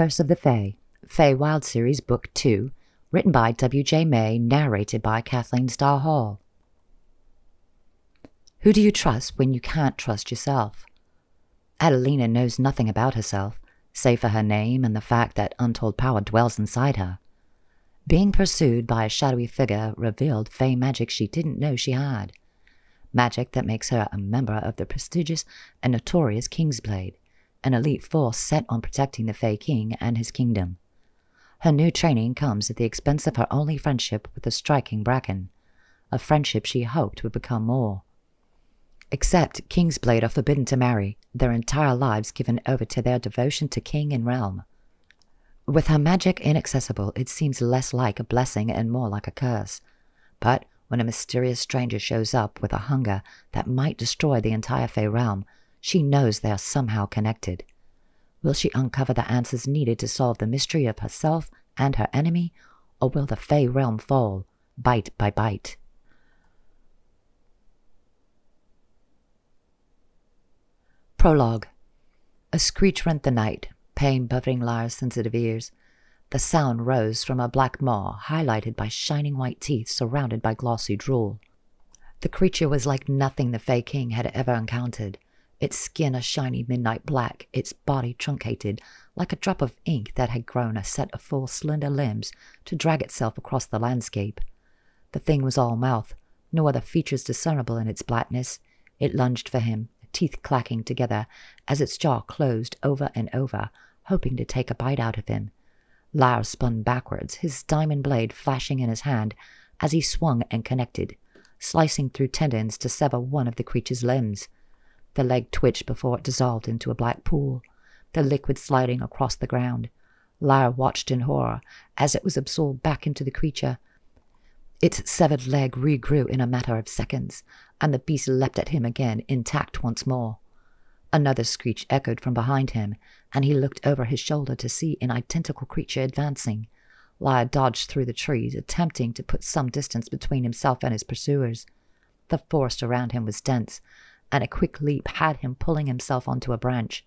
Curse of the Fae, Fae Wild Series, Book 2, written by W.J. May, narrated by Kathleen Star Hall. Who do you trust when you can't trust yourself? Adelina knows nothing about herself, save for her name and the fact that untold power dwells inside her. Being pursued by a shadowy figure revealed Fae magic she didn't know she had. Magic that makes her a member of the prestigious and notorious Kingsblade, an elite force set on protecting the Fae King and his kingdom. Her new training comes at the expense of her only friendship with the striking Bracken, a friendship she hoped would become more. Except Kingsblade are forbidden to marry, their entire lives given over to their devotion to king and realm. With her magic inaccessible, it seems less like a blessing and more like a curse. But when a mysterious stranger shows up with a hunger that might destroy the entire Fae Realm, she knows they are somehow connected. Will she uncover the answers needed to solve the mystery of herself and her enemy, or will the Fae Realm fall, bite by bite? Prologue. A screech rent the night, pain buffeting Lars' sensitive ears. The sound rose from a black maw, highlighted by shining white teeth surrounded by glossy drool. The creature was like nothing the Fae King had ever encountered. Its skin a shiny midnight black, its body truncated, like a drop of ink that had grown a set of four slender limbs to drag itself across the landscape. The thing was all mouth, no other features discernible in its blackness. It lunged for him, teeth clacking together as its jaw closed over and over, hoping to take a bite out of him. Lars spun backwards, his diamond blade flashing in his hand as he swung and connected, slicing through tendons to sever one of the creature's limbs. The leg twitched before it dissolved into a black pool, the liquid sliding across the ground. Lars watched in horror as it was absorbed back into the creature. Its severed leg regrew in a matter of seconds, and the beast leapt at him again, intact once more. Another screech echoed from behind him, and he looked over his shoulder to see an identical creature advancing. Lyra dodged through the trees, attempting to put some distance between himself and his pursuers. The forest around him was dense, and a quick leap had him pulling himself onto a branch.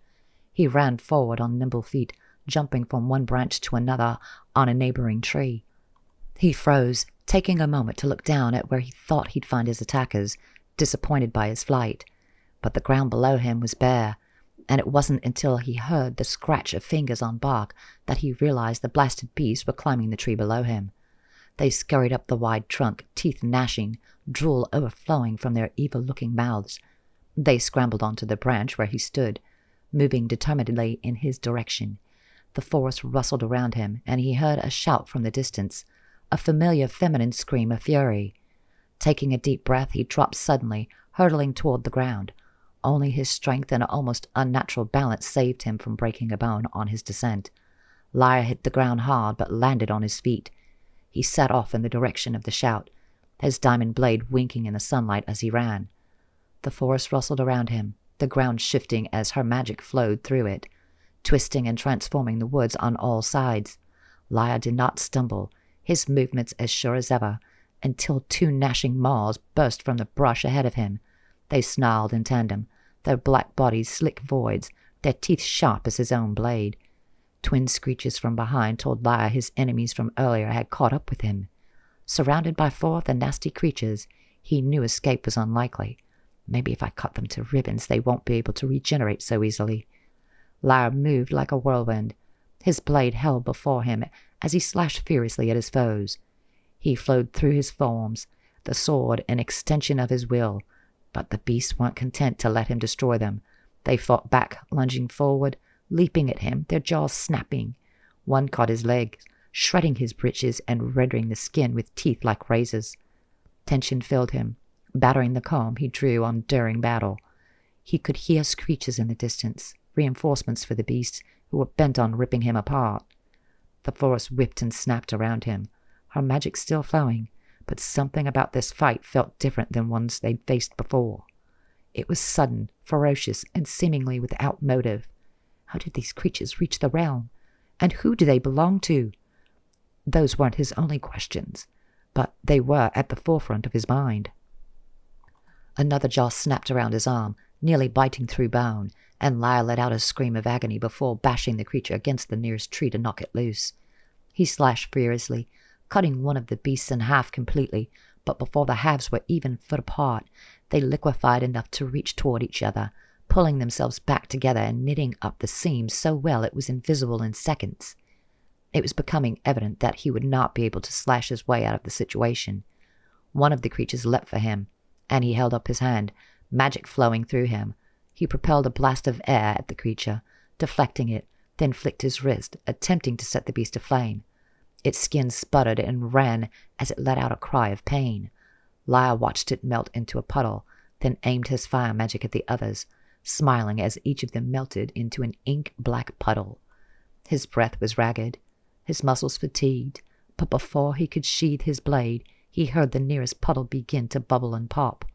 He ran forward on nimble feet, jumping from one branch to another on a neighboring tree. He froze, taking a moment to look down at where he thought he'd find his attackers, disappointed by his flight. But the ground below him was bare, and it wasn't until he heard the scratch of fingers on bark that he realized the blasted beasts were climbing the tree below him. They scurried up the wide trunk, teeth gnashing, drool overflowing from their evil-looking mouths. They scrambled onto the branch where he stood, moving determinedly in his direction. The forest rustled around him, and he heard a shout from the distance, a familiar feminine scream of fury. Taking a deep breath, he dropped suddenly, hurtling toward the ground. Only his strength and an almost unnatural balance saved him from breaking a bone on his descent. Lyra hit the ground hard but landed on his feet. He set off in the direction of the shout, his diamond blade winking in the sunlight as he ran. The forest rustled around him, the ground shifting as her magic flowed through it, twisting and transforming the woods on all sides. Lyra did not stumble, his movements as sure as ever, until two gnashing maws burst from the brush ahead of him. They snarled in tandem, their black bodies slick voids, their teeth sharp as his own blade. Twin screeches from behind told Lyra his enemies from earlier had caught up with him. Surrounded by four of the nasty creatures, he knew escape was unlikely. Maybe if I cut them to ribbons, they won't be able to regenerate so easily. Lyra moved like a whirlwind, his blade held before him as he slashed furiously at his foes. He flowed through his forms, the sword an extension of his will, but the beasts weren't content to let him destroy them. They fought back, lunging forward, leaping at him, their jaws snapping. One caught his legs, shredding his breeches and rendering the skin with teeth like razors. Tension filled him, battering the calm he drew on during battle. He could hear screeches in the distance, reinforcements for the beasts who were bent on ripping him apart. The forest whipped and snapped around him, her magic still flowing, but something about this fight felt different than ones they'd faced before. It was sudden, ferocious, and seemingly without motive. How did these creatures reach the realm? And who do they belong to? Those weren't his only questions, but they were at the forefront of his mind. Another jaw snapped around his arm, nearly biting through bone, and Lyra let out a scream of agony before bashing the creature against the nearest tree to knock it loose. He slashed furiously, cutting one of the beasts in half completely, but before the halves were even foot apart, they liquefied enough to reach toward each other, pulling themselves back together and knitting up the seams so well it was invisible in seconds. It was becoming evident that he would not be able to slash his way out of the situation. One of the creatures leapt for him, and he held up his hand, magic flowing through him. He propelled a blast of air at the creature, deflecting it, then flicked his wrist, attempting to set the beast aflame. Its skin sputtered and ran as it let out a cry of pain. Lyra watched it melt into a puddle, then aimed his fire magic at the others, smiling as each of them melted into an ink-black puddle. His breath was ragged, his muscles fatigued, but before he could sheathe his blade, he heard the nearest puddle begin to bubble and pop.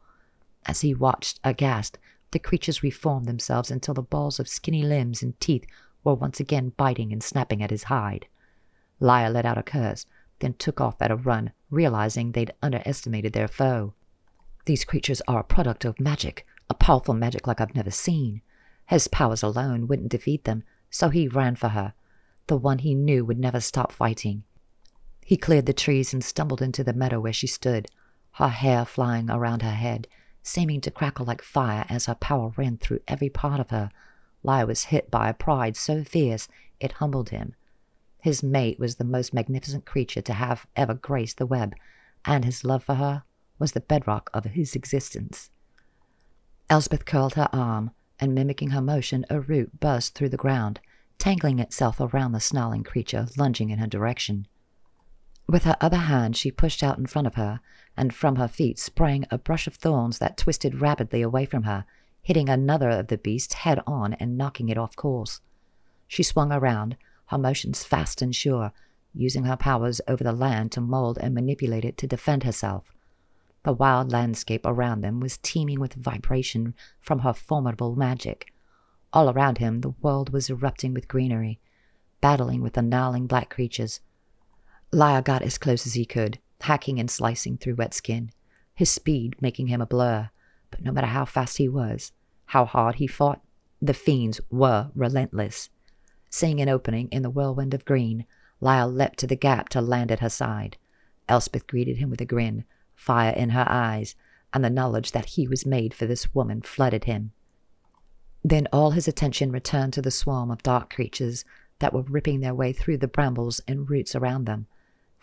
As he watched, aghast, the creatures reformed themselves until the balls of skinny limbs and teeth were once again biting and snapping at his hide. Lyra let out a curse, then took off at a run, realizing they'd underestimated their foe. These creatures are a product of magic, a powerful magic like I've never seen. His powers alone wouldn't defeat them, so he ran for her, the one he knew would never stop fighting. He cleared the trees and stumbled into the meadow where she stood, her hair flying around her head, seeming to crackle like fire as her power ran through every part of her. Lyra was hit by a pride so fierce it humbled him. His mate was the most magnificent creature to have ever graced the web, and his love for her was the bedrock of his existence. Elspeth curled her arm, and mimicking her motion, a root burst through the ground, tangling itself around the snarling creature, lunging in her direction. With her other hand she pushed out in front of her, and from her feet sprang a brush of thorns that twisted rapidly away from her, hitting another of the beasts head-on and knocking it off course. She swung around, her motions fast and sure, using her powers over the land to mold and manipulate it to defend herself. The wild landscape around them was teeming with vibration from her formidable magic. All around him the world was erupting with greenery, battling with the gnarling black creatures. Lyra got as close as he could, hacking and slicing through wet skin, his speed making him a blur. But no matter how fast he was, how hard he fought, the fiends were relentless. Seeing an opening in the whirlwind of green, Lyra leapt to the gap to land at her side. Elspeth greeted him with a grin, fire in her eyes, and the knowledge that he was made for this woman flooded him. Then all his attention returned to the swarm of dark creatures that were ripping their way through the brambles and roots around them,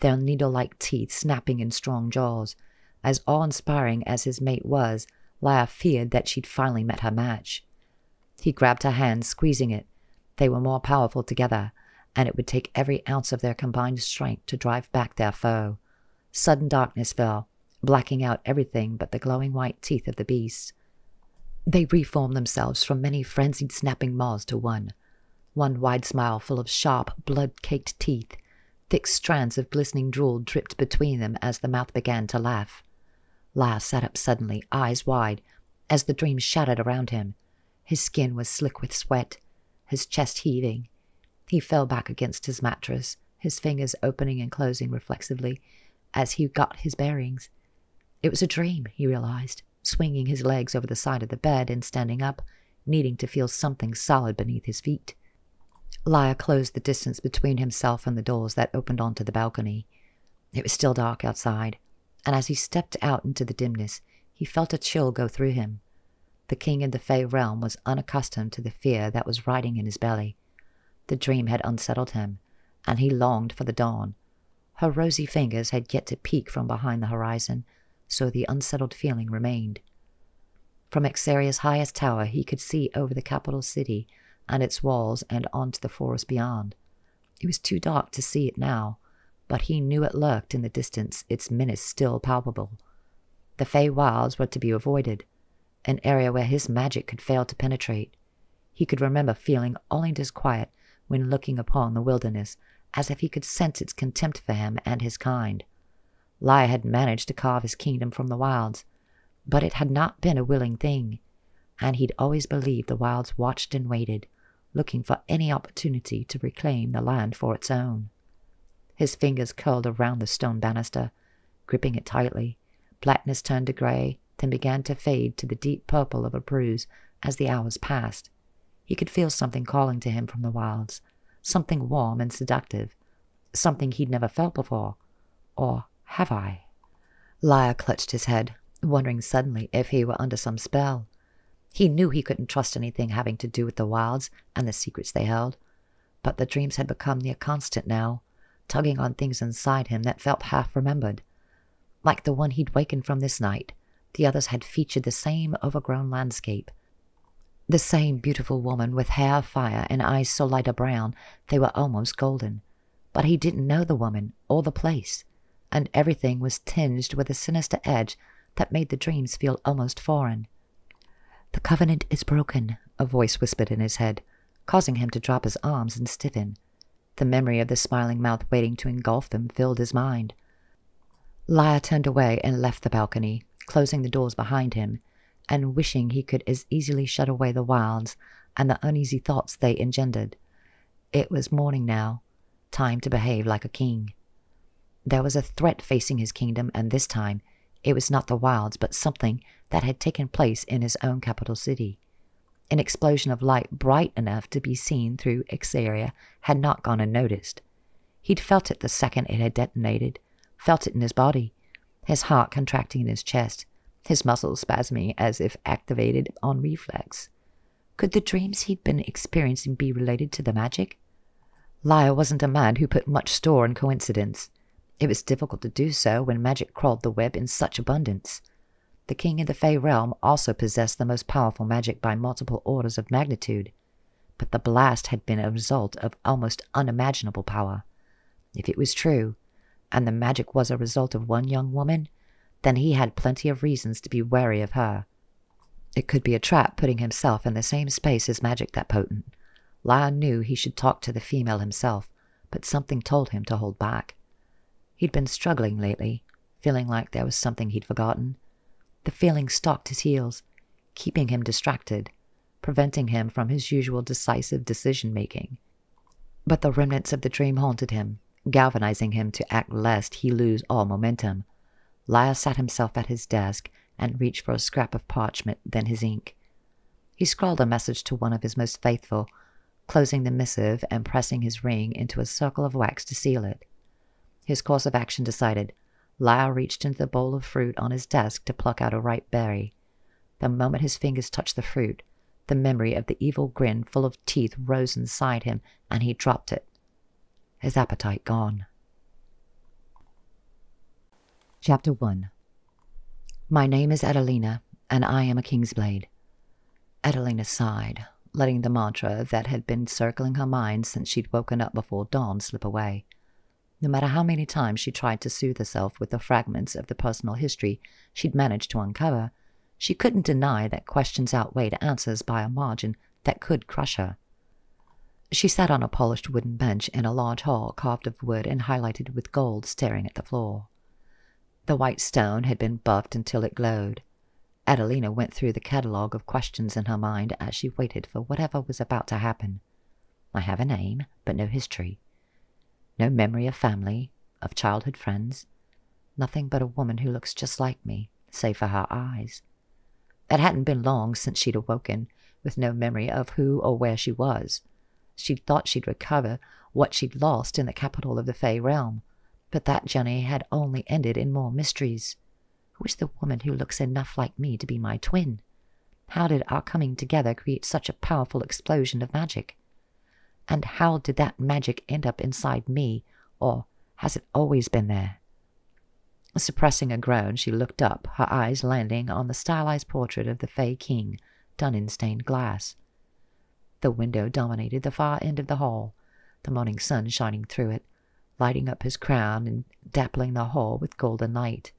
their needle-like teeth snapping in strong jaws. As awe-inspiring as his mate was, Lyra feared that she'd finally met her match. He grabbed her hand, squeezing it. They were more powerful together, and it would take every ounce of their combined strength to drive back their foe. Sudden darkness fell, blacking out everything but the glowing white teeth of the beast. They reformed themselves from many frenzied snapping maws to one. One wide smile full of sharp, blood-caked teeth. Thick strands of glistening drool dripped between them as the mouth began to laugh. Lyra sat up suddenly, eyes wide, as the dream shattered around him. His skin was slick with sweat, his chest heaving. He fell back against his mattress, his fingers opening and closing reflexively as he got his bearings. It was a dream, he realized, swinging his legs over the side of the bed and standing up, needing to feel something solid beneath his feet. Lyra closed the distance between himself and the doors that opened onto the balcony. It was still dark outside, and as he stepped out into the dimness, he felt a chill go through him. The king in the Fae realm was unaccustomed to the fear that was riding in his belly. The dream had unsettled him, and he longed for the dawn. Her rosy fingers had yet to peek from behind the horizon, so the unsettled feeling remained. From Ixaria's highest tower he could see over the capital city and its walls and onto the forest beyond. It was too dark to see it now, but he knew it lurked in the distance, its menace still palpable. The Fae wilds were to be avoided, an area where his magic could fail to penetrate. He could remember feeling only disquiet when looking upon the wilderness, as if he could sense its contempt for him and his kind. Lyra had managed to carve his kingdom from the wilds, but it had not been a willing thing, and he'd always believed the wilds watched and waited, looking for any opportunity to reclaim the land for its own. His fingers curled around the stone banister, gripping it tightly. Blackness turned to grey, then began to fade to the deep purple of a bruise as the hours passed. He could feel something calling to him from the wilds, something warm and seductive, something he'd never felt before. Or have I? Lyra clutched his head, wondering suddenly if he were under some spell. He knew he couldn't trust anything having to do with the wilds and the secrets they held, but the dreams had become near constant now, tugging on things inside him that felt half-remembered. Like the one he'd wakened from this night, the others had featured the same overgrown landscape. The same beautiful woman with hair fire and eyes so light a brown they were almost golden. But he didn't know the woman or the place, and everything was tinged with a sinister edge that made the dreams feel almost foreign. "The covenant is broken," a voice whispered in his head, causing him to drop his arms and stiffen. The memory of the smiling mouth waiting to engulf them filled his mind. Lyra turned away and left the balcony, closing the doors behind him, and wishing he could as easily shut away the wilds and the uneasy thoughts they engendered. It was morning now, time to behave like a king. There was a threat facing his kingdom, and this time it was not the wilds, but something that had taken place in his own capital city. An explosion of light bright enough to be seen through Ixaria had not gone unnoticed. He'd felt it the second it had detonated, felt it in his body, his heart contracting in his chest, his muscles spasming as if activated on reflex. Could the dreams he'd been experiencing be related to the magic? Lyra wasn't a man who put much store in coincidence. It was difficult to do so when magic crawled the web in such abundance. The king of the Fae Realm also possessed the most powerful magic by multiple orders of magnitude, but the blast had been a result of almost unimaginable power. If it was true, and the magic was a result of one young woman, then he had plenty of reasons to be wary of her. It could be a trap putting himself in the same space as magic that potent. Lyra knew he should talk to the female himself, but something told him to hold back. He'd been struggling lately, feeling like there was something he'd forgotten. The feeling stalked his heels, keeping him distracted, preventing him from his usual decisive decision-making. But the remnants of the dream haunted him, galvanizing him to act lest he lose all momentum. Lyra sat himself at his desk and reached for a scrap of parchment, then his ink. He scrawled a message to one of his most faithful, closing the missive and pressing his ring into a circle of wax to seal it. His course of action decided, Lyra reached into the bowl of fruit on his desk to pluck out a ripe berry. The moment his fingers touched the fruit, the memory of the evil grin full of teeth rose inside him, and he dropped it. His appetite gone. Chapter 1. My name is Adelina, and I am a Kingsblade. Adelina sighed, letting the mantra that had been circling her mind since she'd woken up before dawn slip away. No matter how many times she tried to soothe herself with the fragments of the personal history she'd managed to uncover, she couldn't deny that questions outweighed answers by a margin that could crush her. She sat on a polished wooden bench in a large hall carved of wood and highlighted with gold, staring at the floor. The white stone had been buffed until it glowed. Adelina went through the catalogue of questions in her mind as she waited for whatever was about to happen. I have a name, but no history. No memory of family, of childhood friends, nothing but a woman who looks just like me, save for her eyes. It hadn't been long since she'd awoken, with no memory of who or where she was. She'd thought she'd recover what she'd lost in the capital of the Fae Realm, but that journey had only ended in more mysteries. Who is the woman who looks enough like me to be my twin? How did our coming together create such a powerful explosion of magic? And how did that magic end up inside me, or has it always been there? Suppressing a groan, she looked up, her eyes landing on the stylized portrait of the Fae King, done in stained glass. The window dominated the far end of the hall, the morning sun shining through it, lighting up his crown and dappling the hall with golden light.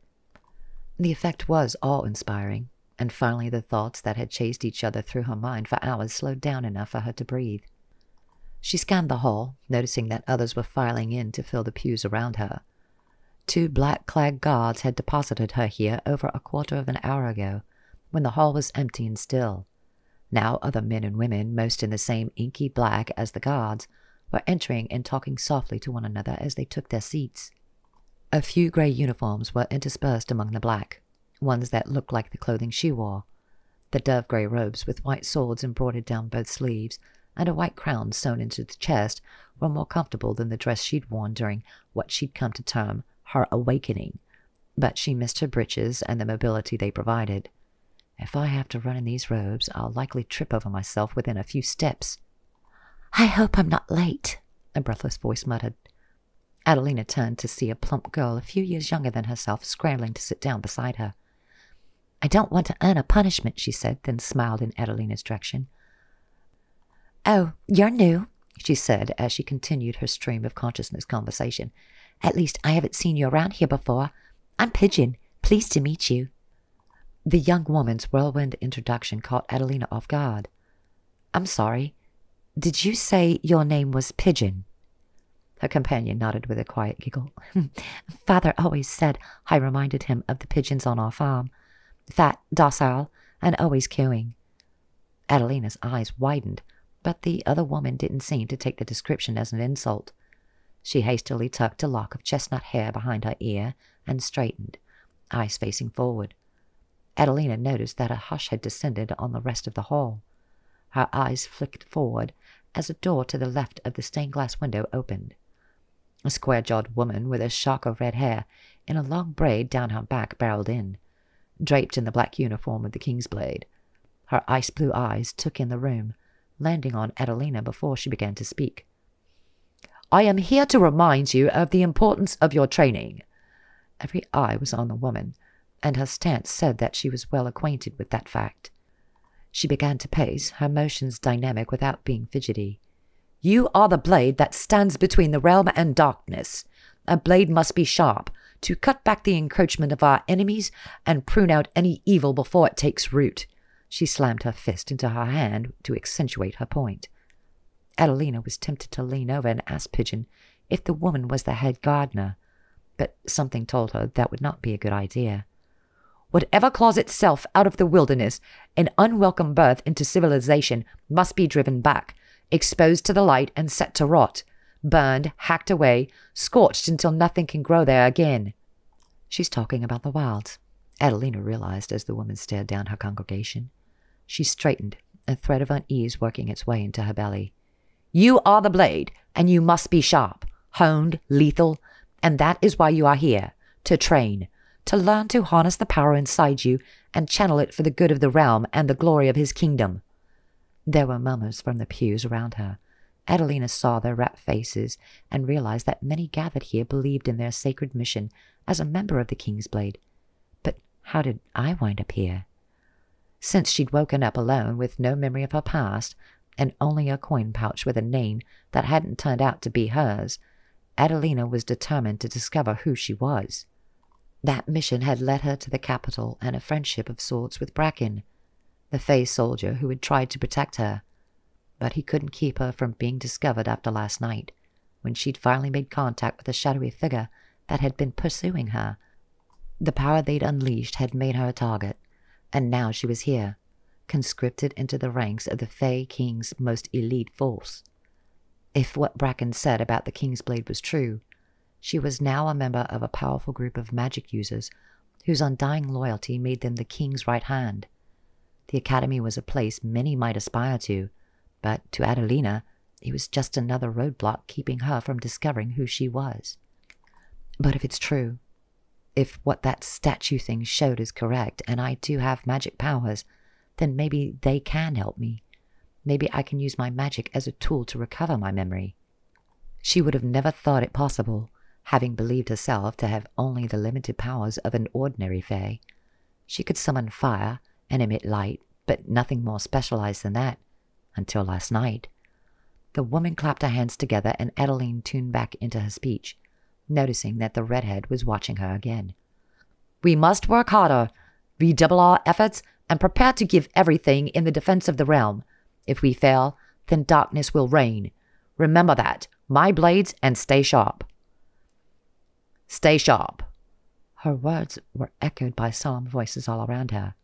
The effect was awe-inspiring, and finally the thoughts that had chased each other through her mind for hours slowed down enough for her to breathe. She scanned the hall, noticing that others were filing in to fill the pews around her. Two black-clad guards had deposited her here over a quarter of an hour ago, when the hall was empty and still. Now other men and women, most in the same inky black as the guards, were entering and talking softly to one another as they took their seats. A few grey uniforms were interspersed among the black, ones that looked like the clothing she wore. the dove grey robes with white swords embroidered down both sleeves, and a white crown sewn into the chest were more comfortable than the dress she'd worn during what she'd come to term her awakening, but she missed her breeches and the mobility they provided. If I have to run in these robes, I'll likely trip over myself within a few steps. "I hope I'm not late," a breathless voice muttered. Adelina turned to see a plump girl a few years younger than herself scrambling to sit down beside her. "I don't want to earn a punishment," she said, then smiled in Adelina's direction. "Oh, you're new," she said as she continued her stream of consciousness conversation. "At least I haven't seen you around here before. I'm Pigeon. Pleased to meet you." The young woman's whirlwind introduction caught Adelina off guard. "I'm sorry. Did you say your name was Pigeon?" Her companion nodded with a quiet giggle. "Father always said I reminded him of the pigeons on our farm. Fat, docile, and always cooing." Adelina's eyes widened, but the other woman didn't seem to take the description as an insult. She hastily tucked a lock of chestnut hair behind her ear and straightened, eyes facing forward. Adelina noticed that a hush had descended on the rest of the hall. Her eyes flicked forward as a door to the left of the stained-glass window opened. A square-jawed woman with a shock of red hair and a long braid down her back barreled in, draped in the black uniform of the Kingsblade. Her ice-blue eyes took in the room, landing on Adelina before she began to speak. "I am here to remind you of the importance of your training." Every eye was on the woman, and her stance said that she was well acquainted with that fact. She began to pace, her motions dynamic without being fidgety. "You are the blade that stands between the realm and darkness. A blade must be sharp, to cut back the encroachment of our enemies and prune out any evil before it takes root." She slammed her fist into her hand to accentuate her point. Adelina was tempted to lean over and ask Pigeon if the woman was the head gardener, but something told her that would not be a good idea. "Whatever claws itself out of the wilderness, an unwelcome birth into civilization, must be driven back, exposed to the light and set to rot, burned, hacked away, scorched until nothing can grow there again." She's talking about the wilds, Adelina realized as the woman stared down her congregation. She straightened, a thread of unease working its way into her belly. "You are the blade, and you must be sharp, honed, lethal, and that is why you are here, to train, to learn to harness the power inside you and channel it for the good of the realm and the glory of his kingdom." There were murmurs from the pews around her. Adelina saw their rapt faces and realized that many gathered here believed in their sacred mission as a member of the Kingsblade. But how did I wind up here? Since she'd woken up alone with no memory of her past and only a coin pouch with a name that hadn't turned out to be hers, Adelina was determined to discover who she was. That mission had led her to the capital and a friendship of sorts with Bracken, the Fae soldier who had tried to protect her. But he couldn't keep her from being discovered after last night, when she'd finally made contact with a shadowy figure that had been pursuing her. The power they'd unleashed had made her a target, and now she was here, conscripted into the ranks of the Fae King's most elite force. If what Bracken said about the Kingsblade was true, she was now a member of a powerful group of magic users whose undying loyalty made them the king's right hand. The academy was a place many might aspire to, but to Adelina, it was just another roadblock keeping her from discovering who she was. But if it's true, if what that statue thing showed is correct, and I do have magic powers, then maybe they can help me. Maybe I can use my magic as a tool to recover my memory. She would have never thought it possible, having believed herself to have only the limited powers of an ordinary fae. She could summon fire and emit light, but nothing more specialized than that, until last night. The woman clapped her hands together and Adeline tuned back into her speech, noticing that the redhead was watching her again. "We must work harder, redouble our efforts, and prepare to give everything in the defense of the realm. If we fail, then darkness will reign. Remember that. My blades, and stay sharp. Stay sharp." Her words were echoed by solemn voices all around her.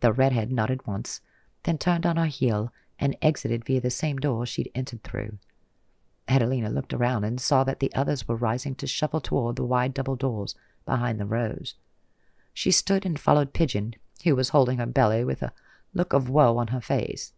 The redhead nodded once, then turned on her heel and exited via the same door she'd entered through. Adelina looked around and saw that the others were rising to shuffle toward the wide double doors behind the rows. She stood and followed Pigeon, who was holding her belly with a look of woe on her face.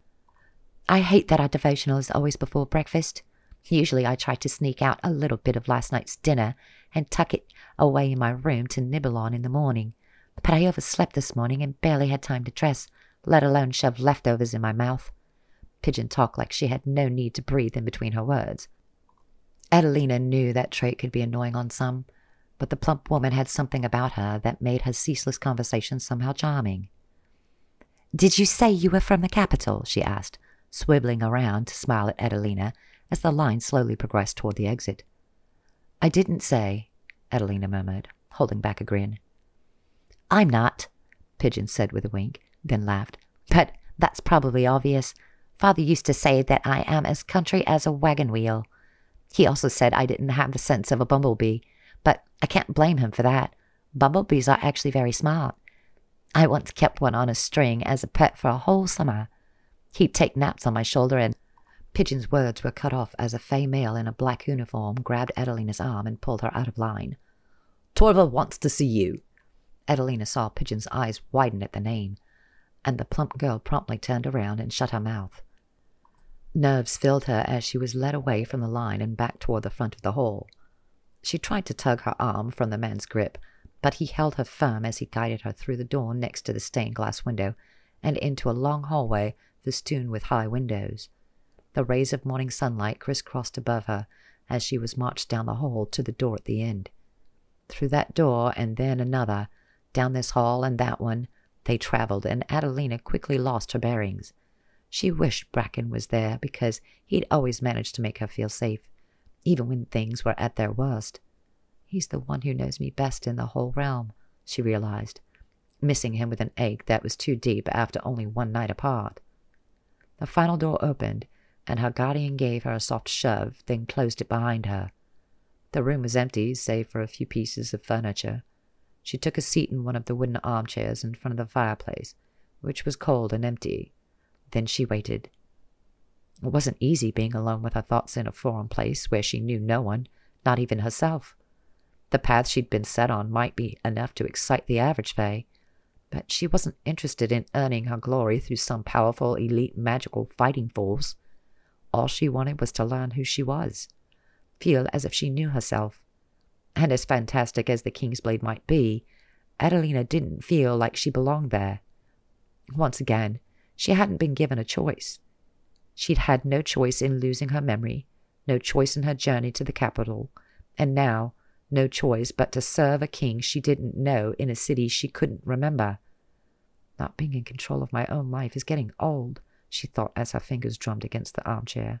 I hate that our devotional is always before breakfast. Usually I try to sneak out a little bit of last night's dinner and tuck it away in my room to nibble on in the morning. But I overslept this morning and barely had time to dress, let alone shove leftovers in my mouth. Pigeon talked like she had no need to breathe in between her words. Adelina knew that trait could be annoying on some, but the plump woman had something about her that made her ceaseless conversation somehow charming. "Did you say you were from the capital?" she asked, swiveling around to smile at Adelina as the line slowly progressed toward the exit. "I didn't say," Adelina murmured, holding back a grin. "I'm not," Pigeon said with a wink, then laughed. "But that's probably obvious. Father used to say that I am as country as a wagon wheel. He also said I didn't have the sense of a bumblebee, but I can't blame him for that. Bumblebees are actually very smart. I once kept one on a string as a pet for a whole summer. He'd take naps on my shoulder and—" Pigeon's words were cut off as a Fae male in a black uniform grabbed Adelina's arm and pulled her out of line. "Torva wants to see you." Adelina saw Pigeon's eyes widen at the name, and the plump girl promptly turned around and shut her mouth. Nerves filled her as she was led away from the line and back toward the front of the hall. She tried to tug her arm from the man's grip, but he held her firm as he guided her through the door next to the stained-glass window and into a long hallway festooned with high windows. The rays of morning sunlight crisscrossed above her as she was marched down the hall to the door at the end. Through that door and then another, down this hall and that one, they traveled, and Adelina quickly lost her bearings. She wished Bracken was there because he'd always managed to make her feel safe, even when things were at their worst. "He's the one who knows me best in the whole realm," she realized, missing him with an ache that was too deep after only one night apart. The final door opened, and her guardian gave her a soft shove, then closed it behind her. The room was empty, save for a few pieces of furniture. She took a seat in one of the wooden armchairs in front of the fireplace, which was cold and empty. Then she waited. It wasn't easy being alone with her thoughts in a foreign place where she knew no one, not even herself. The path she'd been set on might be enough to excite the average Fae, but she wasn't interested in earning her glory through some powerful, elite, magical fighting force. All she wanted was to learn who she was, feel as if she knew herself. And as fantastic as the Kingsblade might be, Adelina didn't feel like she belonged there. Once again, she hadn't been given a choice. She'd had no choice in losing her memory, no choice in her journey to the capital, and now no choice but to serve a king she didn't know in a city she couldn't remember. "Not being in control of my own life is getting old," she thought as her fingers drummed against the armchair.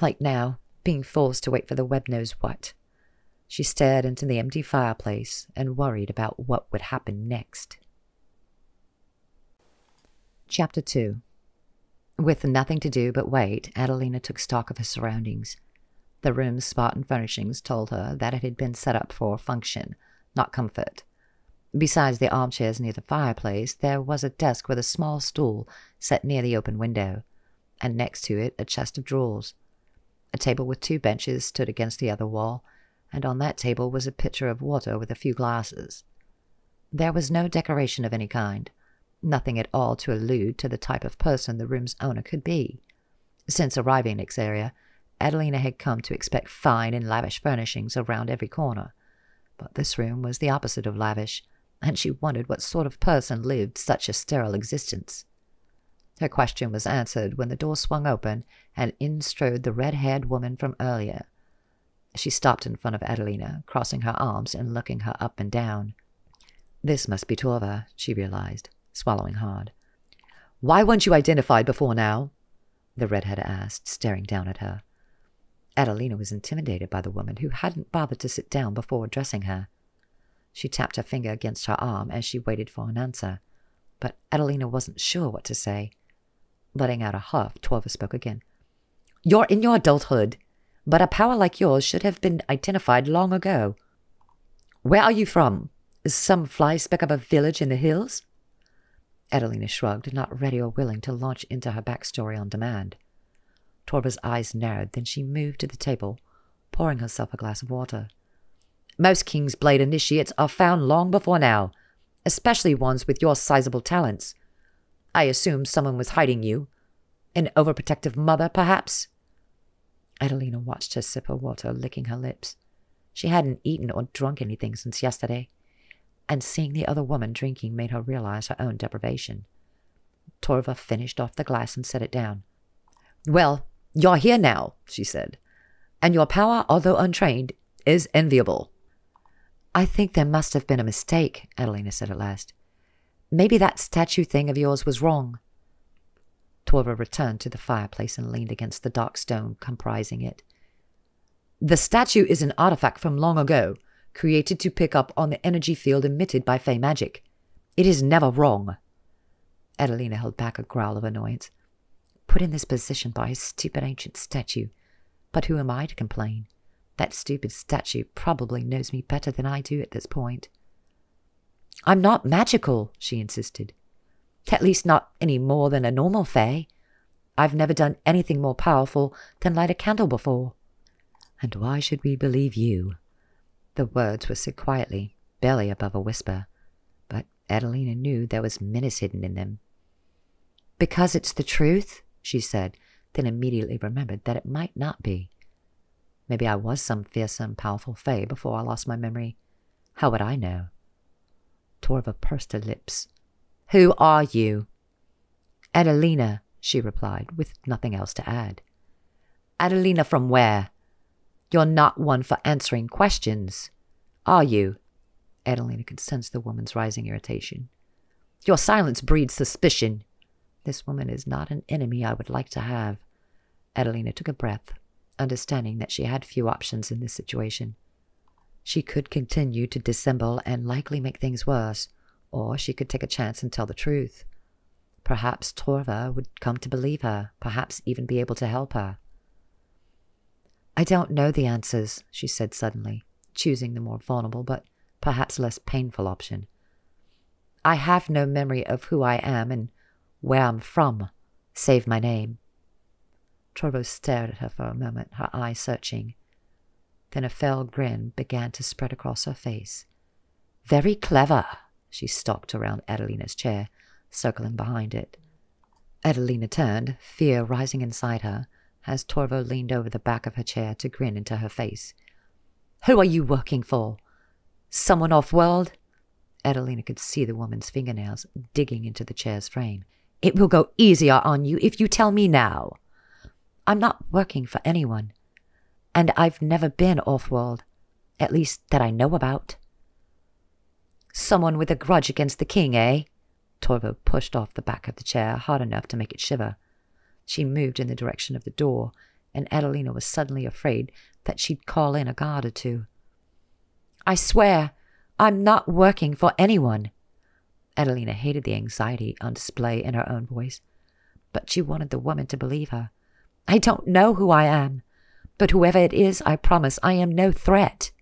Like now, being forced to wait for the web knows what. She stared into the empty fireplace and worried about what would happen next. Chapter 2. With nothing to do but wait, Adelina took stock of her surroundings. The room's Spartan furnishings told her that it had been set up for function, not comfort. Besides the armchairs near the fireplace, there was a desk with a small stool set near the open window, and next to it a chest of drawers. A table with two benches stood against the other wall, and on that table was a pitcher of water with a few glasses. There was no decoration of any kind, nothing at all to allude to the type of person the room's owner could be. Since arriving in Ixaria, Adelina had come to expect fine and lavish furnishings around every corner, but this room was the opposite of lavish, and she wondered what sort of person lived such a sterile existence. Her question was answered when the door swung open and in strode the red-haired woman from earlier. She stopped in front of Adelina, crossing her arms and looking her up and down. "This must be Torva," she realized, swallowing hard. "Why weren't you identified before now?" the redhead asked, staring down at her. Adelina was intimidated by the woman who hadn't bothered to sit down before addressing her. She tapped her finger against her arm as she waited for an answer, but Adelina wasn't sure what to say. Letting out a huff, Torva spoke again. "You're in your adulthood, but a power like yours should have been identified long ago. Where are you from? Some fly-speck of a village in the hills?" Adelina shrugged, not ready or willing to launch into her backstory on demand. Torva's eyes narrowed, then she moved to the table, pouring herself a glass of water. "Most Kingsblade initiates are found long before now, especially ones with your sizable talents. I assumed someone was hiding you. An overprotective mother, perhaps? Adelina watched her sip her water, licking her lips. She hadn't eaten or drunk anything since yesterday, and seeing the other woman drinking made her realize her own deprivation. Torva finished off the glass and set it down. Well, you're here now, she said, and your power, although untrained, is enviable. I think there must have been a mistake, Adelina said at last. Maybe that statue thing of yours was wrong. Torva returned to the fireplace and leaned against the dark stone comprising it. The statue is an artifact from long ago, created to pick up on the energy field emitted by Fae magic. It is never wrong. Adelina held back a growl of annoyance. Put in this position by his stupid ancient statue. But who am I to complain? That stupid statue probably knows me better than I do at this point. I'm not magical, she insisted. At least not any more than a normal Fae. I've never done anything more powerful than light a candle before. And why should we believe you? The words were said quietly, barely above a whisper, but Adelina knew there was menace hidden in them. Because it's the truth, she said, then immediately remembered that it might not be. Maybe I was some fearsome, powerful Fae before I lost my memory. How would I know? Torva pursed her lips. Who are you? Adelina, she replied, with nothing else to add. Adelina from where? You're not one for answering questions, are you? Adelina could sense the woman's rising irritation. Your silence breeds suspicion. This woman is not an enemy I would like to have. Adelina took a breath, understanding that she had few options in this situation. She could continue to dissemble and likely make things worse, or she could take a chance and tell the truth. Perhaps Torva would come to believe her, perhaps even be able to help her. I don't know the answers, she said suddenly, choosing the more vulnerable but perhaps less painful option. I have no memory of who I am and where I'm from, save my name. Torvo stared at her for a moment, her eyes searching. Then a fell grin began to spread across her face. Very clever, she stalked around Adelina's chair, circling behind it. Adelina turned, fear rising inside her, as Torvo leaned over the back of her chair to grin into her face. Who are you working for? Someone off-world? Adelina could see the woman's fingernails digging into the chair's frame. It will go easier on you if you tell me now. I'm not working for anyone. And I've never been off-world, at least that I know about. Someone with a grudge against the king, eh? Torvo pushed off the back of the chair hard enough to make it shiver. She moved in the direction of the door, and Adelina was suddenly afraid that she'd call in a guard or two. I swear, I'm not working for anyone. Adelina hated the anxiety on display in her own voice, but she wanted the woman to believe her. I don't know who I am, but whoever it is, I promise I am no threat.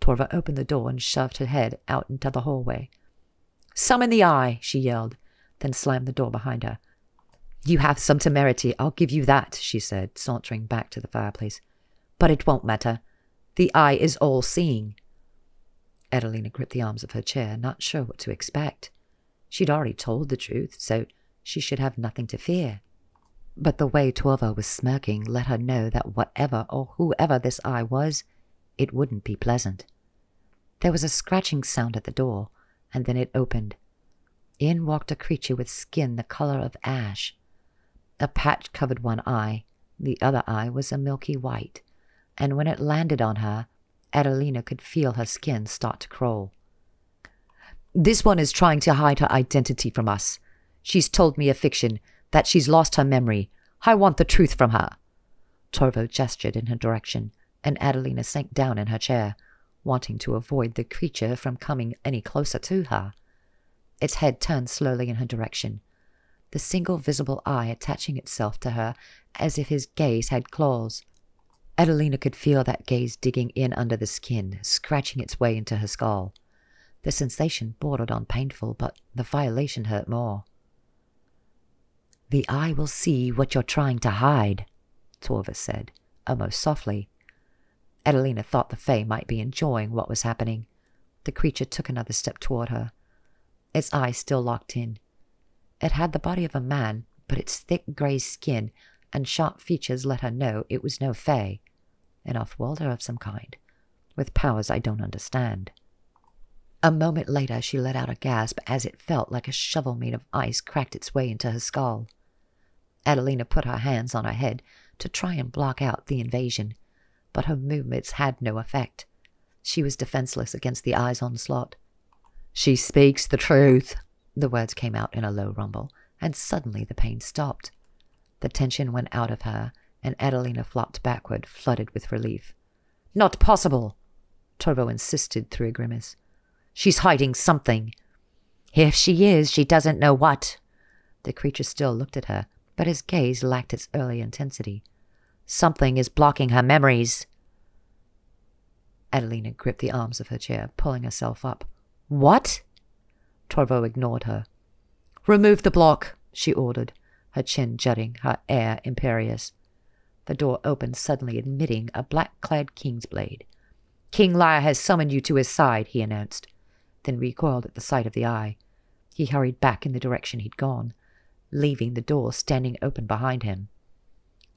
Torva opened the door and shoved her head out into the hallway. Some in the eye, she yelled, then slammed the door behind her. You have some temerity, I'll give you that, she said, sauntering back to the fireplace. But it won't matter. The eye is all-seeing. Adelina gripped the arms of her chair, not sure what to expect. She'd already told the truth, so she should have nothing to fear. But the way Torva was smirking let her know that whatever or whoever this eye was, it wouldn't be pleasant. There was a scratching sound at the door, and then it opened. In walked a creature with skin the color of ash. A patch covered one eye, the other eye was a milky white, and when it landed on her, Adelina could feel her skin start to crawl. This one is trying to hide her identity from us. She's told me a fiction, that she's lost her memory. I want the truth from her. Torvo gestured in her direction, and Adelina sank down in her chair, wanting to avoid the creature from coming any closer to her. Its head turned slowly in her direction, the single visible eye attaching itself to her as if his gaze had claws. Adelina could feel that gaze digging in under the skin, scratching its way into her skull. The sensation bordered on painful, but the violation hurt more. The eye will see what you're trying to hide, Torva said, almost softly. Adelina thought the Fae might be enjoying what was happening. The creature took another step toward her, its eyes still locked in. It had the body of a man, but its thick grey skin and sharp features let her know it was no Fae, an off-worlder of some kind, with powers I don't understand. A moment later she let out a gasp as it felt like a shovel made of ice cracked its way into her skull. Adelina put her hands on her head to try and block out the invasion, but her movements had no effect. She was defenseless against the eye's onslaught. "She speaks the truth," the words came out in a low rumble, and suddenly the pain stopped. The tension went out of her, and Adelina flopped backward, flooded with relief. "Not possible," Torvo insisted through a grimace. "She's hiding something." "If she is, she doesn't know what." The creature still looked at her, but his gaze lacked its early intensity. "Something is blocking her memories." Adelina gripped the arms of her chair, pulling herself up. "What?" Torvo ignored her. "Remove the block," she ordered, her chin jutting, her air imperious. The door opened suddenly, admitting a black-clad Kingsblade. "King Lyre has summoned you to his side," he announced, then recoiled at the sight of the eye. He hurried back in the direction he'd gone, leaving the door standing open behind him.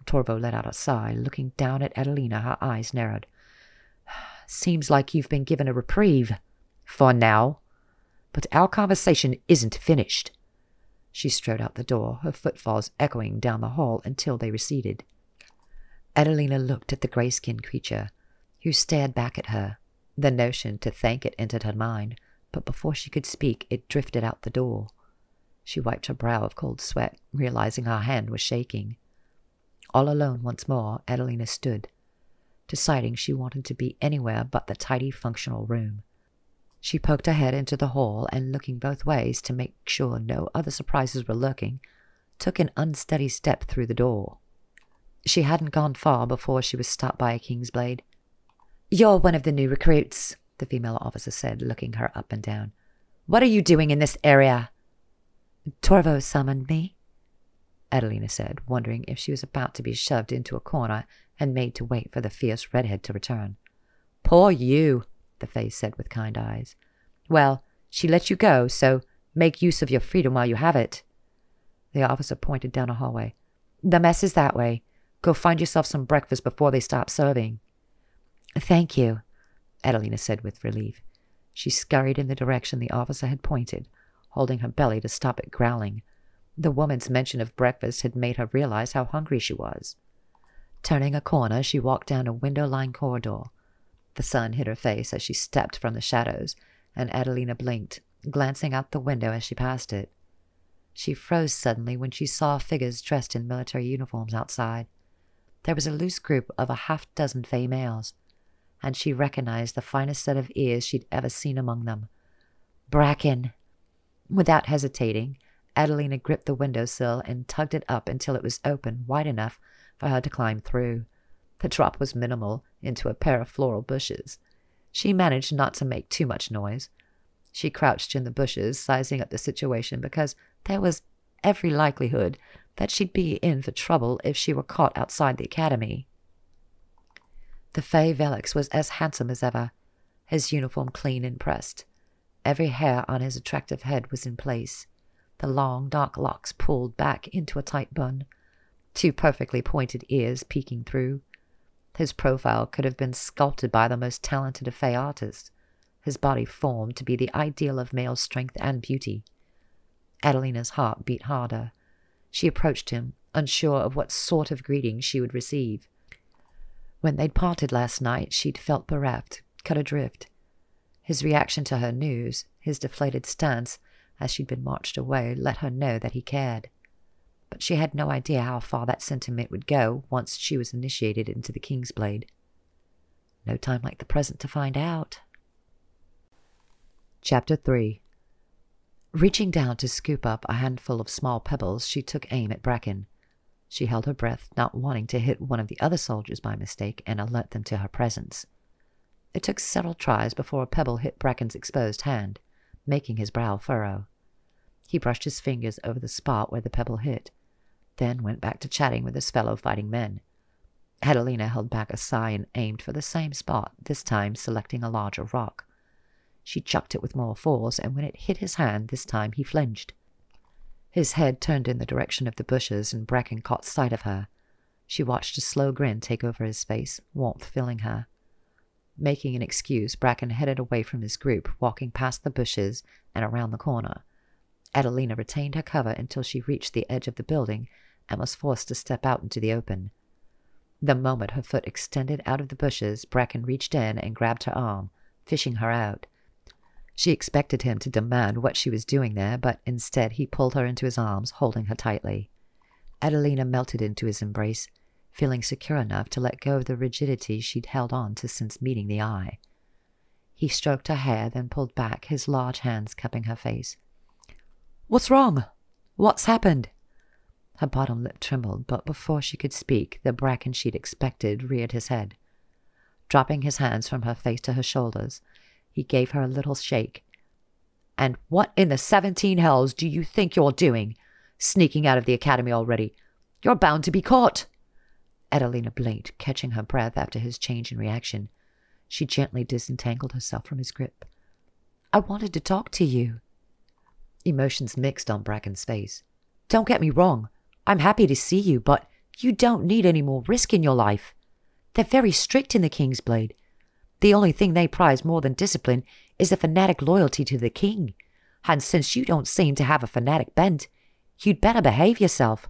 Torvo let out a sigh, looking down at Adelina, her eyes narrowed. "Seems like you've been given a reprieve. For now. But our conversation isn't finished." She strode out the door, her footfalls echoing down the hall until they receded. Adelina looked at the grey-skinned creature, who stared back at her. The notion to thank it entered her mind, but before she could speak, it drifted out the door. She wiped her brow of cold sweat, realizing her hand was shaking. All alone once more, Adelina stood, deciding she wanted to be anywhere but the tidy, functional room. She poked her head into the hall and, looking both ways to make sure no other surprises were lurking, took an unsteady step through the door. She hadn't gone far before she was stopped by a Kingsblade. "You're one of the new recruits," the female officer said, looking her up and down. "What are you doing in this area?" "Torvo summoned me," Adelina said, wondering if she was about to be shoved into a corner and made to wait for the fierce redhead to return. "Poor you," the Fae said with kind eyes. "Well, she let you go, so make use of your freedom while you have it." The officer pointed down a hallway. "The mess is that way. Go find yourself some breakfast before they stop serving." "Thank you," Adelina said with relief. She scurried in the direction the officer had pointed, holding her belly to stop it growling. The woman's mention of breakfast had made her realize how hungry she was. Turning a corner, she walked down a window-lined corridor. The sun hit her face as she stepped from the shadows, and Adelina blinked, glancing out the window as she passed it. She froze suddenly when she saw figures dressed in military uniforms outside. There was a loose group of a half-dozen Fae males, and she recognized the finest set of ears she'd ever seen among them. Bracken! Without hesitating, Adelina gripped the windowsill and tugged it up until it was open, wide enough for her to climb through. The drop was minimal, into a pair of floral bushes. She managed not to make too much noise. She crouched in the bushes, sizing up the situation, because there was every likelihood that she'd be in for trouble if she were caught outside the academy. The Fae Velix was as handsome as ever, his uniform clean and pressed. Every hair on his attractive head was in place, the long, dark locks pulled back into a tight bun, two perfectly pointed ears peeking through. His profile could have been sculpted by the most talented of Fae artists, his body formed to be the ideal of male strength and beauty. Adelina's heart beat harder. She approached him, unsure of what sort of greeting she would receive. When they'd parted last night, she'd felt bereft, cut adrift. His reaction to her news, his deflated stance as she'd been marched away, let her know that he cared. But she had no idea how far that sentiment would go once she was initiated into the Kingsblade. No time like the present to find out. Chapter 3. Reaching down to scoop up a handful of small pebbles, she took aim at Bracken. She held her breath, not wanting to hit one of the other soldiers by mistake and alert them to her presence. It took several tries before a pebble hit Bracken's exposed hand, making his brow furrow. He brushed his fingers over the spot where the pebble hit, then went back to chatting with his fellow fighting men. Adelina held back a sigh and aimed for the same spot, this time selecting a larger rock. She chucked it with more force, and when it hit his hand, this time he flinched. His head turned in the direction of the bushes, and Bracken caught sight of her. She watched a slow grin take over his face, warmth filling her. Making an excuse, Bracken headed away from his group, walking past the bushes and around the corner. Adelina retained her cover until she reached the edge of the building and was forced to step out into the open. The moment her foot extended out of the bushes, Bracken reached in and grabbed her arm, fishing her out. She expected him to demand what she was doing there, but instead he pulled her into his arms, holding her tightly. Adelina melted into his embrace, feeling secure enough to let go of the rigidity she'd held on to since meeting the eye. He stroked her hair, then pulled back, his large hands cupping her face. "What's wrong? What's happened?" Her bottom lip trembled, but before she could speak, the Bracken she'd expected reared his head. Dropping his hands from her face to her shoulders, he gave her a little shake. "And what in the 17 hells do you think you're doing? Sneaking out of the academy already? You're bound to be caught!" Adelina blinked, catching her breath after his change in reaction. She gently disentangled herself from his grip. "I wanted to talk to you." Emotions mixed on Bracken's face. "Don't get me wrong. I'm happy to see you, but you don't need any more risk in your life. They're very strict in the Kingsblade. The only thing they prize more than discipline is a fanatic loyalty to the king. And since you don't seem to have a fanatic bent, you'd better behave yourself.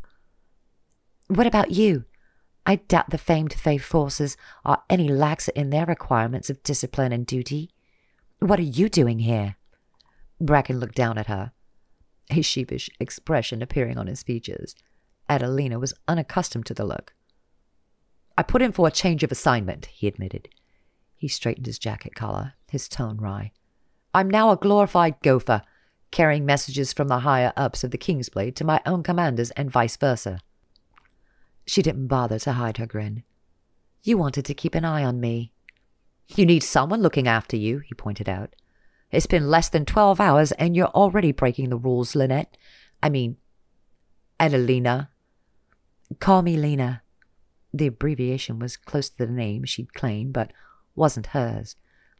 What about you? I doubt the famed Fae forces are any laxer in their requirements of discipline and duty. What are you doing here?" Bracken looked down at her, a sheepish expression appearing on his features. Adelina was unaccustomed to the look. "I put in for a change of assignment," he admitted. He straightened his jacket collar, his tone wry. "I'm now a glorified gopher, carrying messages from the higher-ups of the Kingsblade to my own commanders and vice versa." She didn't bother to hide her grin. "You wanted to keep an eye on me." "You need someone looking after you," he pointed out. "It's been less than 12 hours and you're already breaking the rules, Lynette. I mean, Adelina." "Call me Lena." The abbreviation was close to the name she'd claimed, but wasn't hers,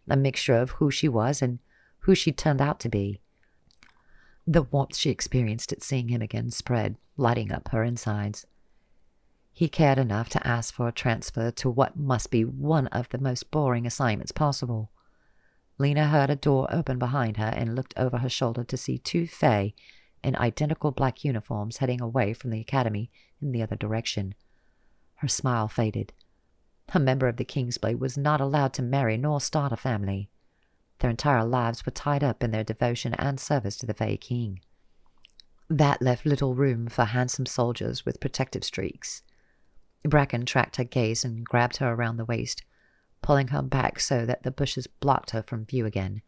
a mixture of who she was and who she'd turned out to be. The warmth she experienced at seeing him again spread, lighting up her insides. He cared enough to ask for a transfer to what must be one of the most boring assignments possible. Lena heard a door open behind her and looked over her shoulder to see two Fae in identical black uniforms heading away from the academy in the other direction. Her smile faded. A member of the Kingsblade was not allowed to marry nor start a family. Their entire lives were tied up in their devotion and service to the Fae King. That left little room for handsome soldiers with protective streaks. Bracken tracked her gaze and grabbed her around the waist, pulling her back so that the bushes blocked her from view again.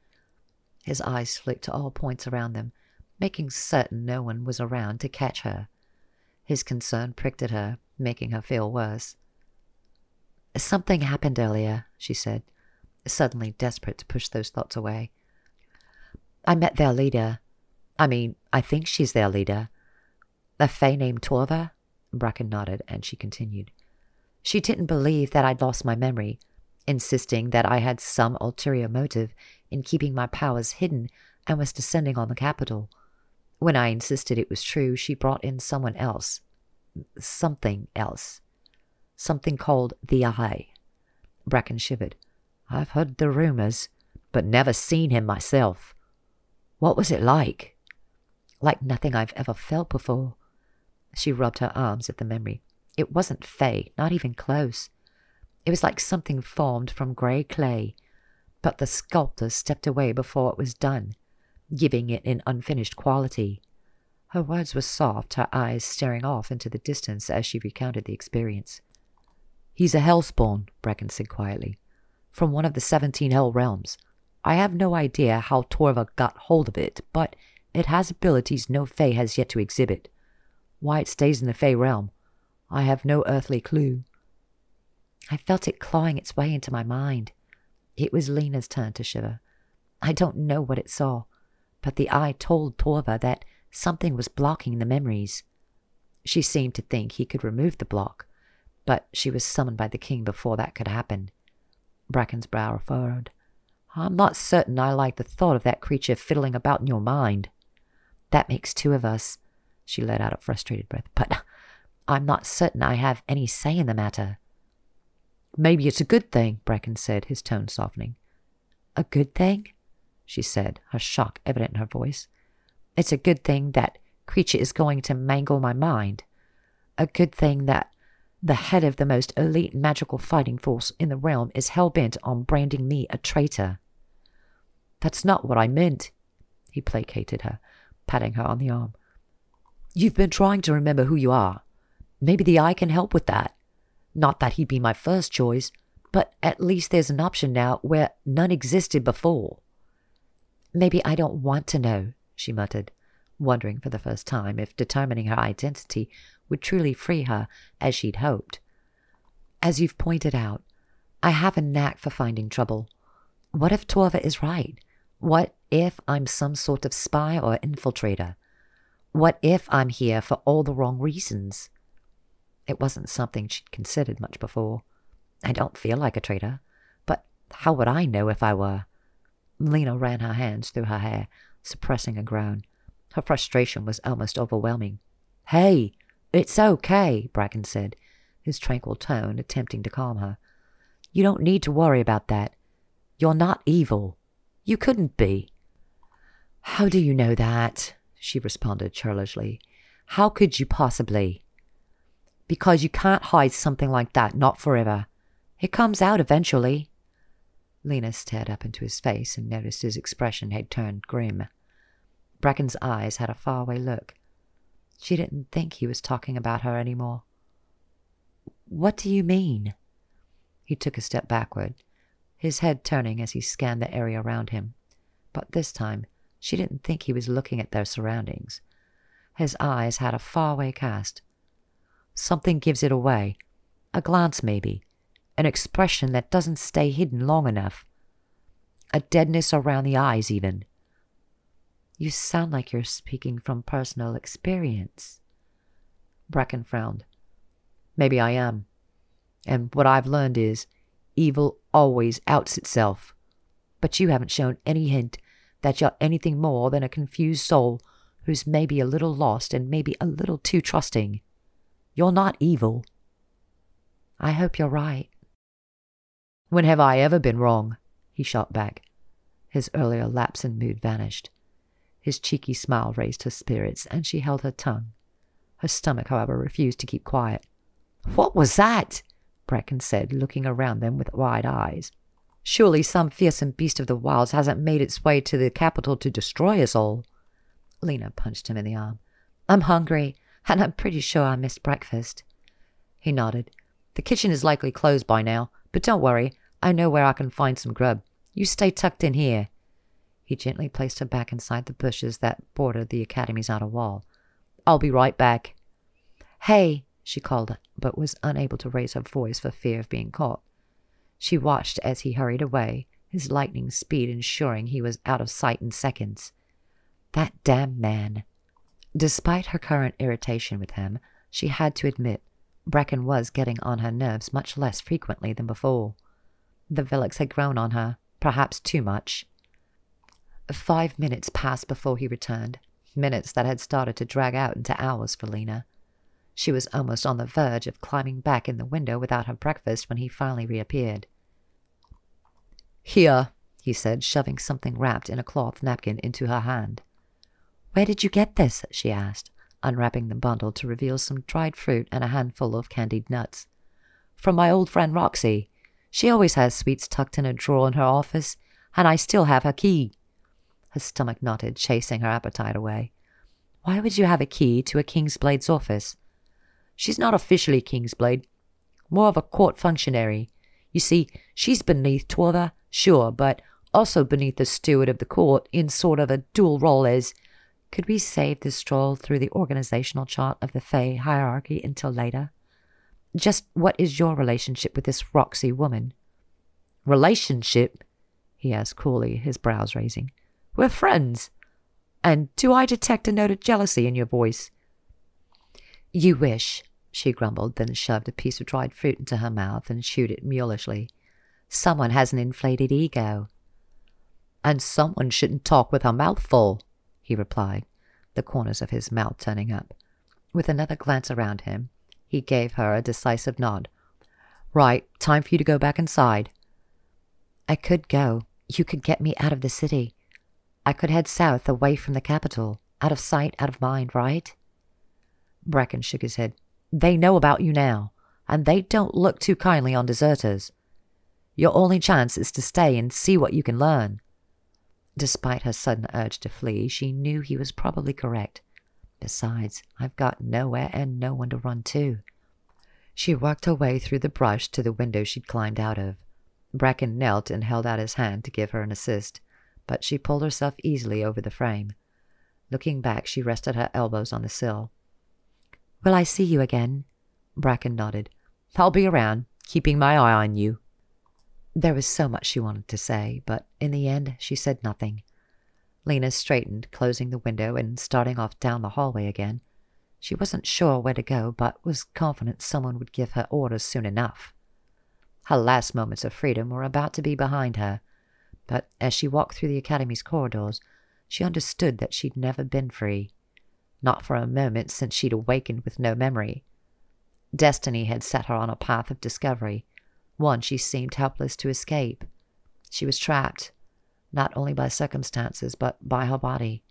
His eyes flicked to all points around them, making certain no one was around to catch her. His concern pricked at her, making her feel worse. "Something happened earlier," she said, suddenly desperate to push those thoughts away. "I met their leader. I mean, I think she's their leader. A Fae named Torva?" Bracken nodded, and she continued. "She didn't believe that I'd lost my memory, insisting that I had some ulterior motive in keeping my powers hidden and was descending on the capital. When I insisted it was true, she brought in someone else. Something else. Something called the Eye." Bracken shivered. "I've heard the rumors, but never seen him myself." "What was it like?" "Like nothing I've ever felt before." She rubbed her arms at the memory. "It wasn't Fae, not even close. It was like something formed from grey clay, but the sculptor stepped away before it was done, giving it an unfinished quality." Her words were soft, her eyes staring off into the distance as she recounted the experience. "He's a hellspawn," Bracken said quietly, "from one of the 17 hell realms. I have no idea how Torva got hold of it, but it has abilities no Fae has yet to exhibit. Why it stays in the Fae realm, I have no earthly clue." I felt it clawing its way into my mind. It was Lena's turn to shiver. "I don't know what it saw, but the Eye told Torva that something was blocking the memories." She seemed to think he could remove the block, but she was summoned by the king before that could happen. Bracken's brow furrowed. "I'm not certain I like the thought of that creature fiddling about in your mind." "That makes two of us. She let out a frustrated breath. But I'm not certain I have any say in the matter. Maybe it's a good thing, Bracken said, his tone softening. A good thing? She said, her shock evident in her voice. It's a good thing that creature is going to mangle my mind. A good thing that the head of the most elite magical fighting force in the realm is hell-bent on branding me a traitor. That's not what I meant, he placated her, patting her on the arm. You've been trying to remember who you are. Maybe the Eye can help with that. Not that he'd be my first choice, but at least there's an option now where none existed before. Maybe I don't want to know, she muttered, wondering for the first time if determining her identity would truly free her as she'd hoped. As you've pointed out, I have a knack for finding trouble. What if Torva is right? What if I'm some sort of spy or infiltrator? What if I'm here for all the wrong reasons? It wasn't something she'd considered much before. I don't feel like a traitor, but how would I know if I were? Lena ran her hands through her hair, suppressing a groan. Her frustration was almost overwhelming. Hey, it's okay, Bracken said, his tranquil tone attempting to calm her. You don't need to worry about that. You're not evil. You couldn't be. How do you know that? She responded churlishly. How could you possibly? Because you can't hide something like that, not forever. It comes out eventually. Lena stared up into his face and noticed his expression had turned grim. Bracken's eyes had a faraway look. She didn't think he was talking about her anymore. What do you mean? He took a step backward, his head turning as he scanned the area around him. But this time, she didn't think he was looking at their surroundings. His eyes had a faraway cast. Something gives it away. A glance, maybe. An expression that doesn't stay hidden long enough. A deadness around the eyes, even. You sound like you're speaking from personal experience. Bracken frowned. Maybe I am. And what I've learned is, evil always outs itself. But you haven't shown any hint that you're anything more than a confused soul who's maybe a little lost and maybe a little too trusting. You're not evil. I hope you're right. When have I ever been wrong? He shot back. His earlier lapse in mood vanished. His cheeky smile raised her spirits, and she held her tongue. Her stomach, however, refused to keep quiet. What was that? Bracken said, looking around them with wide eyes. Surely some fearsome beast of the wilds hasn't made its way to the capital to destroy us all. Lena punched him in the arm. I'm hungry. And I'm pretty sure I missed breakfast. He nodded. The kitchen is likely closed by now, but don't worry. I know where I can find some grub. You stay tucked in here. He gently placed her back inside the bushes that bordered the academy's outer wall. I'll be right back. Hey, she called, but was unable to raise her voice for fear of being caught. She watched as he hurried away, his lightning speed ensuring he was out of sight in seconds. That damn man. Despite her current irritation with him, she had to admit Bracken was getting on her nerves much less frequently than before. The Vilix had grown on her, perhaps too much. 5 minutes passed before he returned, minutes that had started to drag out into hours for Lena. She was almost on the verge of climbing back in the window without her breakfast when he finally reappeared. Here, he said, shoving something wrapped in a cloth napkin into her hand. Where did you get this? She asked, unwrapping the bundle to reveal some dried fruit and a handful of candied nuts. From my old friend Roxy. She always has sweets tucked in a drawer in her office, and I still have her key. Her stomach knotted, chasing her appetite away. Why would you have a key to a Kingsblade's office? She's not officially Kingsblade. More of a court functionary. You see, she's beneath Torva, sure, but also beneath the steward of the court in sort of a dual role as... Could we save this stroll through the organizational chart of the Fae hierarchy until later? Just what is your relationship with this Roxy woman? Relationship? He asked coolly, his brows raising. We're friends. And do I detect a note of jealousy in your voice? You wish, she grumbled, then shoved a piece of dried fruit into her mouth and chewed it mulishly. Someone has an inflated ego. And someone shouldn't talk with her mouth full. He replied, the corners of his mouth turning up. With another glance around him, he gave her a decisive nod. "Right, time for you to go back inside." "I could go. You could get me out of the city. I could head south, away from the capital. Out of sight, out of mind, right?" Bracken shook his head. "They know about you now, and they don't look too kindly on deserters. Your only chance is to stay and see what you can learn." Despite her sudden urge to flee, she knew he was probably correct. Besides, I've got nowhere and no one to run to. She worked her way through the brush to the window she'd climbed out of. Bracken knelt and held out his hand to give her an assist, but she pulled herself easily over the frame. Looking back, she rested her elbows on the sill. "Will I see you again?" Bracken nodded. "I'll be around, keeping my eye on you." There was so much she wanted to say, but in the end, she said nothing. Lena straightened, closing the window and starting off down the hallway again. She wasn't sure where to go, but was confident someone would give her orders soon enough. Her last moments of freedom were about to be behind her, but as she walked through the Academy's corridors, she understood that she'd never been free. Not for a moment since she'd awakened with no memory. Destiny had set her on a path of discovery, one she seemed helpless to escape. She was trapped, not only by circumstances, but by her body,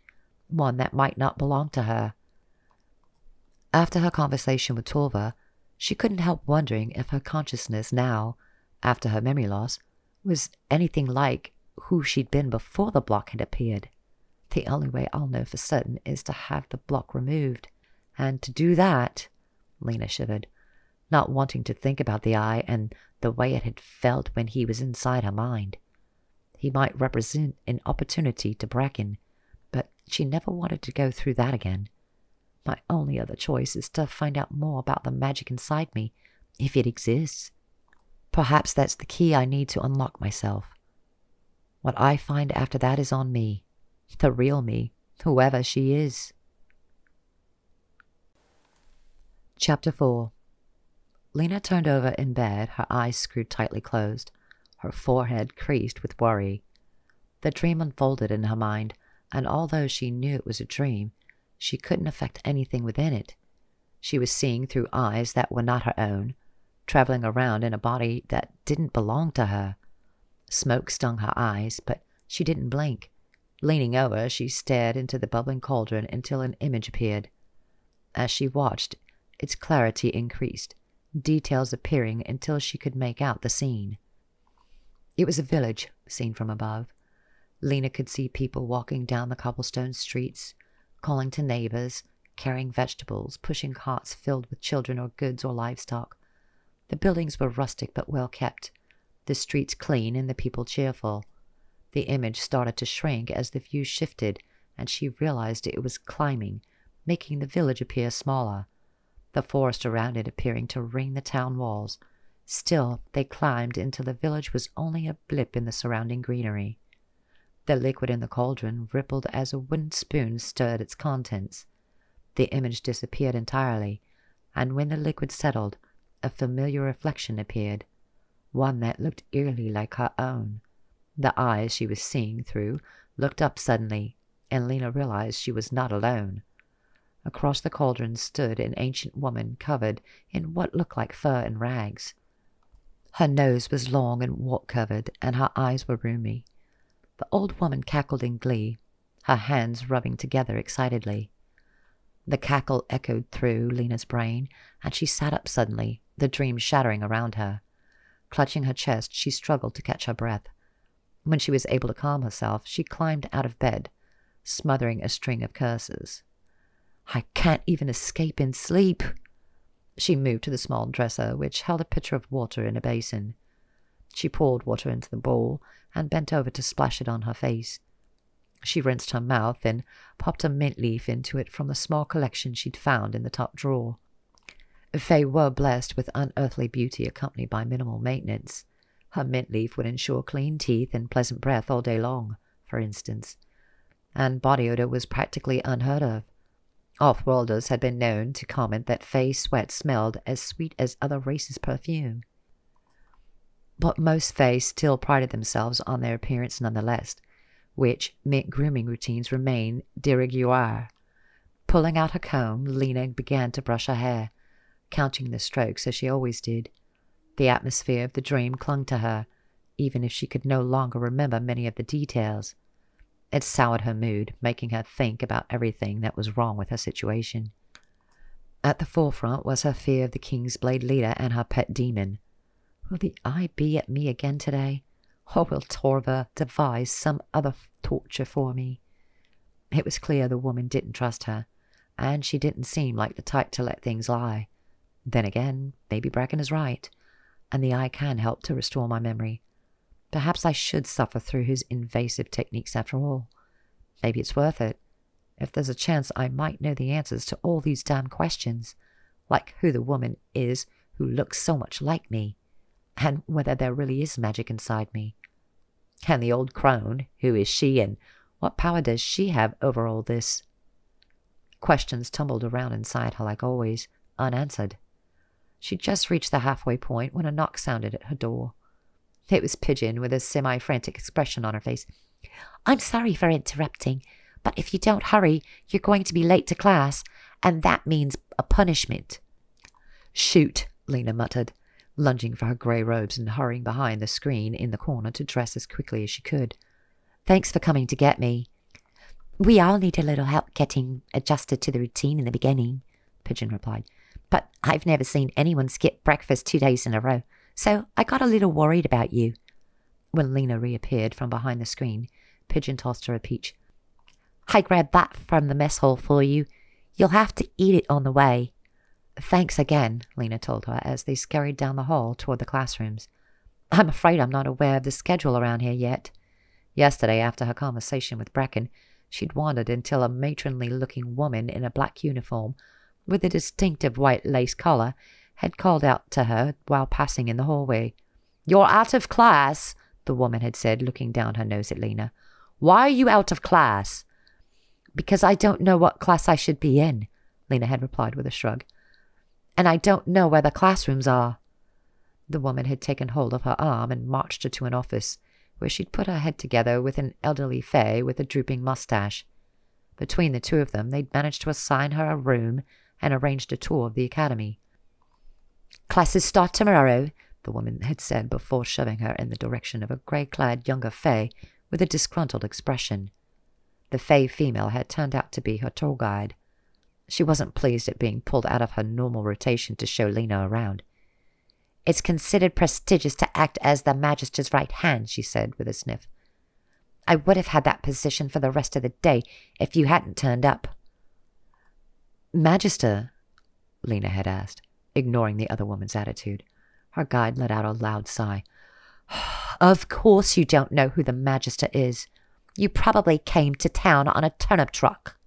one that might not belong to her. After her conversation with Torva, she couldn't help wondering if her consciousness now, after her memory loss, was anything like who she'd been before the block had appeared. The only way I'll know for certain is to have the block removed. And to do that, Lena shivered, not wanting to think about the eye and the way it had felt when he was inside her mind. He might represent an opportunity to Bracken, but she never wanted to go through that again. My only other choice is to find out more about the magic inside me, if it exists. Perhaps that's the key I need to unlock myself. What I find after that is on me, the real me, whoever she is. Chapter 4. Lena turned over in bed, her eyes screwed tightly closed, her forehead creased with worry. The dream unfolded in her mind, and although she knew it was a dream, she couldn't affect anything within it. She was seeing through eyes that were not her own, traveling around in a body that didn't belong to her. Smoke stung her eyes, but she didn't blink. Leaning over, she stared into the bubbling cauldron until an image appeared. As she watched, its clarity increased, details appearing until she could make out the scene. It was a village, seen from above. Lena could see people walking down the cobblestone streets, calling to neighbors, carrying vegetables, pushing carts filled with children or goods or livestock. The buildings were rustic but well kept, the streets clean and the people cheerful. The image started to shrink as the view shifted, and she realized it was climbing, making the village appear smaller, the forest around it appearing to ring the town walls. Still, they climbed until the village was only a blip in the surrounding greenery. The liquid in the cauldron rippled as a wooden spoon stirred its contents. The image disappeared entirely, and when the liquid settled, a familiar reflection appeared, one that looked eerily like her own. The eyes she was seeing through looked up suddenly, and Lena realized she was not alone. Across the cauldron stood an ancient woman covered in what looked like fur and rags. Her nose was long and wart-covered, and her eyes were rheumy. The old woman cackled in glee, her hands rubbing together excitedly. The cackle echoed through Lena's brain, and she sat up suddenly, the dream shattering around her. Clutching her chest, she struggled to catch her breath. When she was able to calm herself, she climbed out of bed, smothering a string of curses. "I can't even escape in sleep!" She moved to the small dresser, which held a pitcher of water in a basin. She poured water into the bowl and bent over to splash it on her face. She rinsed her mouth and popped a mint leaf into it from the small collection she'd found in the top drawer. Fae were blessed with unearthly beauty accompanied by minimal maintenance. Her mint leaf would ensure clean teeth and pleasant breath all day long, for instance. And body odor was practically unheard of. Off-worlders had been known to comment that Fae sweat smelled as sweet as other races' perfume. But most Fae still prided themselves on their appearance nonetheless, which meant grooming routines remained de rigueur. Pulling out her comb, Lena began to brush her hair, counting the strokes as she always did. The atmosphere of the dream clung to her, even if she could no longer remember many of the details. It soured her mood, making her think about everything that was wrong with her situation. At the forefront was her fear of the Kingsblade leader and her pet demon. Will the eye be at me again today? Or will Torva devise some other torture for me? It was clear the woman didn't trust her, and she didn't seem like the type to let things lie. Then again, maybe Bracken is right, and the eye can help to restore my memory. Perhaps I should suffer through his invasive techniques after all. Maybe it's worth it. If there's a chance I might know the answers to all these damn questions, like who the woman is who looks so much like me, and whether there really is magic inside me. And the old crone, who is she, and what power does she have over all this? Questions tumbled around inside her like always, unanswered. She'd just reached the halfway point when a knock sounded at her door. It was Pigeon with a semi-frantic expression on her face. "I'm sorry for interrupting, but if you don't hurry, you're going to be late to class, and that means a punishment." "Shoot," Lena muttered, lunging for her grey robes and hurrying behind the screen in the corner to dress as quickly as she could. "Thanks for coming to get me." "We all need a little help getting adjusted to the routine in the beginning," Pigeon replied. "But I've never seen anyone skip breakfast 2 days in a row, so I got a little worried about you." When Lena reappeared from behind the screen, Pigeon tossed her a peach. "I grabbed that from the mess hall for you. You'll have to eat it on the way." "Thanks again," Lena told her as they scurried down the hall toward the classrooms. "I'm afraid I'm not aware of the schedule around here yet." Yesterday, after her conversation with Bracken, she'd wandered until a matronly-looking woman in a black uniform with a distinctive white lace collar had called out to her while passing in the hallway. "You're out of class," the woman had said, looking down her nose at Lena. "Why are you out of class?" "Because I don't know what class I should be in," Lena had replied with a shrug. "And I don't know where the classrooms are." The woman had taken hold of her arm and marched her to an office, where she'd put her head together with an elderly fae with a drooping mustache. Between the two of them, they'd managed to assign her a room and arranged a tour of the academy. "Classes start tomorrow," the woman had said before shoving her in the direction of a grey-clad younger fae with a disgruntled expression. The fae female had turned out to be her tour guide. She wasn't pleased at being pulled out of her normal rotation to show Lena around. "It's considered prestigious to act as the magister's right hand," she said with a sniff. "I would have had that position for the rest of the day if you hadn't turned up." "Magister?" Lena had asked, ignoring the other woman's attitude. Her guide let out a loud sigh. "Of course you don't know who the magister is. You probably came to town on a turnip truck."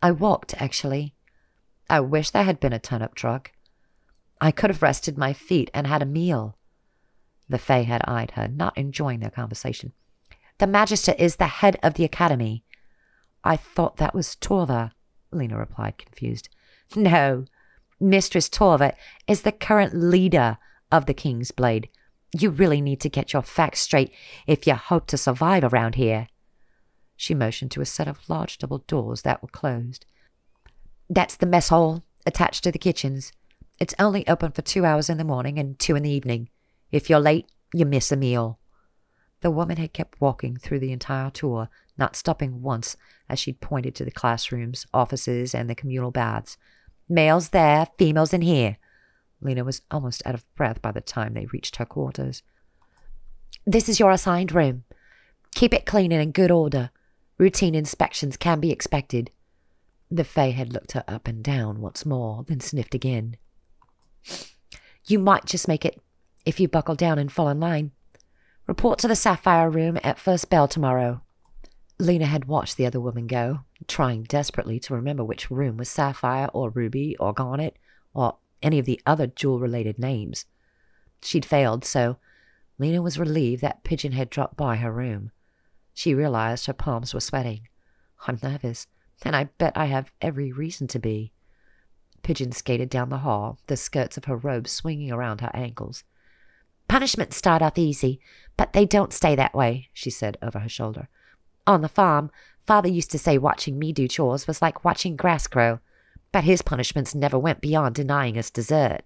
"I walked, actually. I wish there had been a turnip truck. I could have rested my feet and had a meal." The fae had eyed her, not enjoying their conversation. "The magister is the head of the academy." "I thought that was Torva," Lena replied, confused. "No, Mistress Torva is the current leader of the Kingsblade. You really need to get your facts straight if you hope to survive around here." She motioned to a set of large double doors that were closed. "That's the mess hall, attached to the kitchens. It's only open for 2 hours in the morning and 2 in the evening. If you're late, you miss a meal." The woman had kept walking through the entire tour, not stopping once as she'd pointed to the classrooms, offices, and the communal baths. "Males there, females in here." Lena was almost out of breath by the time they reached her quarters. "This is your assigned room. Keep it clean and in good order. Routine inspections can be expected." The fae had looked her up and down once more, then sniffed again. "You might just make it if you buckle down and fall in line. Report to the sapphire room at first bell tomorrow." Lena had watched the other woman go, trying desperately to remember which room was sapphire or ruby or garnet or any of the other jewel-related names. She'd failed, so Lena was relieved that Pigeon had dropped by her room. She realized her palms were sweating. "I'm nervous, and I bet I have every reason to be." Pigeon skated down the hall, the skirts of her robe swinging around her ankles. "Punishments start off easy, but they don't stay that way," she said over her shoulder. "On the farm, Father used to say watching me do chores was like watching grass grow, but his punishments never went beyond denying us dessert.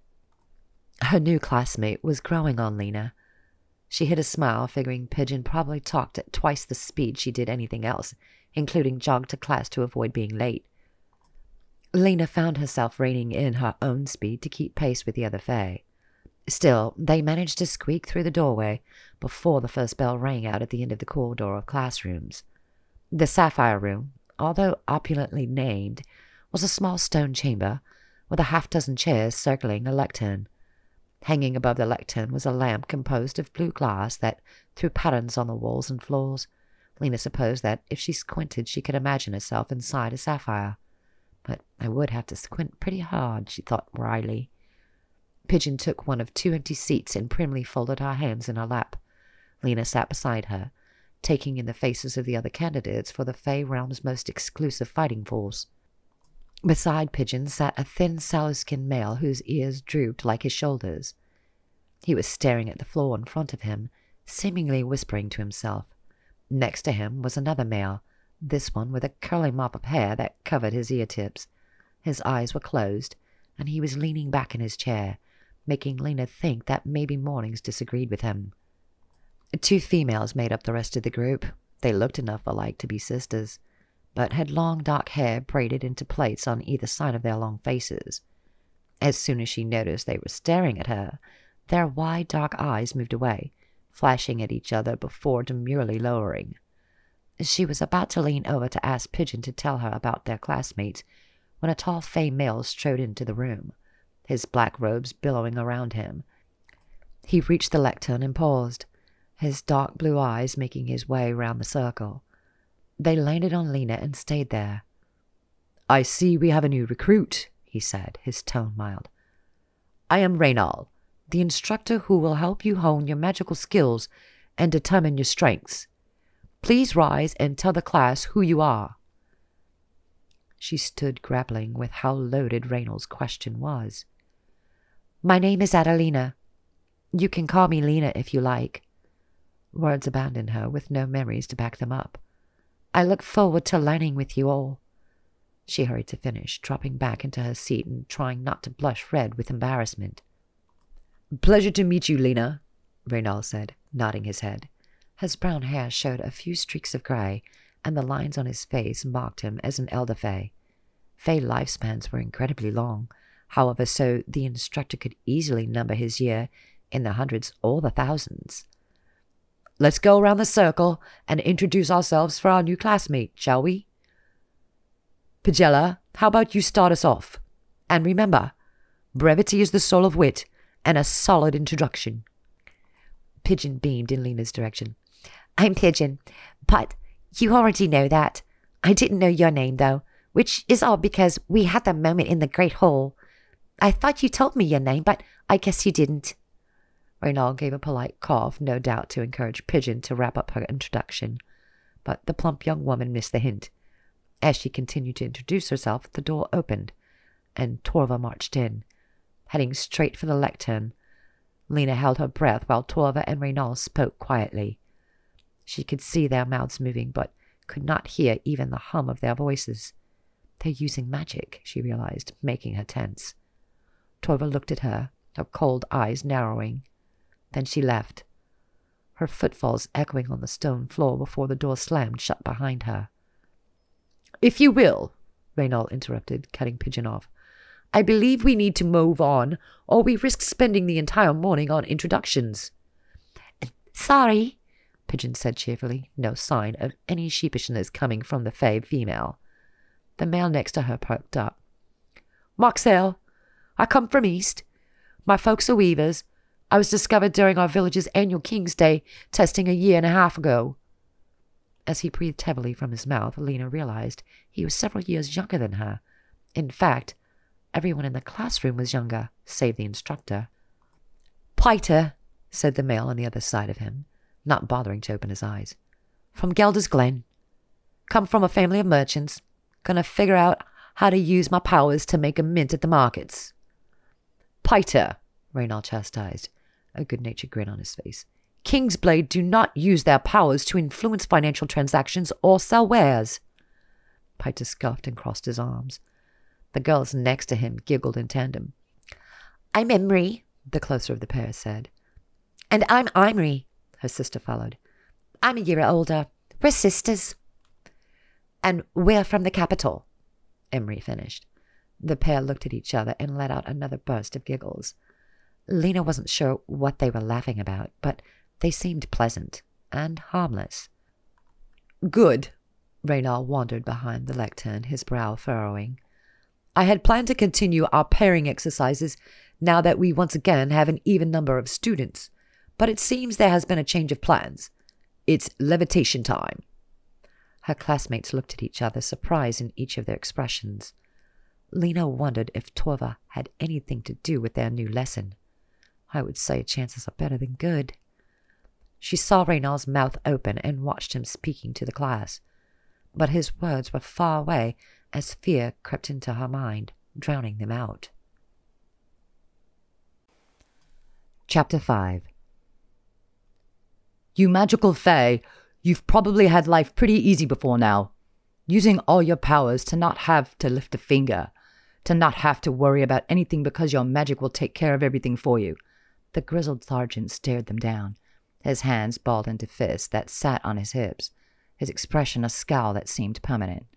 Her new classmate was growing on Lena. She hid a smile, figuring Pigeon probably talked at twice the speed she did anything else, including jogged to class to avoid being late. Lena found herself reining in her own speed to keep pace with the other Fae. Still, they managed to squeak through the doorway before the first bell rang out at the end of the corridor of classrooms. The sapphire room, although opulently named, was a small stone chamber with a half-dozen chairs circling a lectern. Hanging above the lectern was a lamp composed of blue glass that threw patterns on the walls and floors. Lena supposed that if she squinted she could imagine herself inside a sapphire. But I would have to squint pretty hard, she thought wryly. Pigeon took one of two empty seats and primly folded her hands in her lap. Lena sat beside her, taking in the faces of the other candidates for the Fae Realm's most exclusive fighting force. Beside Pigeon sat a thin, sallow-skinned male whose ears drooped like his shoulders. He was staring at the floor in front of him, seemingly whispering to himself. Next to him was another male, this one with a curly mop of hair that covered his ear tips. His eyes were closed, and he was leaning back in his chair, making Lena think that maybe Mornings disagreed with him. Two females made up the rest of the group. They looked enough alike to be sisters, but had long dark hair braided into plaits on either side of their long faces. As soon as she noticed they were staring at her, their wide dark eyes moved away, flashing at each other before demurely lowering. She was about to lean over to ask Pigeon to tell her about their classmates when a tall Fae male strode into the room, his black robes billowing around him. He reached the lectern and paused, his dark blue eyes making his way round the circle. They landed on Lena and stayed there. "I see we have a new recruit," he said, his tone mild. "I am Reynal, the instructor who will help you hone your magical skills and determine your strengths. Please rise and tell the class who you are." She stood grappling with how loaded Reynal's question was. "My name is Adelina. You can call me Lena if you like." Words abandoned her with no memories to back them up. "I look forward to learning with you all." She hurried to finish, dropping back into her seat and trying not to blush red with embarrassment. "Pleasure to meet you, Lena," Reynal said, nodding his head. His brown hair showed a few streaks of grey, and the lines on his face marked him as an elder Fae. Fae lifespans were incredibly long, however, so the instructor could easily number his year in the hundreds or the thousands. "Let's go around the circle and introduce ourselves for our new classmate, shall we? Pagella, how about you start us off? And remember, brevity is the soul of wit, and a solid introduction." Pigeon beamed in Lena's direction. "I'm Pigeon, but you already know that. I didn't know your name, though, which is all because we had that moment in the Great Hall. I thought you told me your name, but I guess you didn't." Reynal gave a polite cough, no doubt to encourage Pigeon to wrap up her introduction, but the plump young woman missed the hint. As she continued to introduce herself, the door opened, and Torva marched in, heading straight for the lectern. Lena held her breath while Torva and Reynal spoke quietly. She could see their mouths moving, but could not hear even the hum of their voices. "They're using magic," she realized, making her tense. Torva looked at her, her cold eyes narrowing. Then she left, her footfalls echoing on the stone floor before the door slammed shut behind her. "If you will," Reynal interrupted, cutting Pigeon off, "I believe we need to move on, or we risk spending the entire morning on introductions." "Sorry," Pigeon said cheerfully, no sign of any sheepishness coming from the Fae female. The male next to her perked up. "Marksale, I come from East. My folks are weavers. I was discovered during our village's annual King's Day testing a year and a half ago." As he breathed heavily from his mouth, Lena realized he was several years younger than her. In fact, everyone in the classroom was younger, save the instructor. "Piter," said the male on the other side of him, not bothering to open his eyes. "From Gelder's Glen. Come from a family of merchants. Gonna figure out how to use my powers to make a mint at the markets." "Piter," Reynal chastised, a good-natured grin on his face. "Kingsblade do not use their powers to influence financial transactions or sell wares." Pita scuffed and crossed his arms. The girls next to him giggled in tandem. "I'm Imri," the closer of the pair said. "And I'm Imri," her sister followed. "I'm a year older. We're sisters." "And we're from the capital," Imri finished. The pair looked at each other and let out another burst of giggles. Lena wasn't sure what they were laughing about, but they seemed pleasant and harmless. "Good." Reynal wandered behind the lectern, his brow furrowing. "I had planned to continue our pairing exercises now that we once again have an even number of students, but it seems there has been a change of plans. It's levitation time." Her classmates looked at each other, surprise in each of their expressions. Lena wondered if Torva had anything to do with their new lesson. I would say chances are better than good. She saw Reynal's mouth open and watched him speaking to the class, but his words were far away as fear crept into her mind, drowning them out. Chapter 5. "You magical fae, you've probably had life pretty easy before now, using all your powers to not have to lift a finger, to not have to worry about anything because your magic will take care of everything for you." The grizzled sergeant stared them down, his hands balled into fists that sat on his hips, his expression a scowl that seemed permanent.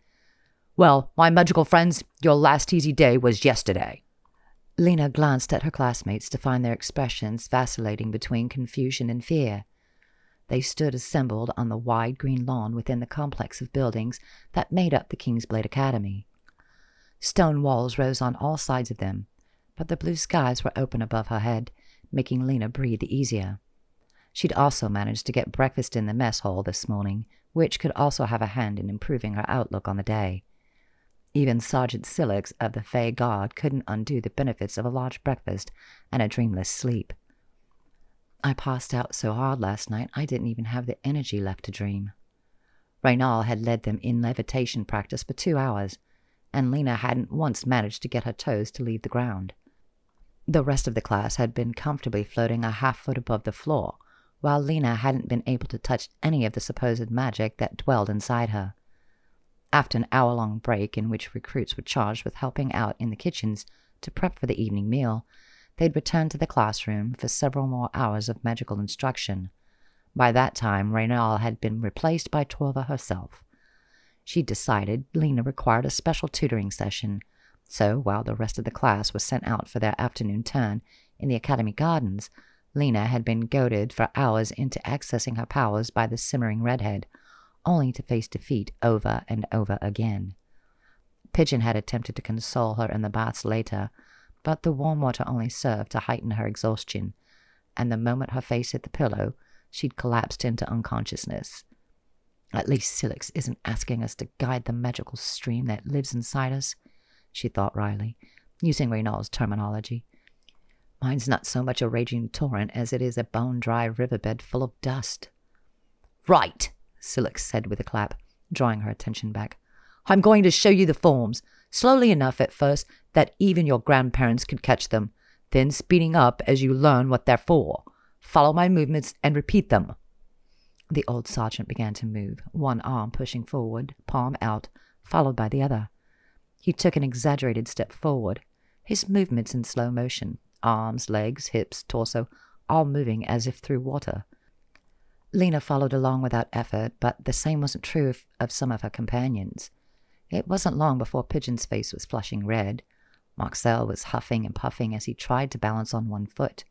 "Well, my magical friends, your last easy day was yesterday." Lena glanced at her classmates to find their expressions vacillating between confusion and fear. They stood assembled on the wide green lawn within the complex of buildings that made up the Kingsblade Academy. Stone walls rose on all sides of them, but the blue skies were open above her head, making Lena breathe easier. She'd also managed to get breakfast in the mess hall this morning, which could also have a hand in improving her outlook on the day. Even Sergeant Silix of the Fae Guard couldn't undo the benefits of a large breakfast and a dreamless sleep. "I passed out so hard last night I didn't even have the energy left to dream." Reynal had led them in levitation practice for 2 hours, and Lena hadn't once managed to get her toes to leave the ground. The rest of the class had been comfortably floating a half-foot above the floor, while Lena hadn't been able to touch any of the supposed magic that dwelled inside her. After an hour-long break in which recruits were charged with helping out in the kitchens to prep for the evening meal, they'd returned to the classroom for several more hours of magical instruction. By that time, Reynal had been replaced by Torva herself. She decided Lena required a special tutoring session, so while the rest of the class was sent out for their afternoon turn in the academy gardens, Lena had been goaded for hours into accessing her powers by the simmering redhead, only to face defeat over and over again. Pigeon had attempted to console her in the baths later, but the warm water only served to heighten her exhaustion, and the moment her face hit the pillow, she'd collapsed into unconsciousness. "At least Silix isn't asking us to guide the magical stream that lives inside us," she thought wryly, using Reynal's terminology. "Mine's not so much a raging torrent as it is a bone-dry riverbed full of dust." "Right," Silix said with a clap, drawing her attention back. "I'm going to show you the forms, slowly enough at first that even your grandparents could catch them, then speeding up as you learn what they're for. Follow my movements and repeat them." The old sergeant began to move, one arm pushing forward, palm out, followed by the other. He took an exaggerated step forward, his movements in slow motion, arms, legs, hips, torso, all moving as if through water. Lena followed along without effort, but the same wasn't true of some of her companions. It wasn't long before Pigeon's face was flushing red. Marcel was huffing and puffing as he tried to balance on one foot.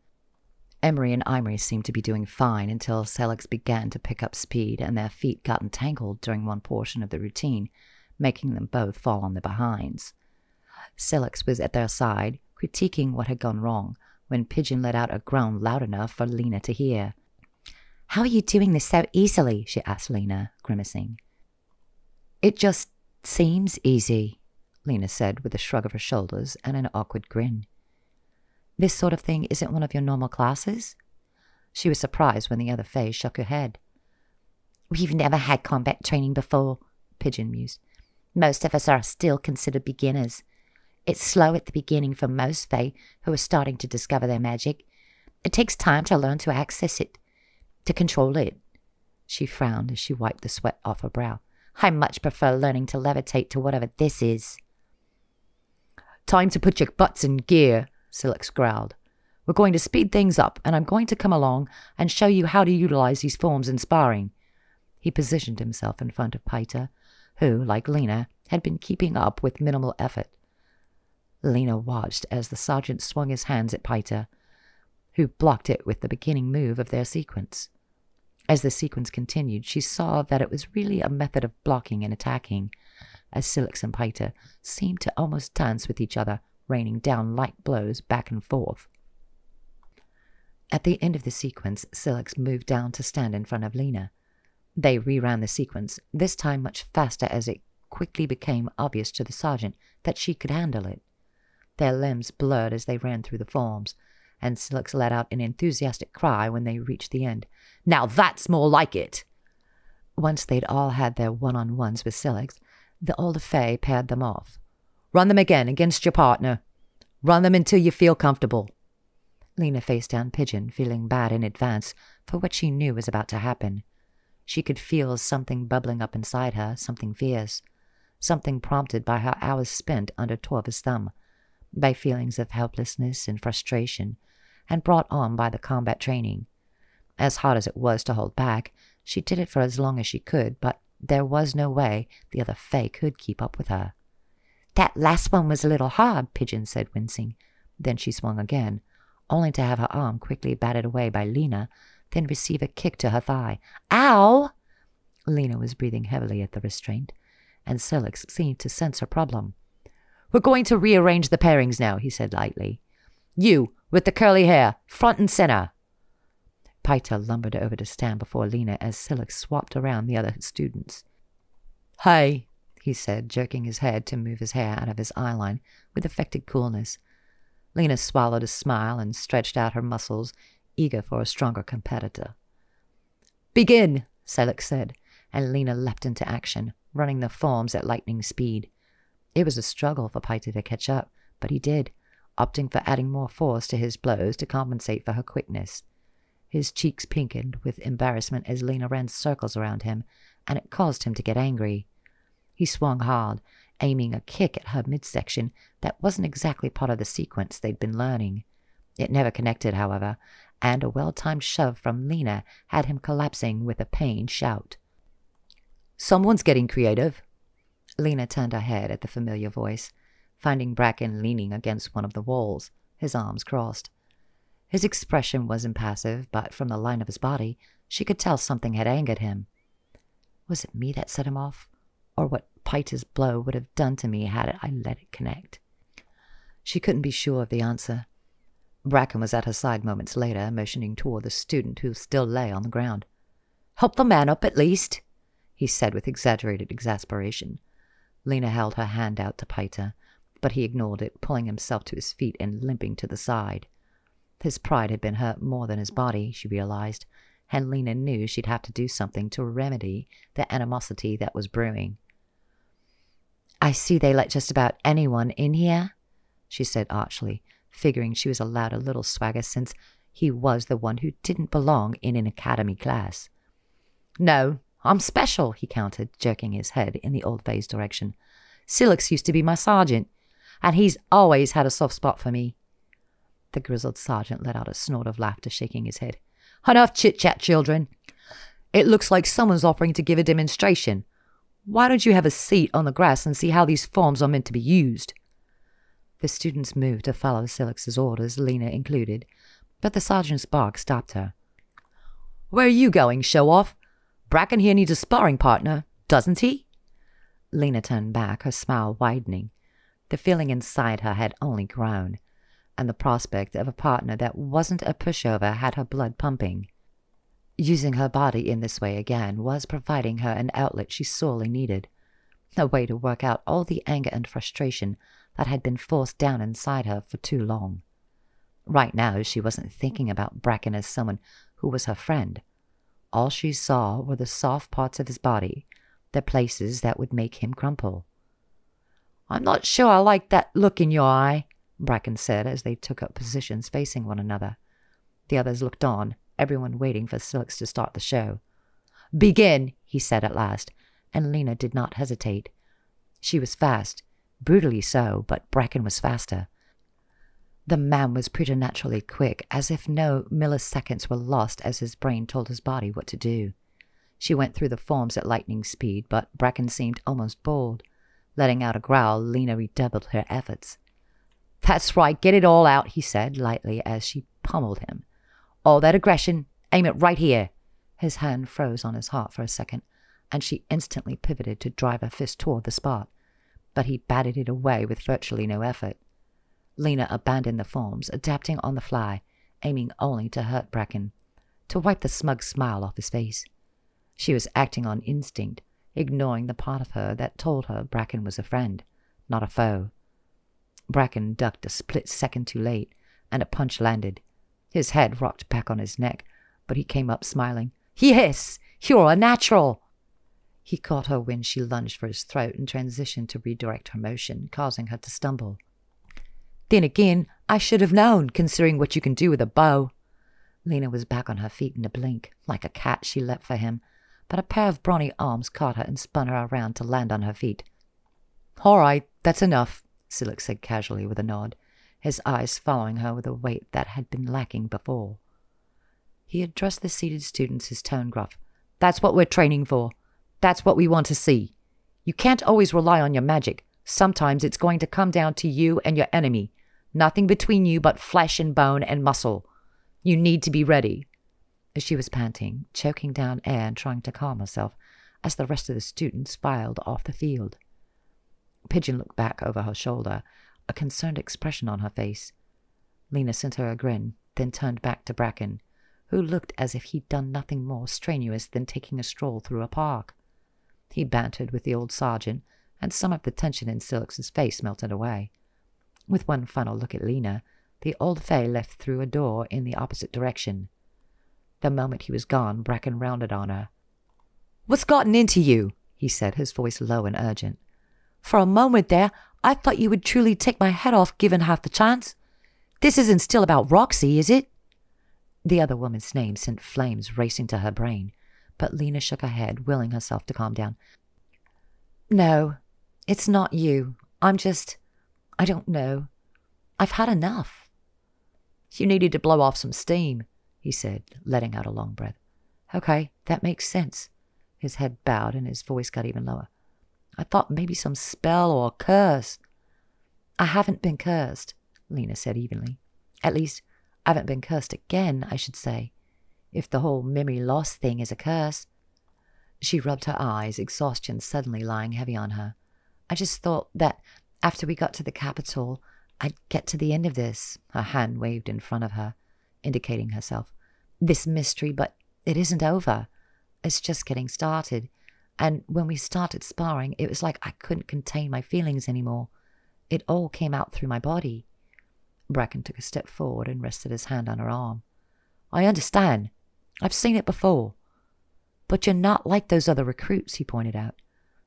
Emery and Imri seemed to be doing fine until Selix began to pick up speed and their feet got entangled during one portion of the routine, making them both fall on their behinds. Selix was at their side, critiquing what had gone wrong, when Pigeon let out a groan loud enough for Lena to hear. "How are you doing this so easily?" she asked Lena, grimacing. "It just seems easy," Lena said with a shrug of her shoulders and an awkward grin. "This sort of thing isn't one of your normal classes?" She was surprised when the other Fae shook her head. "We've never had combat training before," Pigeon mused. "Most of us are still considered beginners. It's slow at the beginning for most Fae who are starting to discover their magic. It takes time to learn to access it, to control it." She frowned as she wiped the sweat off her brow. I much prefer learning to levitate to whatever this is. Time to put your butts in gear, Silix growled. We're going to speed things up, and I'm going to come along and show you how to utilize these forms in sparring. He positioned himself in front of Paita, who, like Lena, had been keeping up with minimal effort. Lena watched as the sergeant swung his hands at Paita, who blocked it with the beginning move of their sequence. As the sequence continued, she saw that it was really a method of blocking and attacking, as Silix and Paita seemed to almost dance with each other, raining down light blows back and forth. At the end of the sequence, Silix moved down to stand in front of Lena. They reran the sequence, this time much faster, as it quickly became obvious to the sergeant that she could handle it. Their limbs blurred as they ran through the forms, and Silix let out an enthusiastic cry when they reached the end. Now that's more like it! Once they'd all had their one-on-ones with Silix, the older Fae paired them off. Run them again, against your partner. Run them until you feel comfortable. Lena faced down Pigeon, feeling bad in advance for what she knew was about to happen. She could feel something bubbling up inside her, something fierce, something prompted by her hours spent under Torva's thumb, by feelings of helplessness and frustration, and brought on by the combat training. As hard as it was to hold back, she did it for as long as she could, but there was no way the other Fae could keep up with her. That last one was a little hard, Pigeon said, wincing. Then she swung again, only to have her arm quickly batted away by Lena, then receive a kick to her thigh. Ow! Lena was breathing heavily at the restraint, and Silix seemed to sense her problem. We're going to rearrange the pairings now, he said lightly. You, with the curly hair, front and center. Paita lumbered over to stand before Lena as Silix swapped around the other students. Hey, he said, jerking his head to move his hair out of his eyeline with affected coolness. Lena swallowed a smile and stretched out her muscles, eager for a stronger competitor. Begin, Silix said, and Lena leapt into action, running the forms at lightning speed. It was a struggle for Paita to catch up, but he did, opting for adding more force to his blows to compensate for her quickness. His cheeks pinkened with embarrassment as Lena ran circles around him, and it caused him to get angry. He swung hard, aiming a kick at her midsection that wasn't exactly part of the sequence they'd been learning. It never connected, however, and a well-timed shove from Lena had him collapsing with a pained shout. Someone's getting creative. Lena turned her head at the familiar voice, finding Bracken leaning against one of the walls, his arms crossed. His expression was impassive, but from the line of his body, she could tell something had angered him. Was it me that set him off? Or what Paita's blow would have done to me had I let it connect? She couldn't be sure of the answer. Bracken was at her side moments later, motioning toward the student who still lay on the ground. Help the man up, at least, he said with exaggerated exasperation. Lena held her hand out to Paita, but he ignored it, pulling himself to his feet and limping to the side. His pride had been hurt more than his body, she realized, and Lena knew she'd have to do something to remedy the animosity that was brewing. I see they let just about anyone in here, she said archly, figuring she was allowed a little swagger since he was the one who didn't belong in an academy class. No, I'm special, he countered, jerking his head in the old Fae's direction. Silix used to be my sergeant, and he's always had a soft spot for me. The grizzled sergeant let out a snort of laughter, shaking his head. Enough chit-chat, children. It looks like someone's offering to give a demonstration. Why don't you have a seat on the grass and see how these forms are meant to be used? The students moved to follow Silix's orders, Lena included, but the sergeant's bark stopped her. Where are you going, show-off? Bracken here needs a sparring partner, doesn't he? Lena turned back, her smile widening. The feeling inside her had only grown, and the prospect of a partner that wasn't a pushover had her blood pumping. Using her body in this way again was providing her an outlet she sorely needed, a way to work out all the anger and frustration that had been forced down inside her for too long. Right now, she wasn't thinking about Bracken as someone who was her friend. All she saw were the soft parts of his body, the places that would make him crumple. I'm not sure I like that look in your eye, Bracken said as they took up positions facing one another. The others looked on, everyone waiting for Silix to start the show. Begin, he said at last, and Lena did not hesitate. She was fast, brutally so, but Bracken was faster. The man was preternaturally quick, as if no milliseconds were lost as his brain told his body what to do. She went through the forms at lightning speed, but Bracken seemed almost bored. Letting out a growl, Lena redoubled her efforts. "That's right, get it all out," he said lightly as she pummeled him. "All that aggression, aim it right here." His hand froze on his heart for a second, and she instantly pivoted to drive her fist toward the spot, but he batted it away with virtually no effort. Lena abandoned the forms, adapting on the fly, aiming only to hurt Bracken, to wipe the smug smile off his face. She was acting on instinct, ignoring the part of her that told her Bracken was a friend, not a foe. Bracken ducked a split second too late, and a punch landed. His head rocked back on his neck, but he came up smiling. "Yes, you're a natural!" He caught her when she lunged for his throat and transitioned to redirect her motion, causing her to stumble. "Then again, I should have known, considering what you can do with a bow." Lena was back on her feet in a blink. Like a cat, she leapt for him, but a pair of brawny arms caught her and spun her around to land on her feet. "All right, that's enough," Silix said casually with a nod, his eyes following her with a weight that had been lacking before. He addressed the seated students, his tone gruff. "That's what we're training for. That's what we want to see. You can't always rely on your magic. Sometimes it's going to come down to you and your enemy. Nothing between you but flesh and bone and muscle. You need to be ready." As she was panting, choking down air and trying to calm herself, as the rest of the students filed off the field. Pigeon looked back over her shoulder, a concerned expression on her face. Lena sent her a grin, then turned back to Bracken, who looked as if he'd done nothing more strenuous than taking a stroll through a park. He bantered with the old sergeant, and some of the tension in Silix's face melted away. With one final look at Lena, the old Fae left through a door in the opposite direction. The moment he was gone, Bracken rounded on her. "What's gotten into you?" he said, his voice low and urgent. "For a moment there, I thought you would truly take my head off given half the chance. This isn't still about Roxy, is it?" The other woman's name sent flames racing to her brain, but Lena shook her head, willing herself to calm down. "No, it's not you. I'm just... I don't know. I've had enough." "You needed to blow off some steam," he said, letting out a long breath. "Okay, that makes sense." His head bowed and his voice got even lower. "I thought maybe some spell or curse." "I haven't been cursed," Lena said evenly. "At least, I haven't been cursed again, I should say. If the whole memory loss thing is a curse." She rubbed her eyes, exhaustion suddenly lying heavy on her. "I just thought that after we got to the capital, I'd get to the end of this." Her hand waved in front of her, indicating herself. "This mystery, but it isn't over. It's just getting started. And when we started sparring, it was like I couldn't contain my feelings anymore. It all came out through my body." Bracken took a step forward and rested his hand on her arm. "I understand. I've seen it before. But you're not like those other recruits," he pointed out.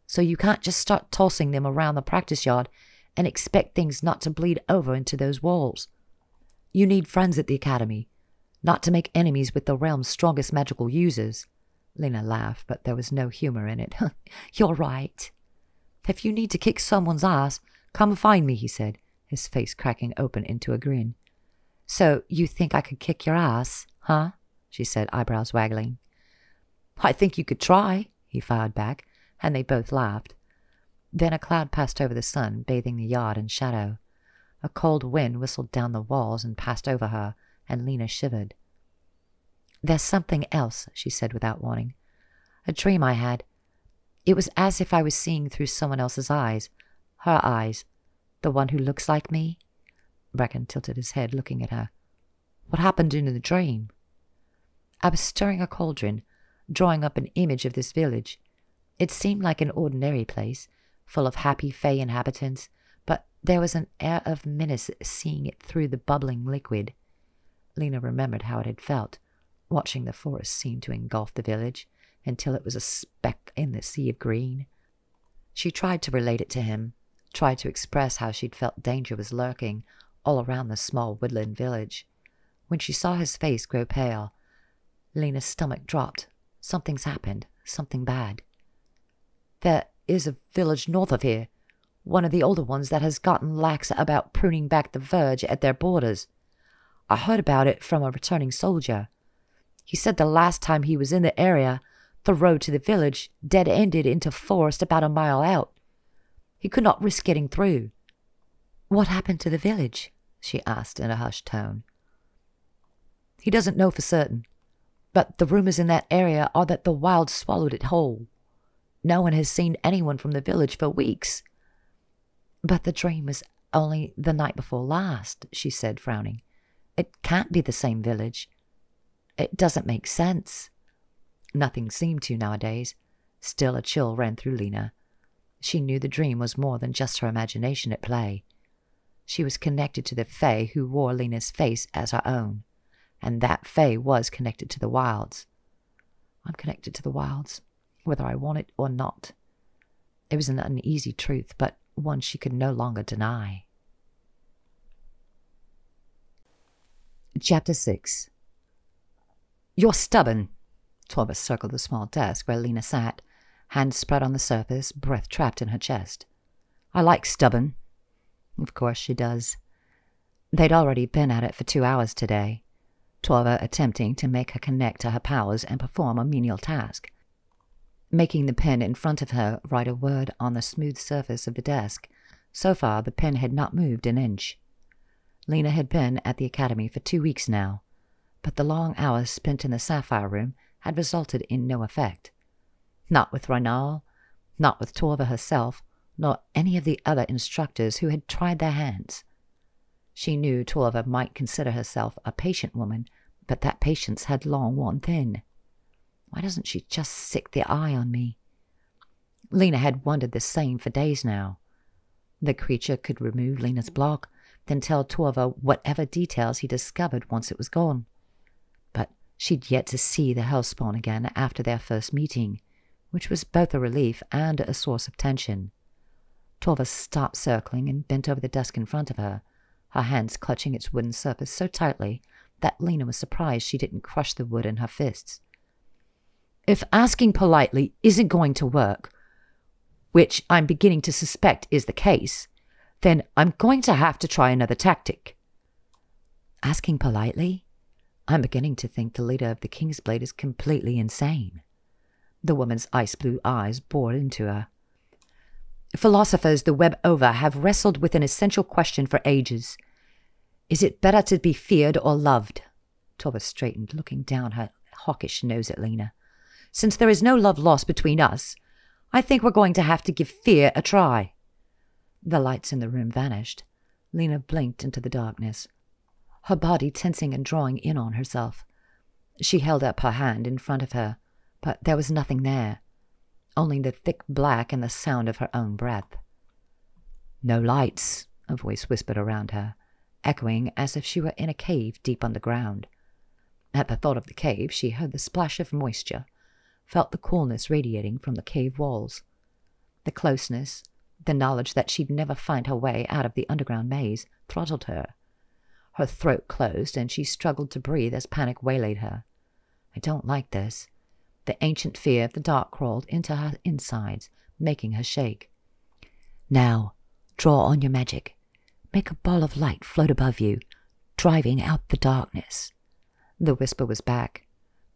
"So you can't just start tossing them around the practice yard and expect things not to bleed over into those walls. You need friends at the academy, not to make enemies with the realm's strongest magical users." Lena laughed, but there was no humor in it. "You're right. If you need to kick someone's ass, come find me," he said, his face cracking open into a grin. "So you think I could kick your ass, huh?" she said, eyebrows waggling. "I think you could try," he fired back, and they both laughed. Then a cloud passed over the sun, bathing the yard in shadow. A cold wind whistled down the walls and passed over her, and Lena shivered. "There's something else," she said without warning. "A dream I had. It was as if I was seeing through someone else's eyes. Her eyes. The one who looks like me." Bracken tilted his head, looking at her. "What happened in the dream?" "I was stirring a cauldron, drawing up an image of this village. It seemed like an ordinary place, full of happy Fae inhabitants, but there was an air of menace seeing it through the bubbling liquid." Lena remembered how it had felt, watching the forest seem to engulf the village until it was a speck in the sea of green. She tried to relate it to him, tried to express how she'd felt danger was lurking all around the small woodland village. When she saw his face grow pale, Lena's stomach dropped. Something's happened, something bad. There is a village north of here, one of the older ones that has gotten lax about pruning back the verge at their borders. I heard about it from a returning soldier. He said the last time he was in the area, the road to the village dead-ended into forest about a mile out. He could not risk getting through. "What happened to the village?" she asked in a hushed tone. "He doesn't know for certain, but the rumors in that area are that the wild swallowed it whole. No one has seen anyone from the village for weeks." "But the dream was only the night before last," she said, frowning. "It can't be the same village. It doesn't make sense." Nothing seemed to nowadays. Still a chill ran through Lena. She knew the dream was more than just her imagination at play. She was connected to the Fae who wore Lena's face as her own, and that Fae was connected to the wilds. I'm connected to the wilds, whether I want it or not. It was an uneasy truth, but one she could no longer deny. Chapter 6. "You're stubborn." Torva circled the small desk where Lena sat, hands spread on the surface, breath trapped in her chest. "I like stubborn." Of course she does. They'd already been at it for 2 hours today, Torva attempting to make her connect to her powers and perform a menial task, making the pen in front of her write a word on the smooth surface of the desk. So far, the pen had not moved an inch. Lena had been at the academy for 2 weeks now, but the long hours spent in the sapphire room had resulted in no effect. Not with Reynal, not with Torva herself, nor any of the other instructors who had tried their hands. She knew Torva might consider herself a patient woman, but that patience had long worn thin. "Why doesn't she just sick the eye on me?" Lena had wondered the same for days now. The creature could remove Lena's block, then tell Torva whatever details he discovered once it was gone. But she'd yet to see the Hellspawn again after their first meeting, which was both a relief and a source of tension. Torva stopped circling and bent over the desk in front of her, her hands clutching its wooden surface so tightly that Lena was surprised she didn't crush the wood in her fists. "If asking politely isn't going to work, which I'm beginning to suspect is the case, then I'm going to have to try another tactic." "Asking politely? I'm beginning to think the leader of the Kingsblade is completely insane." The woman's ice-blue eyes bored into her. "Philosophers the web over have wrestled with an essential question for ages. Is it better to be feared or loved?" Torva straightened, looking down her hawkish nose at Lena. "Since there is no love lost between us, I think we're going to have to give fear a try." The lights in the room vanished. Lena blinked into the darkness, her body tensing and drawing in on herself. She held up her hand in front of her, but there was nothing there. Only the thick black and the sound of her own breath. "No lights," a voice whispered around her, echoing as if she were in a cave deep underground. At the thought of the cave, she heard the splash of moisture, felt the coolness radiating from the cave walls. The closeness, the knowledge that she'd never find her way out of the underground maze, throttled her. Her throat closed, and she struggled to breathe as panic waylaid her. "I don't like this." The ancient fear of the dark crawled into her insides, making her shake. "Now, draw on your magic. Make a ball of light float above you, driving out the darkness." The whisper was back,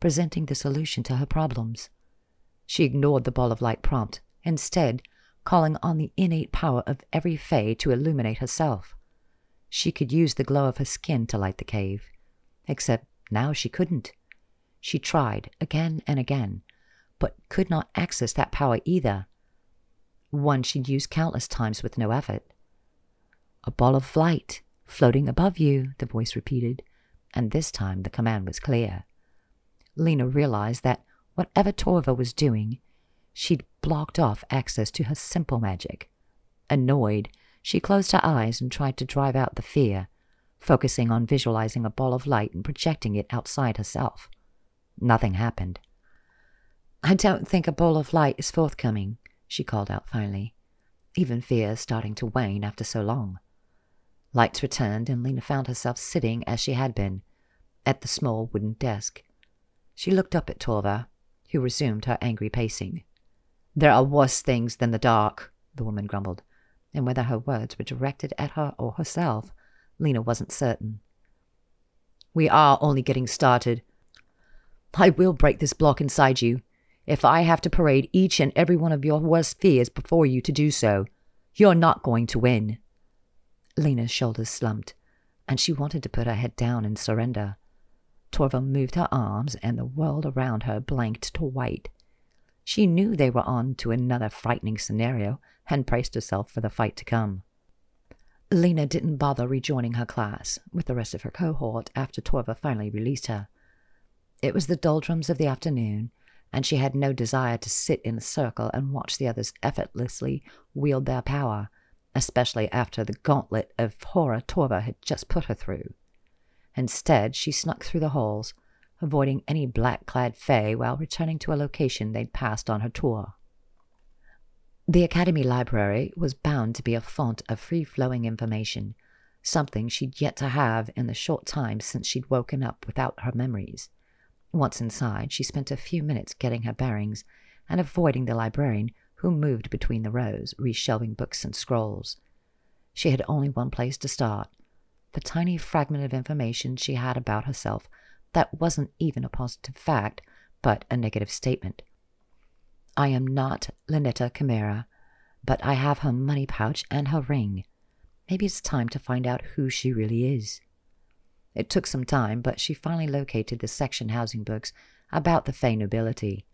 presenting the solution to her problems. She ignored the ball of light prompt, instead calling on the innate power of every Fae to illuminate herself. She could use the glow of her skin to light the cave, except now she couldn't. She tried again and again, but could not access that power either, one she'd used countless times with no effort. "A ball of light floating above you," the voice repeated, and this time the command was clear. Lena realized that whatever Torva was doing, she'd blocked off access to her simple magic. Annoyed, she closed her eyes and tried to drive out the fear, focusing on visualizing a ball of light and projecting it outside herself. Nothing happened. "I don't think a ball of light is forthcoming," she called out finally, even fear starting to wane after so long. Lights returned, and Lena found herself sitting as she had been, at the small wooden desk. She looked up at Torva, who resumed her angry pacing. There are worse things than the dark, the woman grumbled, and whether her words were directed at her or herself, Lena wasn't certain. We are only getting started. I will break this block inside you, if I have to parade each and every one of your worst fears before you to do so. You're not going to win. Lena's shoulders slumped, and she wanted to put her head down and surrender. Torva moved her arms, and the world around her blanked to white. She knew they were on to another frightening scenario, and braced herself for the fight to come. Lena didn't bother rejoining her class, with the rest of her cohort, after Torva finally released her. It was the doldrums of the afternoon, and she had no desire to sit in a circle and watch the others effortlessly wield their power, especially after the gauntlet of horror Torva had just put her through. Instead, she snuck through the halls, avoiding any black-clad fae while returning to a location they'd passed on her tour. The Academy Library was bound to be a font of free-flowing information, something she'd yet to have in the short time since she'd woken up without her memories. Once inside, she spent a few minutes getting her bearings and avoiding the librarian who moved between the rows, reshelving books and scrolls. She had only one place to start, the tiny fragment of information she had about herself that wasn't even a positive fact, but a negative statement. I am not Lynetta Chimera, but I have her money pouch and her ring. Maybe it's time to find out who she really is. It took some time, but she finally located the section housing books about the Fae nobility.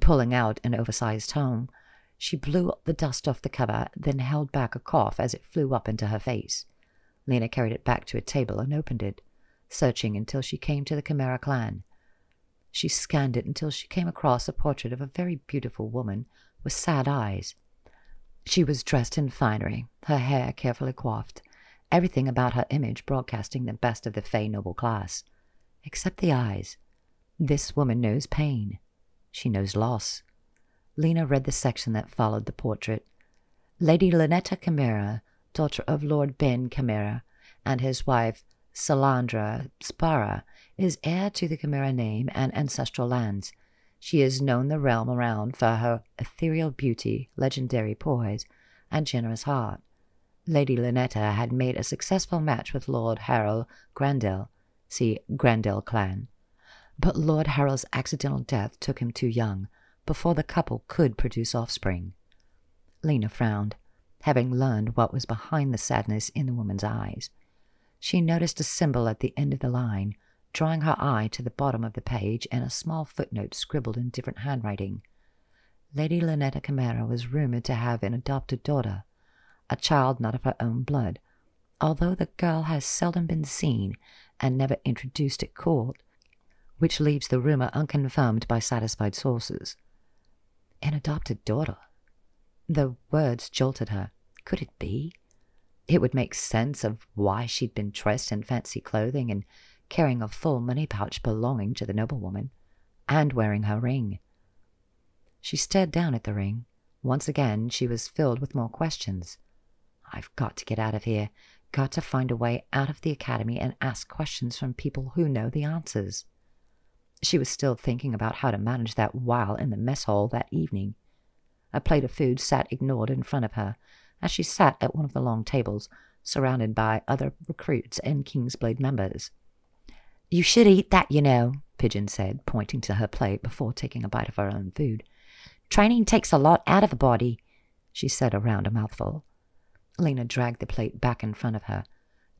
Pulling out an oversized tome, she blew the dust off the cover, then held back a cough as it flew up into her face. Lena carried it back to a table and opened it, searching until she came to the Chimera clan. She scanned it until she came across a portrait of a very beautiful woman with sad eyes. She was dressed in finery, her hair carefully coiffed, everything about her image broadcasting the best of the Fae noble class, except the eyes. This woman knows pain. She knows loss. Lena read the section that followed the portrait. Lady Lynetta Chimera, daughter of Lord Ben Chimera, and his wife Salandra Spara, is heir to the Chimera name and ancestral lands. She is known the realm around for her ethereal beauty, legendary poise, and generous heart. Lady Lynetta had made a successful match with Lord Harrell Grandel, see Grandel clan. But Lord Harrell's accidental death took him too young, before the couple could produce offspring. Lena frowned, having learned what was behind the sadness in the woman's eyes. She noticed a symbol at the end of the line, drawing her eye to the bottom of the page and a small footnote scribbled in different handwriting. Lady Lynetta Chimera was rumored to have an adopted daughter, a child not of her own blood, although the girl has seldom been seen and never introduced at court, which leaves the rumor unconfirmed by satisfied sources. An adopted daughter. The words jolted her. Could it be? It would make sense of why she'd been dressed in fancy clothing and carrying a full money pouch belonging to the noblewoman, and wearing her ring. She stared down at the ring. Once again, she was filled with more questions. I've got to get out of here, got to find a way out of the academy and ask questions from people who know the answers. She was still thinking about how to manage that while in the mess hall that evening. A plate of food sat ignored in front of her as she sat at one of the long tables, surrounded by other recruits and Kingsblade members. You should eat that, you know, Pigeon said, pointing to her plate before taking a bite of her own food. Training takes a lot out of a body, she said around a mouthful. Lena dragged the plate back in front of her,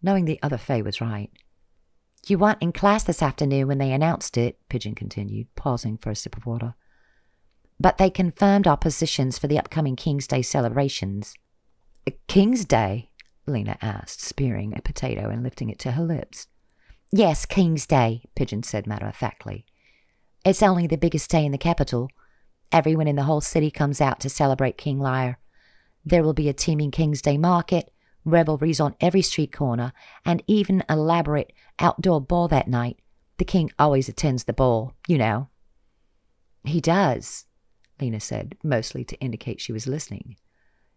knowing the other Fae was right. You weren't in class this afternoon when they announced it, Pigeon continued, pausing for a sip of water. But they confirmed our positions for the upcoming King's Day celebrations. King's Day? Lena asked, spearing a potato and lifting it to her lips. Yes, King's Day, Pigeon said matter-of-factly. It's only the biggest day in the capital. Everyone in the whole city comes out to celebrate King Lyre. There will be a teeming King's Day market, revelries on every street corner, and even an elaborate outdoor ball that night. The king always attends the ball, you know. He does, Lena said, mostly to indicate she was listening.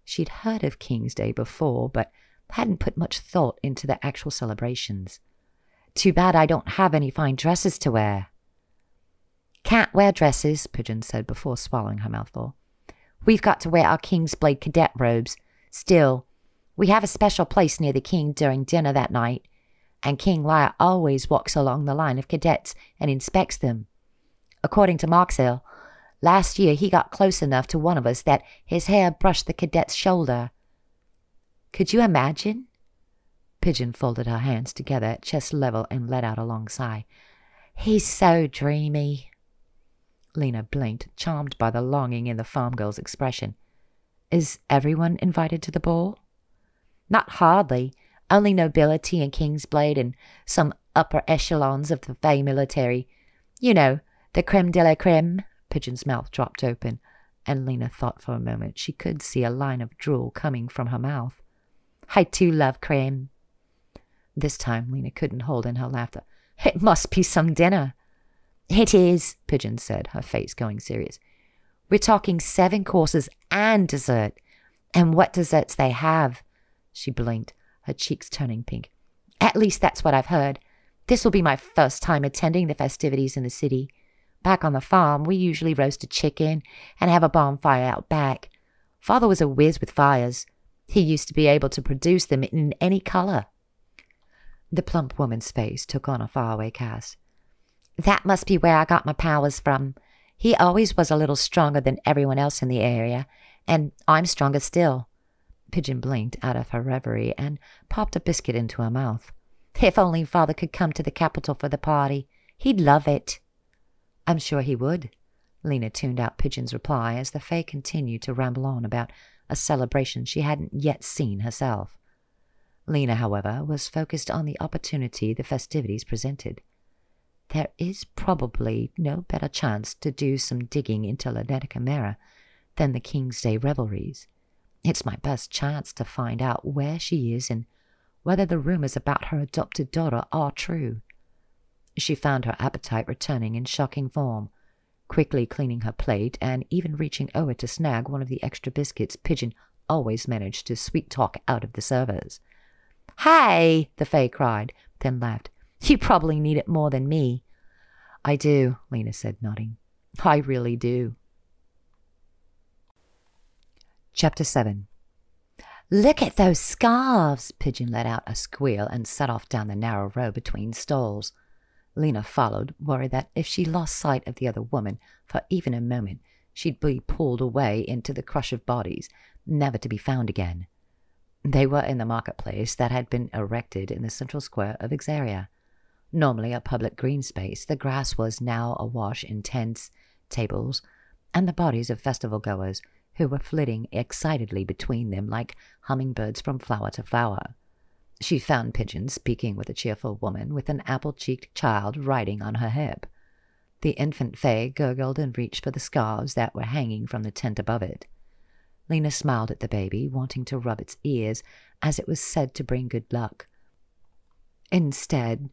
She'd heard of King's Day before, but hadn't put much thought into the actual celebrations. Too bad I don't have any fine dresses to wear. Can't wear dresses, Pigeon said before swallowing her mouthful. We've got to wear our Kingsblade cadet robes. Still, we have a special place near the king during dinner that night, and King Lyre always walks along the line of cadets and inspects them. According to Marksell, last year he got close enough to one of us that his hair brushed the cadet's shoulder. Could you imagine? Pigeon folded her hands together at chest level and let out a long sigh. He's so dreamy. Lena blinked, charmed by the longing in the farm girl's expression. Is everyone invited to the ball? Not hardly. Only nobility and Kingsblade and some upper echelons of the Fae military. You know, the creme de la creme. Pigeon's mouth dropped open, and Lena thought for a moment she could see a line of drool coming from her mouth. I too love creme. This time Lena couldn't hold in her laughter. It must be some dinner. It is, Pigeon said, her face going serious. We're talking 7 courses and dessert. And what desserts they have. She blinked, her cheeks turning pink. At least that's what I've heard. This will be my first time attending the festivities in the city. Back on the farm, we usually roast a chicken and have a bonfire out back. Father was a whiz with fires. He used to be able to produce them in any color. The plump woman's face took on a faraway cast. That must be where I got my powers from. He always was a little stronger than everyone else in the area, and I'm stronger still. Pigeon blinked out of her reverie and popped a biscuit into her mouth. If only Father could come to the capital for the party. He'd love it. I'm sure he would. Lena tuned out Pigeon's reply as the Fae continued to ramble on about a celebration she hadn't yet seen herself. Lena, however, was focused on the opportunity the festivities presented. There is probably no better chance to do some digging into Lynetta Chimera than the King's Day revelries. It's my best chance to find out where she is and whether the rumors about her adopted daughter are true. She found her appetite returning in shocking form, quickly cleaning her plate and even reaching over to snag one of the extra biscuits Pigeon always managed to sweet-talk out of the servers. "Hi!" the Fae cried, then laughed. You probably need it more than me. I do, Lena said, nodding. I really do. Chapter 7. Look at those scarves! Pigeon let out a squeal and set off down the narrow road between stalls. Lena followed, worried that if she lost sight of the other woman for even a moment, she'd be pulled away into the crush of bodies, never to be found again. They were in the marketplace that had been erected in the central square of Ixaria. Normally a public green space, the grass was now awash in tents, tables, and the bodies of festival-goers who were flitting excitedly between them like hummingbirds from flower to flower. She found Pigeon speaking with a cheerful woman with an apple-cheeked child riding on her hip. The infant Fae gurgled and reached for the scarves that were hanging from the tent above it. Lena smiled at the baby, wanting to rub its ears, as it was said to bring good luck. Instead,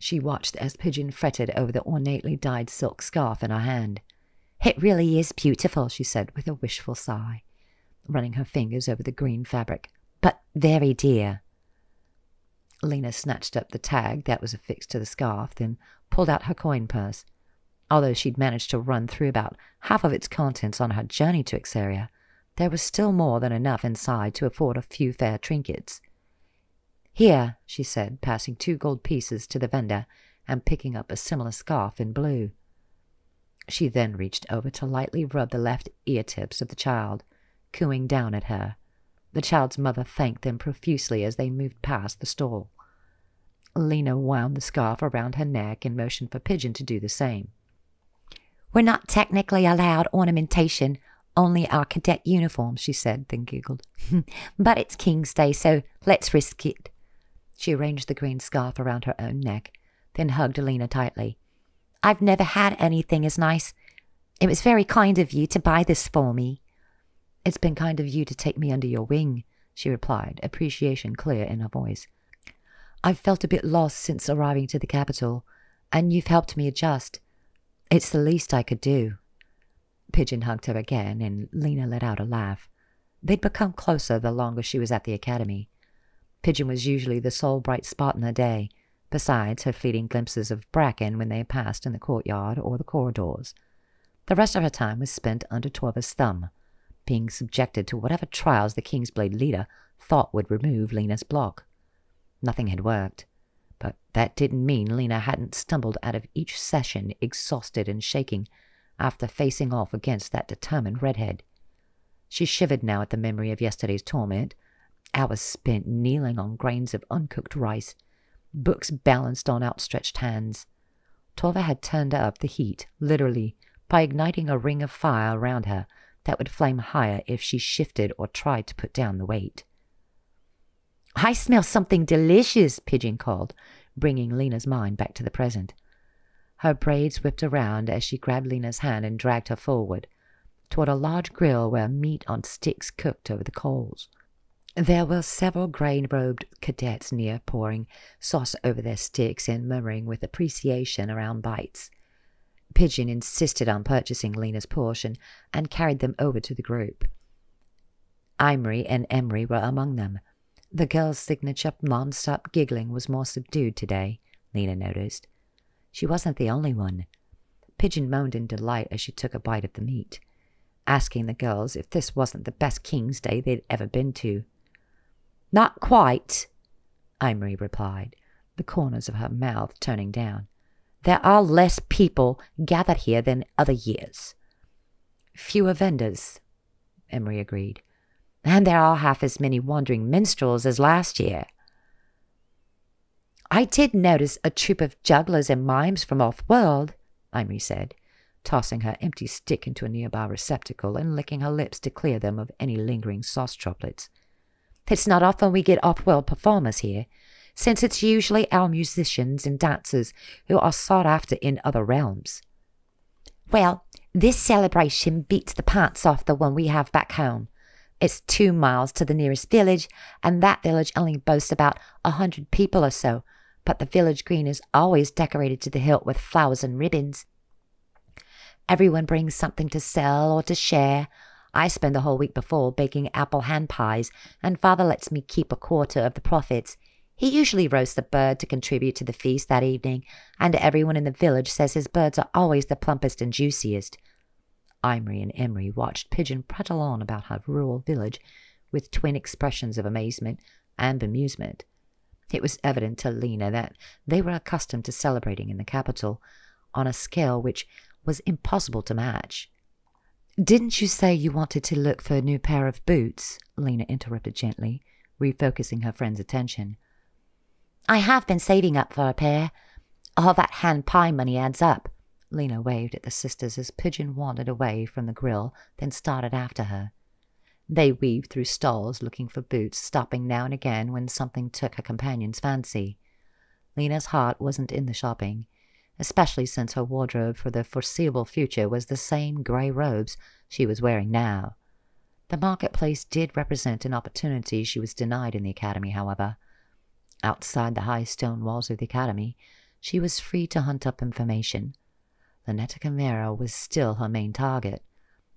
she watched as Pigeon fretted over the ornately dyed silk scarf in her hand. It really is beautiful, she said with a wishful sigh, running her fingers over the green fabric, but very dear. Lena snatched up the tag that was affixed to the scarf, then pulled out her coin purse. Although she'd managed to run through about half of its contents on her journey to Ixaria, there was still more than enough inside to afford a few fair trinkets. Here, she said, passing 2 gold pieces to the vendor and picking up a similar scarf in blue. She then reached over to lightly rub the left ear tips of the child, cooing down at her. The child's mother thanked them profusely as they moved past the stall. Lena wound the scarf around her neck and motioned for Pigeon to do the same. We're not technically allowed ornamentation, only our cadet uniform, she said, then giggled. But it's King's Day, so let's risk it. She arranged the green scarf around her own neck, then hugged Lena tightly. I've never had anything as nice. It was very kind of you to buy this for me. It's been kind of you to take me under your wing, she replied, appreciation clear in her voice. I've felt a bit lost since arriving to the capital, and you've helped me adjust. It's the least I could do. Pigeon hugged her again, and Lena let out a laugh. They'd become closer the longer she was at the academy. Pigeon was usually the sole bright spot in her day, besides her fleeting glimpses of Bracken when they passed in the courtyard or the corridors. The rest of her time was spent under Torva's thumb, being subjected to whatever trials the Kingsblade leader thought would remove Lena's block. Nothing had worked, but that didn't mean Lena hadn't stumbled out of each session exhausted and shaking after facing off against that determined redhead. She shivered now at the memory of yesterday's torment, hours spent kneeling on grains of uncooked rice, books balanced on outstretched hands. Torva had turned up the heat, literally, by igniting a ring of fire around her that would flame higher if she shifted or tried to put down the weight. "I smell something delicious," Pigeon called, bringing Lena's mind back to the present. Her braids whipped around as she grabbed Lena's hand and dragged her forward, toward a large grill where meat on sticks cooked over the coals. There were several grey-robed cadets near pouring sauce over their sticks and murmuring with appreciation around bites. Pigeon insisted on purchasing Lena's portion and carried them over to the group. Imri and Emery were among them. The girl's signature non-stop giggling was more subdued today, Lena noticed. She wasn't the only one. Pigeon moaned in delight as she took a bite of the meat, asking the girls if this wasn't the best King's Day they'd ever been to. "Not quite," Imri replied, the corners of her mouth turning down. "There are less people gathered here than other years." "Fewer vendors," Emery agreed. "And there are half as many wandering minstrels as last year." "I did notice a troop of jugglers and mimes from off-world," Imri said, tossing her empty stick into a nearby receptacle and licking her lips to clear them of any lingering sauce droplets. "It's not often we get off-world performers here, since it's usually our musicians and dancers who are sought after in other realms." "Well, this celebration beats the pants off the one we have back home. It's 2 miles to the nearest village, and that village only boasts about 100 people or so, but the village green is always decorated to the hilt with flowers and ribbons. Everyone brings something to sell or to share. I spend the whole week before baking apple hand pies, and Father lets me keep a quarter of the profits. He usually roasts a bird to contribute to the feast that evening, and everyone in the village says his birds are always the plumpest and juiciest." Imri and Emery watched Pigeon prattle on about her rural village with twin expressions of amazement and amusement. It was evident to Lena that they were accustomed to celebrating in the capital on a scale which was impossible to match. "Didn't you say you wanted to look for a new pair of boots?" Lena interrupted gently, refocusing her friend's attention. "I have been saving up for a pair. All that hand pie money adds up." Lena waved at the sisters as Pigeon wandered away from the grill, then started after her. They weaved through stalls looking for boots, stopping now and again when something took her companion's fancy. Lena's heart wasn't in the shopping, especially since her wardrobe for the foreseeable future was the same grey robes she was wearing now. The marketplace did represent an opportunity she was denied in the academy, however. Outside the high stone walls of the academy, she was free to hunt up information. Lynetta Chimera was still her main target,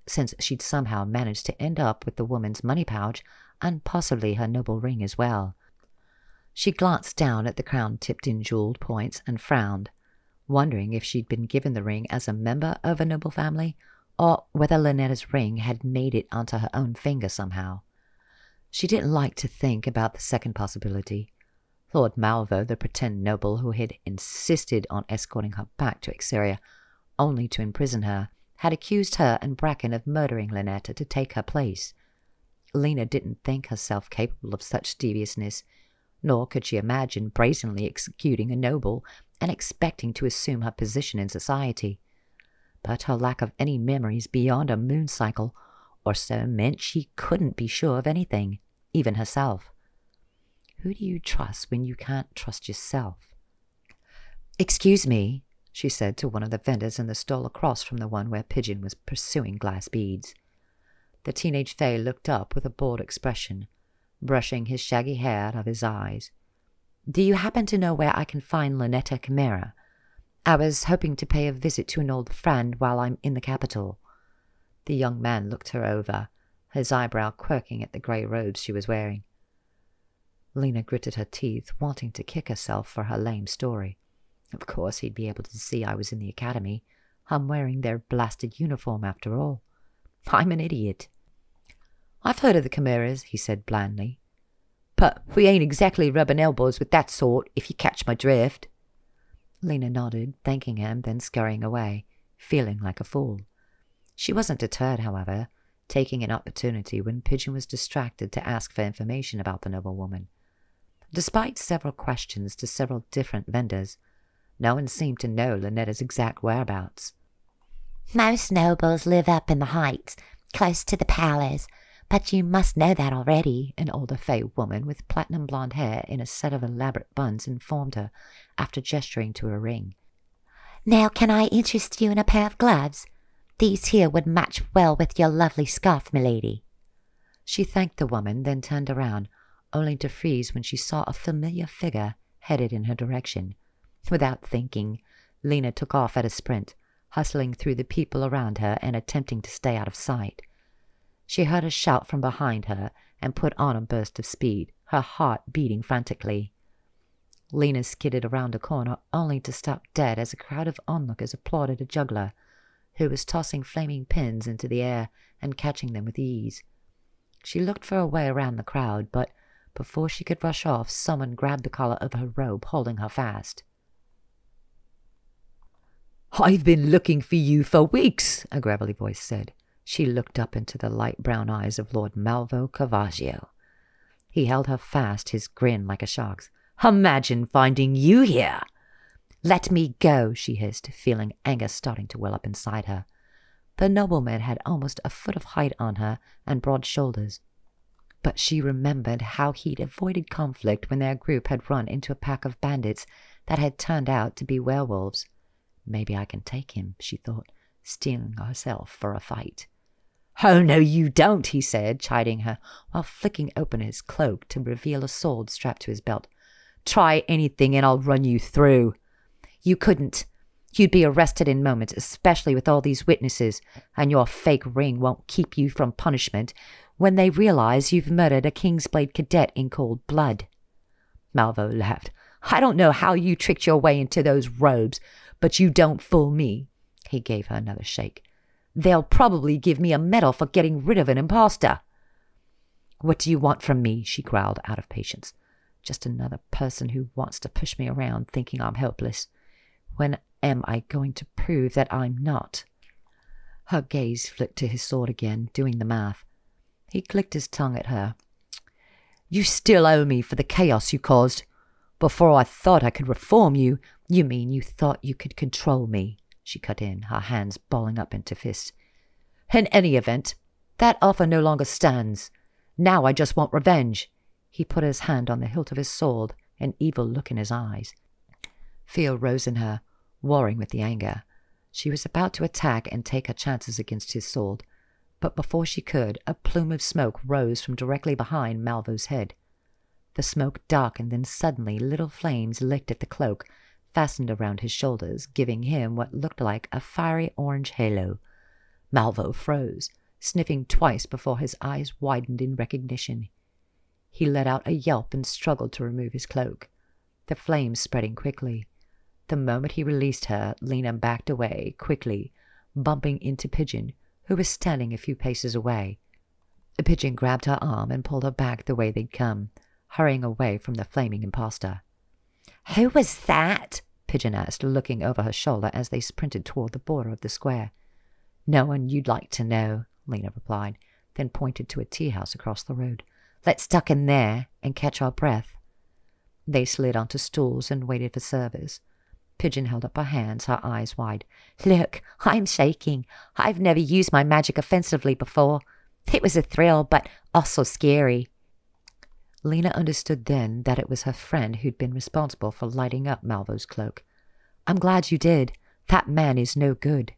since she'd somehow managed to end up with the woman's money pouch and possibly her noble ring as well. She glanced down at the crown tipped in jeweled points and frowned, wondering if she'd been given the ring as a member of a noble family, or whether Lynetta's ring had made it onto her own finger somehow. She didn't like to think about the second possibility. Lord Malvo, the pretend noble who had insisted on escorting her back to Ixaria, only to imprison her, had accused her and Bracken of murdering Lynetta to take her place. Lena didn't think herself capable of such deviousness, nor could she imagine brazenly executing a noble and expecting to assume her position in society. But her lack of any memories beyond a moon cycle or so meant she couldn't be sure of anything, even herself. Who do you trust when you can't trust yourself? "Excuse me," she said to one of the vendors in the stall across from the one where Pigeon was pursuing glass beads. The teenage Fae looked up with a bored expression, brushing his shaggy hair out of his eyes. "Do you happen to know where I can find Lynetta Chimera? I was hoping to pay a visit to an old friend while I'm in the capital." The young man looked her over, his eyebrow quirking at the grey robes she was wearing. Lena gritted her teeth, wanting to kick herself for her lame story. Of course he'd be able to see I was in the academy. I'm wearing their blasted uniform after all. I'm an idiot. "I've heard of the chimeras," he said blandly. "But we ain't exactly rubbing elbows with that sort, if you catch my drift." Lena nodded, thanking him, then scurrying away, feeling like a fool. She wasn't deterred, however, taking an opportunity when Pigeon was distracted to ask for information about the noblewoman. Despite several questions to several different vendors, no one seemed to know Lynetta's exact whereabouts. "Most nobles live up in the heights, close to the palace, but you must know that already," an older Fae woman with platinum blonde hair in a set of elaborate buns informed her after gesturing to a ring. "Now can I interest you in a pair of gloves? These here would match well with your lovely scarf, milady." She thanked the woman, then turned around, only to freeze when she saw a familiar figure headed in her direction. Without thinking, Lena took off at a sprint, hustling through the people around her and attempting to stay out of sight. She heard a shout from behind her and put on a burst of speed, her heart beating frantically. Lena skidded around a corner only to stop dead as a crowd of onlookers applauded a juggler, who was tossing flaming pins into the air and catching them with ease. She looked for a way around the crowd, but before she could rush off, someone grabbed the collar of her robe, holding her fast. "I've been looking for you for weeks," a gravelly voice said. She looked up into the light brown eyes of Lord Malvo Caravaggio. He held her fast, his grin like a shark's. "Imagine finding you here!" "Let me go," she hissed, feeling anger starting to well up inside her. The nobleman had almost a foot of height on her and broad shoulders, but she remembered how he'd avoided conflict when their group had run into a pack of bandits that had turned out to be werewolves. "Maybe I can take him," she thought, steeling herself for a fight. "Oh, no, you don't," he said, chiding her, while flicking open his cloak to reveal a sword strapped to his belt. "Try anything and I'll run you through." "You couldn't. You'd be arrested in moments, especially with all these witnesses, and your fake ring won't keep you from punishment when they realize you've murdered a Kingsblade cadet in cold blood." Malvo laughed. "I don't know how you tricked your way into those robes, but you don't fool me." He gave her another shake. "They'll probably give me a medal for getting rid of an imposter." "What do you want from me?" she growled out of patience. "Just another person who wants to push me around thinking I'm helpless. When am I going to prove that I'm not?" Her gaze flicked to his sword again, doing the math. He clicked his tongue at her. "You still owe me for the chaos you caused. Before I thought I could reform you, you mean you thought you could control me," she cut in, her hands balling up into fists. "In any event, that offer no longer stands. Now I just want revenge." He put his hand on the hilt of his sword, an evil look in his eyes. Fear rose in her, warring with the anger. She was about to attack and take her chances against his sword, but before she could, a plume of smoke rose from directly behind Malvo's head. The smoke darkened, and suddenly little flames licked at the cloak, fastened around his shoulders, giving him what looked like a fiery orange halo. Malvo froze, sniffing twice before his eyes widened in recognition. He let out a yelp and struggled to remove his cloak, the flames spreading quickly. The moment he released her, Lena backed away quickly, bumping into Pigeon, who was standing a few paces away. Pigeon grabbed her arm and pulled her back the way they'd come, hurrying away from the flaming imposter. "Who was that?" Pigeon asked, looking over her shoulder as they sprinted toward the border of the square. "No one you'd like to know," Lena replied, then pointed to a tea house across the road. "Let's duck in there and catch our breath." They slid onto stools and waited for service. Pigeon held up her hands, her eyes wide. "Look, I'm shaking. I've never used my magic offensively before. It was a thrill, but also scary." Lena understood then that it was her friend who'd been responsible for lighting up Malvo's cloak. "I'm glad you did. That man is no good."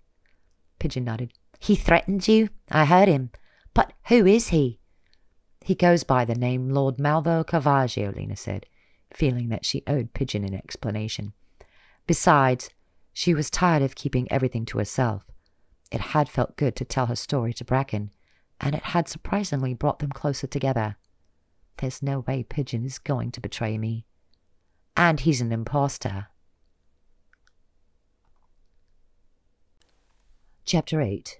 Pigeon nodded. "He threatened you? I heard him. But who is he?" "He goes by the name Lord Malvo Caravaggio," Lena said, feeling that she owed Pigeon an explanation. Besides, she was tired of keeping everything to herself. It had felt good to tell her story to Bracken, and it had surprisingly brought them closer together. "There's no way Pigeon is going to betray me. And he's an imposter." Chapter 8.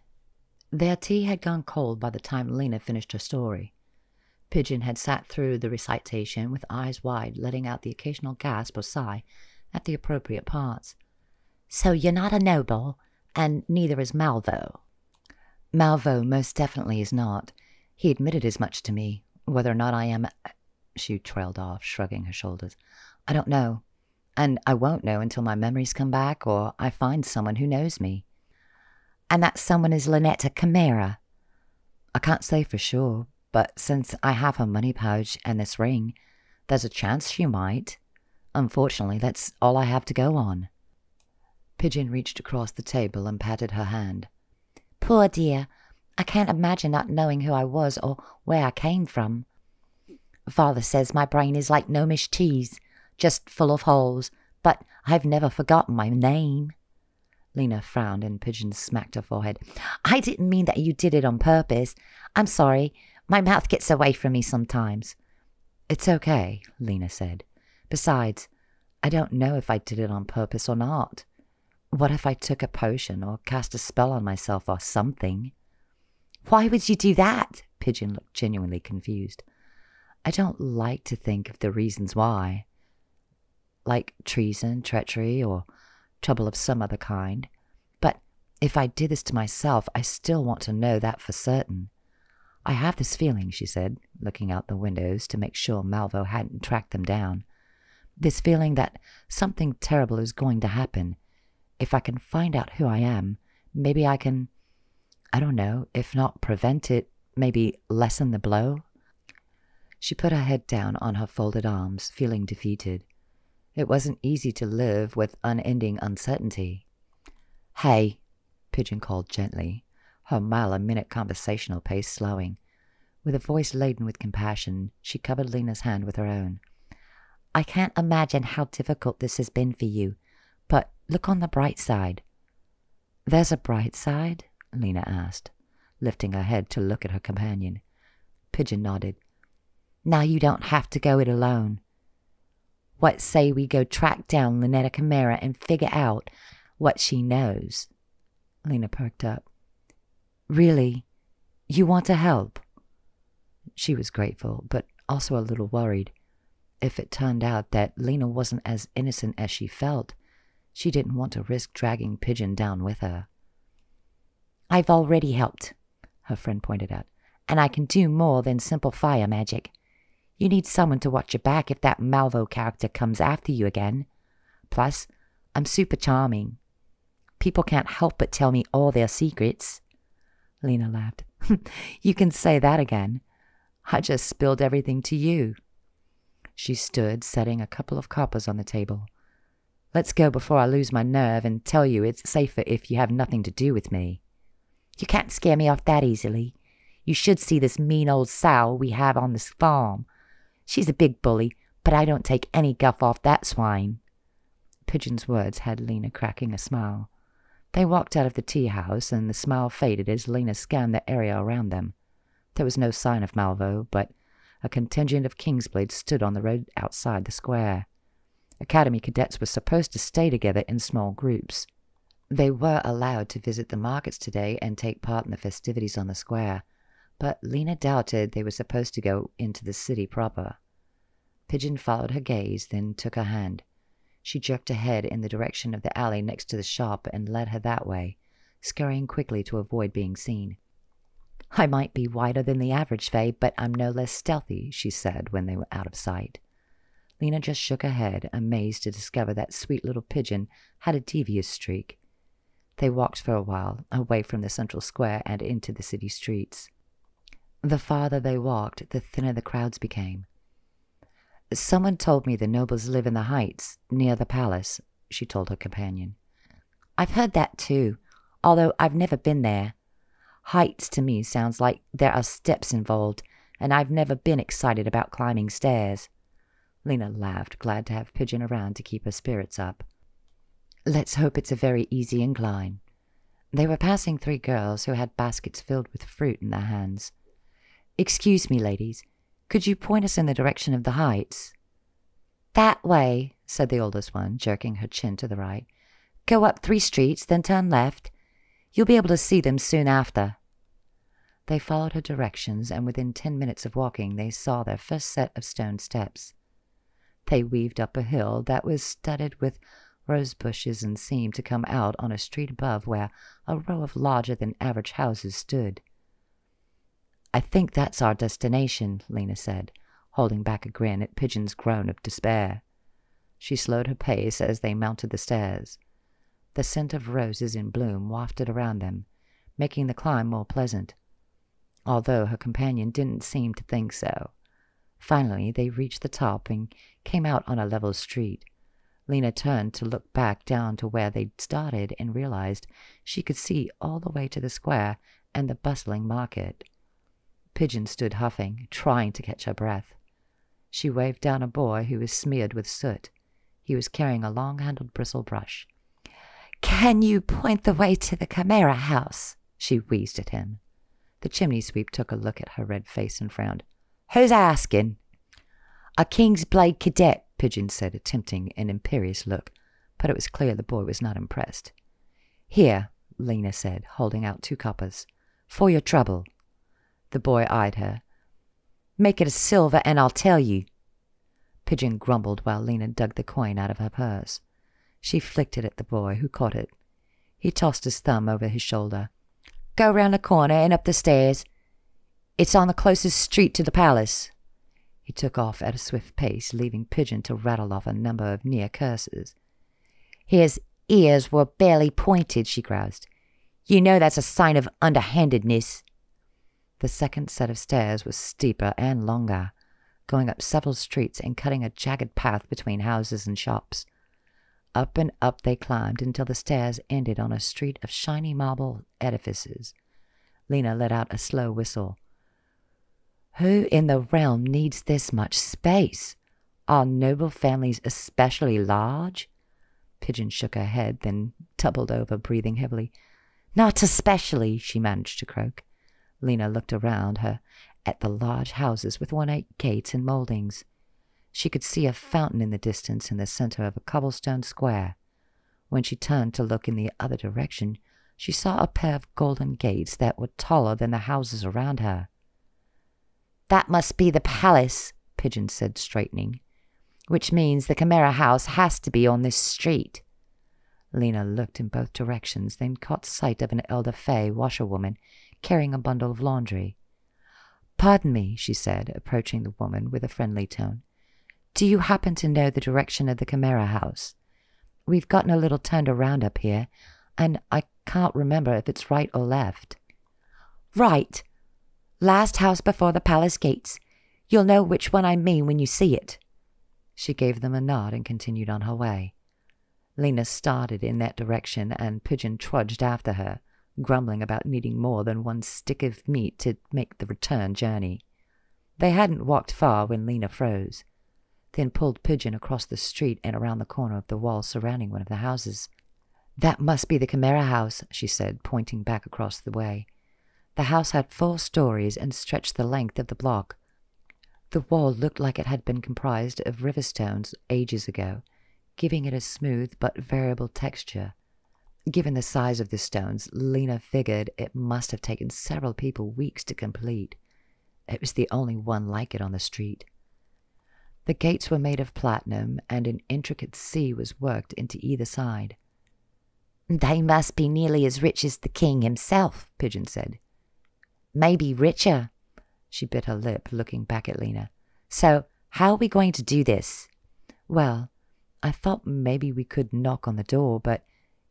Their tea had gone cold by the time Lena finished her story. Pigeon had sat through the recitation with eyes wide, letting out the occasional gasp or sigh at the appropriate parts. "So you're not a noble, and neither is Malvo." "Malvo most definitely is not. He admitted as much to me. Whether or not I am—" She trailed off, shrugging her shoulders. "I don't know. And I won't know until my memories come back or I find someone who knows me." "And that someone is Lynetta Chimera." "I can't say for sure, but since I have her money pouch and this ring, there's a chance she might. Unfortunately, that's all I have to go on." Pigeon reached across the table and patted her hand. "Poor dear, I can't imagine not knowing who I was or where I came from. Father says my brain is like gnomish cheese, just full of holes, but I've never forgotten my name." Lena frowned and Pigeon smacked her forehead. "I didn't mean that you did it on purpose. I'm sorry. My mouth gets away from me sometimes." "It's okay," Lena said. "Besides, I don't know if I did it on purpose or not. What if I took a potion or cast a spell on myself or something?" "Why would you do that?" Pigeon looked genuinely confused. "I don't like to think of the reasons why. Like treason, treachery, or trouble of some other kind. But if I did this to myself, I still want to know that for certain." "I have this feeling," she said, looking out the windows to make sure Malvo hadn't tracked them down. "This feeling that something terrible is going to happen. If I can find out who I am, maybe I can, I don't know, if not prevent it, maybe lessen the blow." She put her head down on her folded arms, feeling defeated. It wasn't easy to live with unending uncertainty. "Hey," Pigeon called gently, her mile-a-minute conversational pace slowing. With a voice laden with compassion, she covered Lena's hand with her own. "I can't imagine how difficult this has been for you, but look on the bright side." "There's a bright side?" Lena asked, lifting her head to look at her companion. Pigeon nodded. "Now you don't have to go it alone. What say we go track down Lynetta Chimera and figure out what she knows?" Lena perked up. "Really? You want to help?" She was grateful, but also a little worried. If it turned out that Lena wasn't as innocent as she felt, she didn't want to risk dragging Pigeon down with her. "I've already helped," her friend pointed out, "and I can do more than simple fire magic. You need someone to watch your back if that Malvo character comes after you again. Plus, I'm super charming. People can't help but tell me all their secrets." Lena laughed. "You can say that again. I just spilled everything to you." She stood, setting a couple of coppers on the table. "Let's go before I lose my nerve and tell you it's safer if you have nothing to do with me." "You can't scare me off that easily. You should see this mean old sow we have on this farm. She's a big bully, but I don't take any guff off that swine." Pigeon's words had Lena cracking a smile. They walked out of the tea house, and the smile faded as Lena scanned the area around them. There was no sign of Malvo, but a contingent of Kingsblade stood on the road outside the square. Academy cadets were supposed to stay together in small groups. They were allowed to visit the markets today and take part in the festivities on the square, but Lena doubted they were supposed to go into the city proper. Pigeon followed her gaze, then took her hand. She jerked her head in the direction of the alley next to the shop and led her that way, scurrying quickly to avoid being seen. "I might be wider than the average Fae, but I'm no less stealthy," she said when they were out of sight. Lena just shook her head, amazed to discover that sweet little Pigeon had a devious streak. They walked for a while, away from the central square and into the city streets. The farther they walked, the thinner the crowds became. "Someone told me the nobles live in the heights, near the palace," she told her companion. "I've heard that too, although I've never been there. Heights to me sounds like there are steps involved, and I've never been excited about climbing stairs." Lena laughed, glad to have Pigeon around to keep her spirits up. "Let's hope it's a very easy incline." They were passing three girls who had baskets filled with fruit in their hands. "Excuse me, ladies, could you point us in the direction of the heights?" "That way," said the oldest one, jerking her chin to the right. "Go up 3 streets, then turn left. You'll be able to see them soon after." They followed her directions, and within 10 minutes of walking they saw their first set of stone steps. They weaved up a hill that was studded with rose bushes and seemed to come out on a street above where a row of larger-than-average houses stood. "I think that's our destination," Lena said, holding back a grin at Pigeon's groan of despair. She slowed her pace as they mounted the stairs. The scent of roses in bloom wafted around them, making the climb more pleasant, although her companion didn't seem to think so. Finally, they reached the top and came out on a level street. Lena turned to look back down to where they'd started and realized she could see all the way to the square and the bustling market. Pigeon stood huffing, trying to catch her breath. She waved down a boy who was smeared with soot. He was carrying a long-handled bristle brush. "Can you point the way to the Chimera house?" she wheezed at him. The chimney sweep took a look at her red face and frowned. "Who's asking?" "A Kingsblade cadet," Pigeon said, attempting an imperious look, but it was clear the boy was not impressed. "Here," Lena said, holding out 2 coppers, "for your trouble." The boy eyed her. "Make it a silver and I'll tell you." Pigeon grumbled while Lena dug the coin out of her purse. She flicked it at the boy, who caught it. He tossed his thumb over his shoulder. "Go round the corner and up the stairs. It's on the closest street to the palace." He took off at a swift pace, leaving Pigeon to rattle off a number of near curses. "His ears were barely pointed," she groused. "You know that's a sign of underhandedness." The second set of stairs was steeper and longer, going up several streets and cutting a jagged path between houses and shops. Up and up they climbed until the stairs ended on a street of shiny marble edifices. Lena let out a slow whistle. "Who in the realm needs this much space? Are noble families especially large?" Pigeon shook her head, then doubled over, breathing heavily. "Not especially," she managed to croak. Lena looked around her at the large houses with ornate gates and mouldings. She could see a fountain in the distance in the center of a cobblestone square. When she turned to look in the other direction, she saw a pair of golden gates that were taller than the houses around her. "That must be the palace," Pigeon said, straightening, "which means the Chimera house has to be on this street." Lena looked in both directions, then caught sight of an elder Fae washerwoman carrying a bundle of laundry. "Pardon me," she said, approaching the woman with a friendly tone. "Do you happen to know the direction of the Chimera house? We've gotten a little turned around up here, and I can't remember if it's right or left." "Right. Last house before the palace gates. You'll know which one I mean when you see it." She gave them a nod and continued on her way. Lena started in that direction, and Pigeon trudged after her, grumbling about needing more than one stick of meat to make the return journey. They hadn't walked far when Lena froze, then pulled Pigeon across the street and around the corner of the wall surrounding one of the houses. "That must be the Chimera house," she said, pointing back across the way. The house had 4 stories and stretched the length of the block. The wall looked like it had been comprised of river stones ages ago, giving it a smooth but variable texture. Given the size of the stones, Lena figured it must have taken several people weeks to complete. It was the only one like it on the street. The gates were made of platinum, and an intricate sea was worked into either side. "They must be nearly as rich as the king himself," Pigeon said. "Maybe richer." She bit her lip, looking back at Lena. "So, how are we going to do this?" "Well, I thought maybe we could knock on the door, but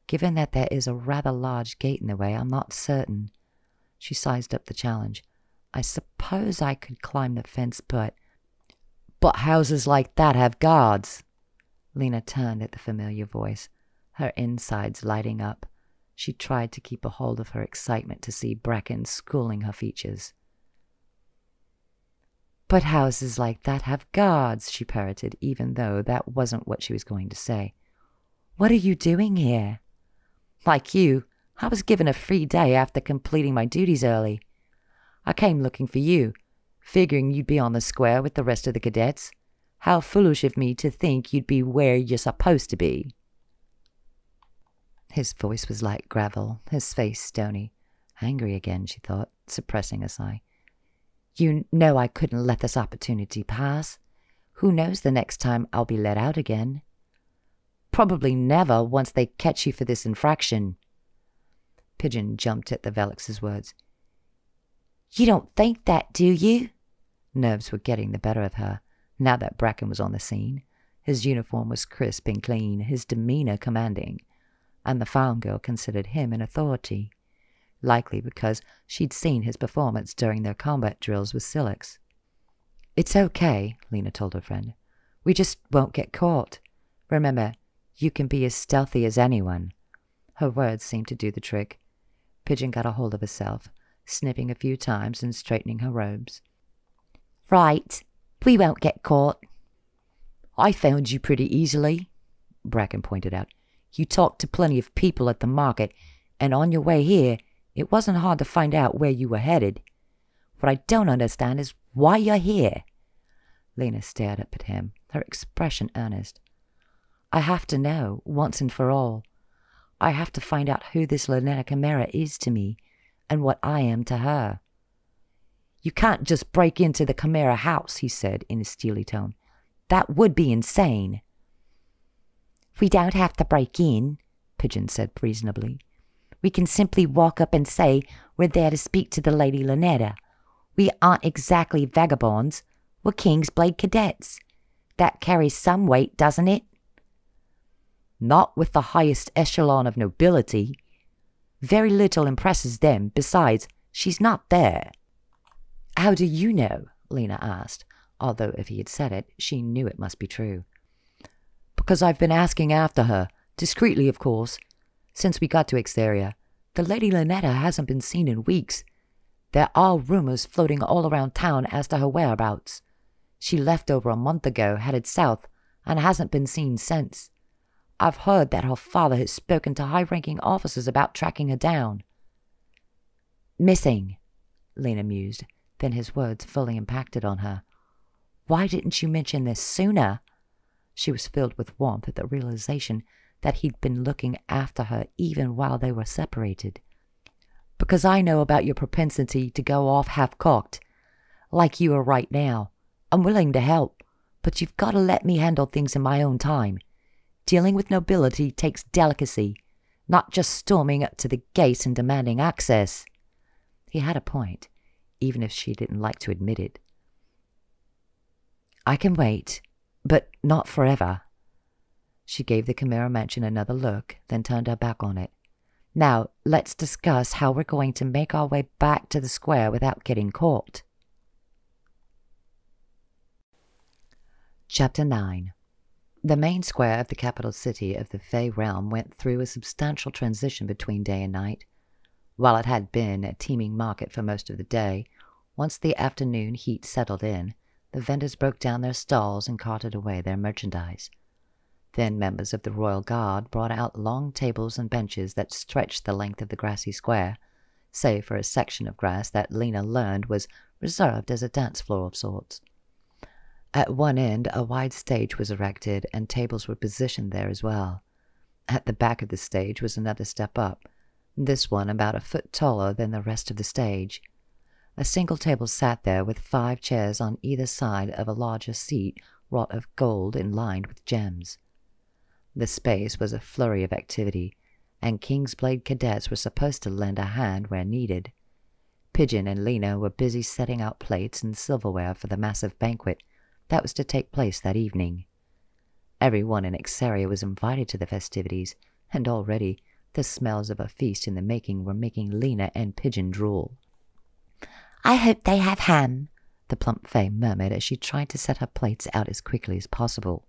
given that there is a rather large gate in the way, I'm not certain." She sized up the challenge. "I suppose I could climb the fence, but—" "But houses like that have guards." Lena turned at the familiar voice, her insides lighting up. She tried to keep a hold of her excitement to see Bracken schooling her features. "But houses like that have guards," she parroted, even though that wasn't what she was going to say. "What are you doing here?" "Like you, I was given a free day after completing my duties early. I came looking for you, figuring you'd be on the square with the rest of the cadets. How foolish of me to think you'd be where you're supposed to be." His voice was like gravel, his face stony, Angry again, she thought, suppressing a sigh. You know I couldn't let this opportunity pass. Who knows the next time I'll be let out again? Probably never once they catch you for this infraction. Pigeon jumped at the Velix's words. You don't think that, do you? Nerves were getting the better of her, now that Bracken was on the scene. His uniform was crisp and clean, his demeanor commanding, and the farm girl considered him an authority, likely because she'd seen his performance during their combat drills with Silix. It's okay, Lena told her friend. We just won't get caught. Remember, you can be as stealthy as anyone. Her words seemed to do the trick. Pigeon got a hold of herself, sniffing a few times and straightening her robes. Right, we won't get caught. I found you pretty easily, Bracken pointed out. You talked to plenty of people at the market, and on your way here, it wasn't hard to find out where you were headed. What I don't understand is why you're here. Lena stared up at him, her expression earnest. I have to know, once and for all. I have to find out who this Lynetta Chimera is to me, and what I am to her. You can't just break into the Chimera house, he said in a steely tone. That would be insane. We don't have to break in, Pigeon said reasonably. We can simply walk up and say we're there to speak to the Lady Lynetta. We aren't exactly vagabonds. We're Kingsblade cadets. That carries some weight, doesn't it? Not with the highest echelon of nobility. Very little impresses them. Besides, she's not there. How do you know? Lena asked, although if he had said it, she knew it must be true. Because I've been asking after her, discreetly of course, since we got to Ixaria. The Lady Lynetta hasn't been seen in weeks. There are rumors floating all around town as to her whereabouts. She left over a month ago, headed south, and hasn't been seen since. I've heard that her father has spoken to high-ranking officers about tracking her down. Missing, Lena mused, then his words fully impacted on her. Why didn't you mention this sooner? She was filled with warmth at the realization that he'd been looking after her even while they were separated. Because I know about your propensity to go off half-cocked, like you are right now. I'm willing to help, but you've got to let me handle things in my own time. Dealing with nobility takes delicacy, not just storming up to the gate and demanding access. He had a point, even if she didn't like to admit it. I can wait, but not forever. She gave the Chimera Mansion another look, then turned her back on it. Now, let's discuss how we're going to make our way back to the square without getting caught. Chapter 9. The main square of the capital city of the Fae Realm went through a substantial transition between day and night. While it had been a teeming market for most of the day, once the afternoon heat settled in, the vendors broke down their stalls and carted away their merchandise. Then members of the royal guard brought out long tables and benches that stretched the length of the grassy square, save for a section of grass that Lena learned was reserved as a dance floor of sorts. At one end, a wide stage was erected, and tables were positioned there as well. At the back of the stage was another step up, this one about a foot taller than the rest of the stage. A single table sat there with 5 chairs on either side of a larger seat wrought of gold and lined with gems. The space was a flurry of activity, and Kingsblade cadets were supposed to lend a hand where needed. Pigeon and Lena were busy setting out plates and silverware for the massive banquet that was to take place that evening. Everyone in Ixaria was invited to the festivities, and already the smells of a feast in the making were making Lena and Pigeon drool. I hope they have ham, the plump Fae murmured as she tried to set her plates out as quickly as possible.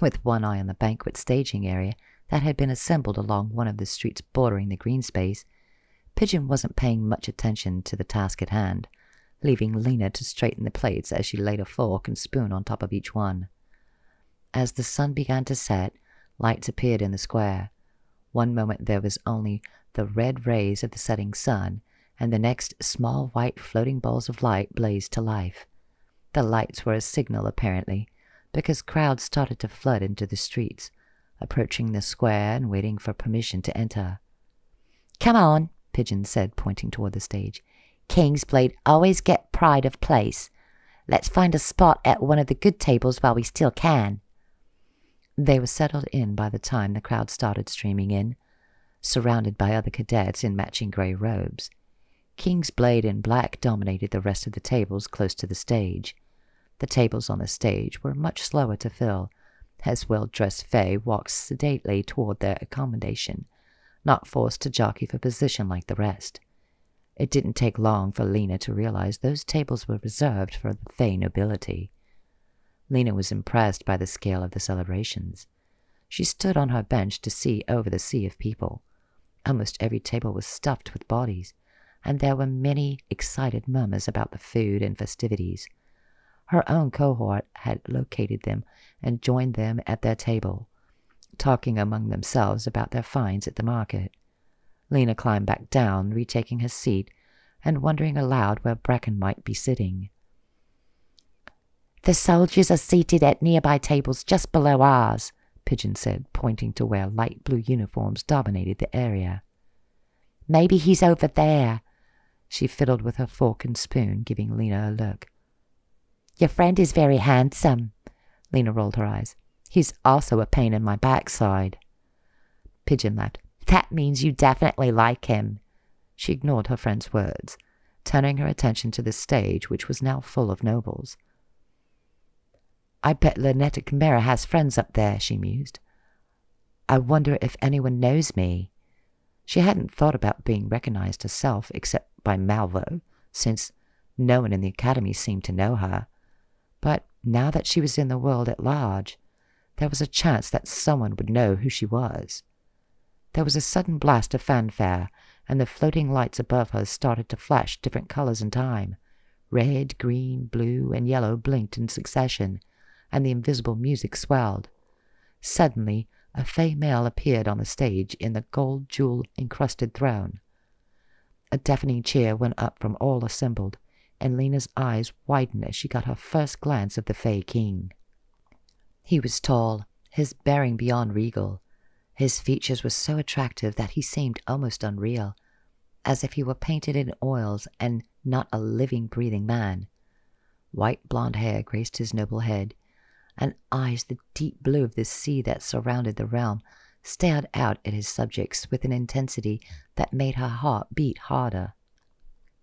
With one eye on the banquet staging area that had been assembled along one of the streets bordering the green space, Pigeon wasn't paying much attention to the task at hand, leaving Lena to straighten the plates as she laid a fork and spoon on top of each one. As the sun began to set, lights appeared in the square. One moment there was only the red rays of the setting sun, and the next small white floating balls of light blazed to life. The lights were a signal, apparently, because crowds started to flood into the streets, approaching the square and waiting for permission to enter. Come on, Pigeon said, pointing toward the stage. Kingsblade always get pride of place. Let's find a spot at one of the good tables while we still can. They were settled in by the time the crowd started streaming in, surrounded by other cadets in matching grey robes. Kingsblade in black dominated the rest of the tables close to the stage. The tables on the stage were much slower to fill, as well-dressed Fae walked sedately toward their accommodation, not forced to jockey for position like the rest. It didn't take long for Lena to realize those tables were reserved for the Fae nobility. Lena was impressed by the scale of the celebrations. She stood on her bench to see over the sea of people. Almost every table was stuffed with bodies, and there were many excited murmurs about the food and festivities. Her own cohort had located them and joined them at their table, talking among themselves about their finds at the market. Lena climbed back down, retaking her seat, and wondering aloud where Bracken might be sitting. The soldiers are seated at nearby tables just below ours, Pigeon said, pointing to where light blue uniforms dominated the area. Maybe he's over there. She fiddled with her fork and spoon, giving Lena a look. Your friend is very handsome. Lena rolled her eyes. He's also a pain in my backside. Pigeon laughed. That means you definitely like him. She ignored her friend's words, turning her attention to the stage, which was now full of nobles. I bet Lynetta Chimera has friends up there, she mused. I wonder if anyone knows me. She hadn't thought about being recognized herself except by Malvo, since no one in the academy seemed to know her. But now that she was in the world at large, there was a chance that someone would know who she was. There was a sudden blast of fanfare, and the floating lights above her started to flash different colors in time. Red, green, blue, and yellow blinked in succession, and the invisible music swelled. Suddenly, a Fae male appeared on the stage in the gold jewel-encrusted throne. A deafening cheer went up from all assembled, and Lena's eyes widened as she got her first glance of the Fae King. He was tall, his bearing beyond regal. His features were so attractive that he seemed almost unreal, as if he were painted in oils and not a living, breathing man. White blonde hair graced his noble head, and eyes the deep blue of the sea that surrounded the realm stared out at his subjects with an intensity that made her heart beat harder.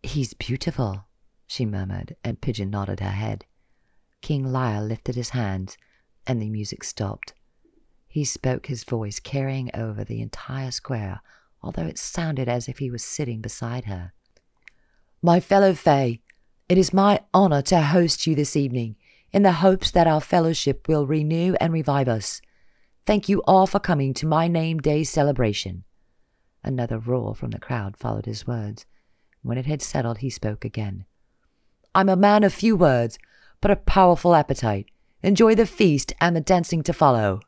"He's beautiful," she murmured, and Pigeon nodded her head. King Lyre lifted his hands, and the music stopped. He spoke, his voice carrying over the entire square, although it sounded as if he was sitting beside her. "My fellow Fae, it is my honor to host you this evening, in the hopes that our fellowship will renew and revive us. Thank you all for coming to my name day celebration." Another roar from the crowd followed his words. When it had settled, he spoke again. "I'm a man of few words, but a powerful appetite. Enjoy the feast and the dancing to follow."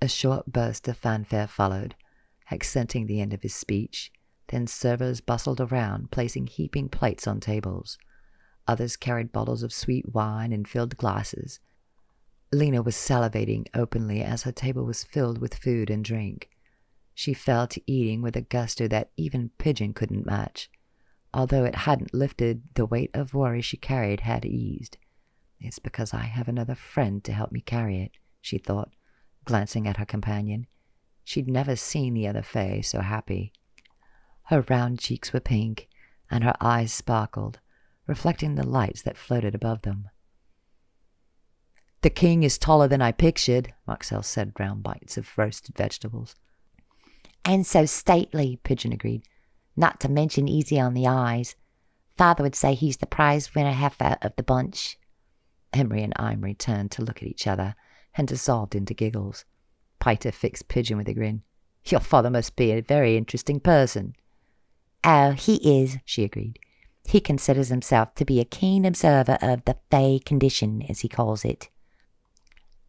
A short burst of fanfare followed, accenting the end of his speech. Then servers bustled around, placing heaping plates on tables. Others carried bottles of sweet wine and filled glasses. Lena was salivating openly as her table was filled with food and drink. She fell to eating with a gusto that even Pigeon couldn't match. Although it hadn't lifted, the weight of worry she carried had eased. "It's because I have another friend to help me carry it," she thought, glancing at her companion. She'd never seen the other Fae so happy. Her round cheeks were pink, and her eyes sparkled, reflecting the lights that floated above them. "The king is taller than I pictured," Marcel said, round bites of roasted vegetables. "And so stately," Pigeon agreed. "Not to mention easy on the eyes. Father would say he's the prize winner heifer of the bunch." Emery and Imrie turned to look at each other and dissolved into giggles. Piter fixed Pigeon with a grin. "Your father must be a very interesting person." "Oh, he is," she agreed. "He considers himself to be a keen observer of the Fae condition, as he calls it."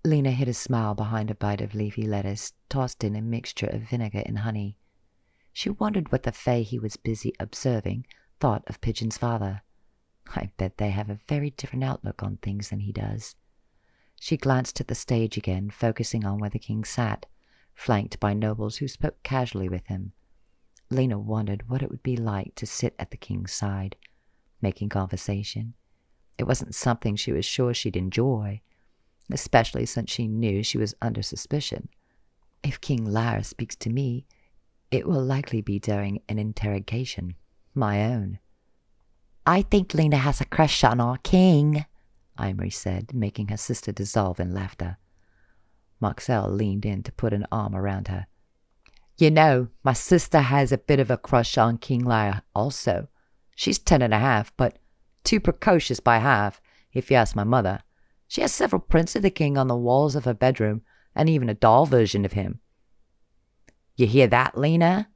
Lena hid a smile behind a bite of leafy lettuce, tossed in a mixture of vinegar and honey. She wondered what the Fae he was busy observing thought of Pigeon's father. I bet they have a very different outlook on things than he does. She glanced at the stage again, focusing on where the king sat, flanked by nobles who spoke casually with him. Lena wondered what it would be like to sit at the king's side, making conversation. It wasn't something she was sure she'd enjoy, especially since she knew she was under suspicion. If King Lyre speaks to me, it will likely be during an interrogation, my own. I think Lena has a crush on our king, Imri said, making her sister dissolve in laughter. Marcel leaned in to put an arm around her. You know, my sister has a bit of a crush on King Lyre also. She's 10 and a half, but too precocious by half, if you ask my mother. She has several prints of the king on the walls of her bedroom, and even a doll version of him. You hear that, Lena?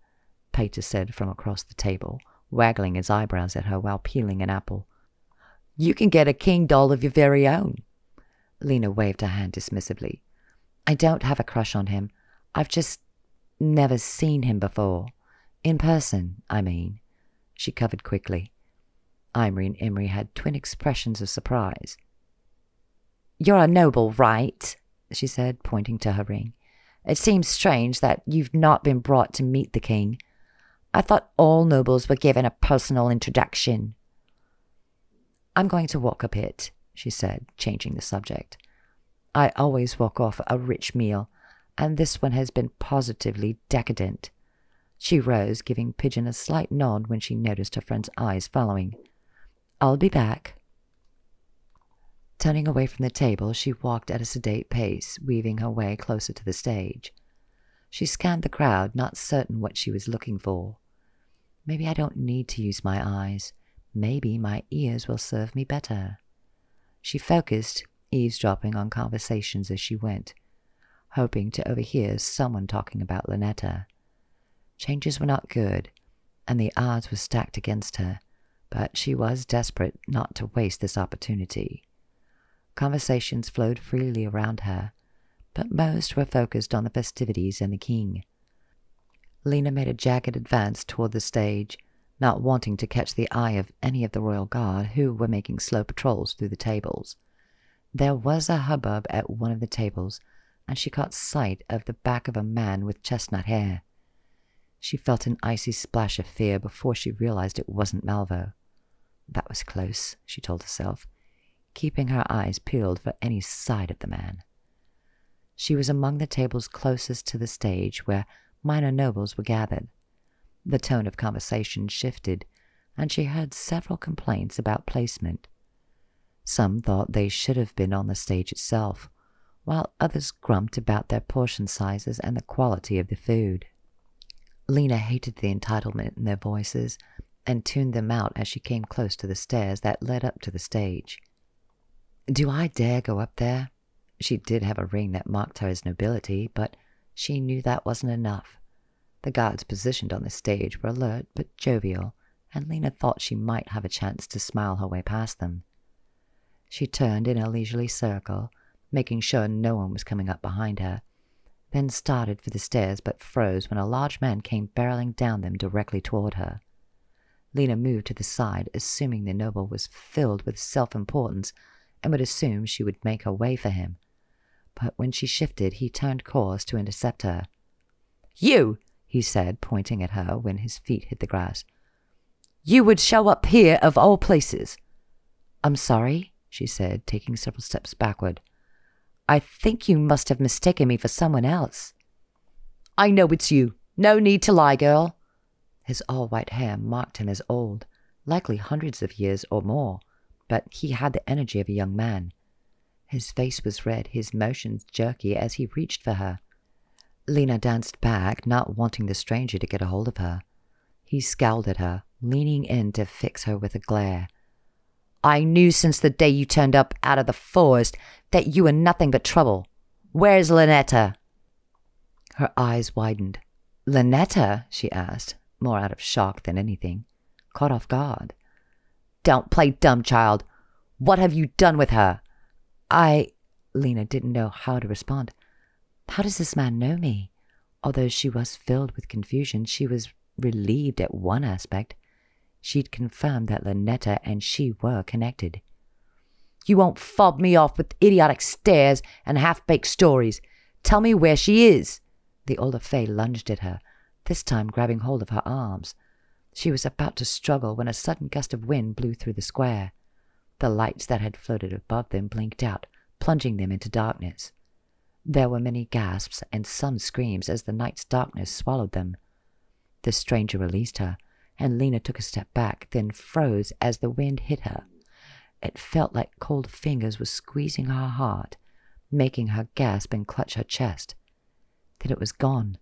Pater said from across the table, waggling his eyebrows at her while peeling an apple. You can get a king doll of your very own. Lena waved her hand dismissively. I don't have a crush on him. I've just never seen him before. In person, I mean. She covered quickly. Imri and Imri had twin expressions of surprise. You're a noble, right? She said, pointing to her ring. It seems strange that you've not been brought to meet the king. I thought all nobles were given a personal introduction. I'm going to walk a bit, she said, changing the subject. I always walk off a rich meal, and this one has been positively decadent. She rose, giving Pigeon a slight nod when she noticed her friend's eyes following. I'll be back. Turning away from the table, she walked at a sedate pace, weaving her way closer to the stage. She scanned the crowd, not certain what she was looking for. Maybe I don't need to use my eyes. Maybe my ears will serve me better. She focused, eavesdropping on conversations as she went, hoping to overhear someone talking about Lynetta. Changes were not good, and the odds were stacked against her, but she was desperate not to waste this opportunity. Conversations flowed freely around her, but most were focused on the festivities and the king. Lena made a jagged advance toward the stage, not wanting to catch the eye of any of the royal guard who were making slow patrols through the tables. There was a hubbub at one of the tables, and she caught sight of the back of a man with chestnut hair. She felt an icy splash of fear before she realized it wasn't Malvo. That was close, she told herself, keeping her eyes peeled for any side of the man. She was among the tables closest to the stage where minor nobles were gathered. The tone of conversation shifted, and she heard several complaints about placement. Some thought they should have been on the stage itself, while others grumped about their portion sizes and the quality of the food. Lena hated the entitlement in their voices and tuned them out as she came close to the stairs that led up to the stage. Do I dare go up there? She did have a ring that marked her as nobility, but she knew that wasn't enough. The guards positioned on the stage were alert but jovial, and Lena thought she might have a chance to smile her way past them. She turned in a leisurely circle, making sure no one was coming up behind her, then started for the stairs but froze when a large man came barreling down them directly toward her. Lena moved to the side, assuming the noble was filled with self-importance and would assume she would make her way for him. But when she shifted, he turned course to intercept her. You, he said, pointing at her when his feet hit the grass. You would show up here of all places. I'm sorry, she said, taking several steps backward. I think you must have mistaken me for someone else. I know it's you. No need to lie, girl. His all-white hair marked him as old, likely hundreds of years or more. But he had the energy of a young man. His face was red, his motions jerky as he reached for her. Lena danced back, not wanting the stranger to get a hold of her. He scowled at her, leaning in to fix her with a glare. I knew since the day you turned up out of the forest that you were nothing but trouble. Where's Lynetta? Her eyes widened. Lynetta? She asked, more out of shock than anything, caught off guard. Don't play dumb, child. What have you done with her? Lena didn't know how to respond. How does this man know me? Although she was filled with confusion, she was relieved at one aspect. She'd confirmed that Lynetta and she were connected. You won't fob me off with idiotic stares and half-baked stories. Tell me where she is. The older Fae lunged at her, this time grabbing hold of her arms. She was about to struggle when a sudden gust of wind blew through the square. The lights that had floated above them blinked out, plunging them into darkness. There were many gasps and some screams as the night's darkness swallowed them. The stranger released her, and Lena took a step back, then froze as the wind hit her. It felt like cold fingers were squeezing her heart, making her gasp and clutch her chest. Then it was gone,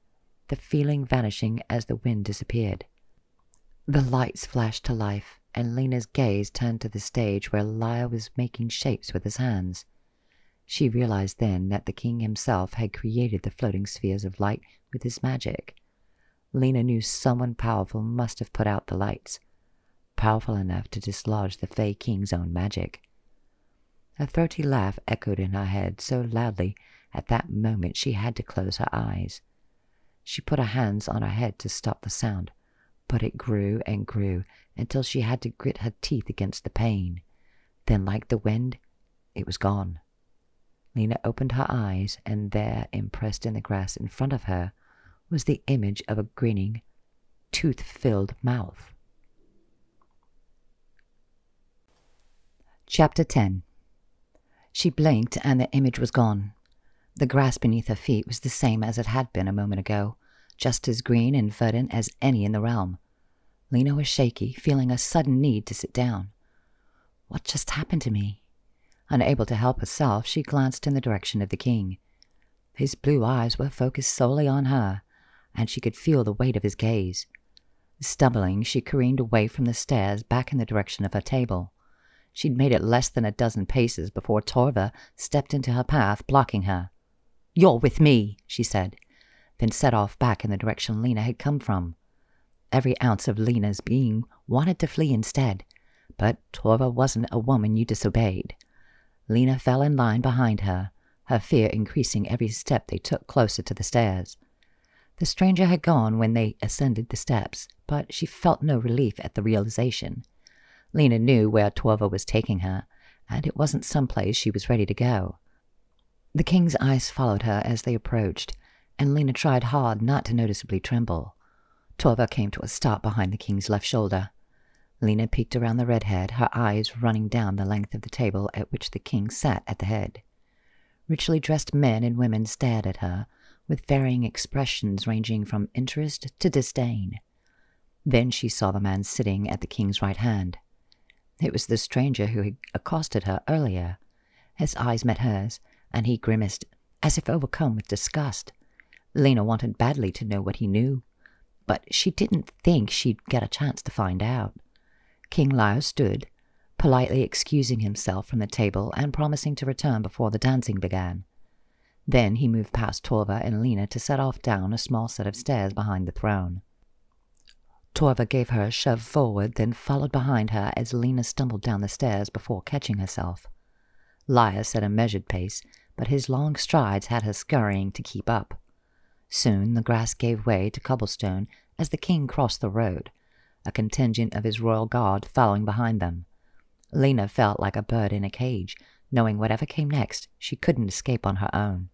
the feeling vanishing as the wind disappeared. The lights flashed to life, and Lena's gaze turned to the stage where Lyra was making shapes with his hands. She realized then that the king himself had created the floating spheres of light with his magic. Lena knew someone powerful must have put out the lights, powerful enough to dislodge the Fae King's own magic. A throaty laugh echoed in her head so loudly at that moment she had to close her eyes. She put her hands on her head to stop the sound, but it grew and grew until she had to grit her teeth against the pain. Then, like the wind, it was gone. Lena opened her eyes, and there, impressed in the grass in front of her, was the image of a grinning, tooth-filled mouth. Chapter 10. She blinked, and the image was gone. The grass beneath her feet was the same as it had been a moment ago, just as green and verdant as any in the realm. Lena was shaky, feeling a sudden need to sit down. What just happened to me? Unable to help herself, she glanced in the direction of the king. His blue eyes were focused solely on her, and she could feel the weight of his gaze. Stumbling, she careened away from the stairs back in the direction of her table. She'd made it less than a dozen paces before Torva stepped into her path, blocking her. "You're with me," she said, then set off back in the direction Lena had come from. Every ounce of Lena's being wanted to flee instead, but Torva wasn't a woman you disobeyed. Lena fell in line behind her, her fear increasing every step they took closer to the stairs. The stranger had gone when they ascended the steps, but she felt no relief at the realization. Lena knew where Torva was taking her, and it wasn't someplace she was ready to go. The king's eyes followed her as they approached, and Lena tried hard not to noticeably tremble. Torva came to a stop behind the king's left shoulder. Lena peeked around the redhead, her eyes running down the length of the table at which the king sat at the head. Richly dressed men and women stared at her, with varying expressions ranging from interest to disdain. Then she saw the man sitting at the king's right hand. It was the stranger who had accosted her earlier. His eyes met hers, and he grimaced, as if overcome with disgust. Lena wanted badly to know what he knew, but she didn't think she'd get a chance to find out. King Lyre stood, politely excusing himself from the table and promising to return before the dancing began. Then he moved past Torva and Lena to set off down a small set of stairs behind the throne. Torva gave her a shove forward, then followed behind her as Lena stumbled down the stairs before catching herself. Lyre set a measured pace, but his long strides had her scurrying to keep up. Soon the grass gave way to cobblestone as the king crossed the road, a contingent of his royal guard following behind them. Lena felt like a bird in a cage, knowing whatever came next she couldn't escape on her own.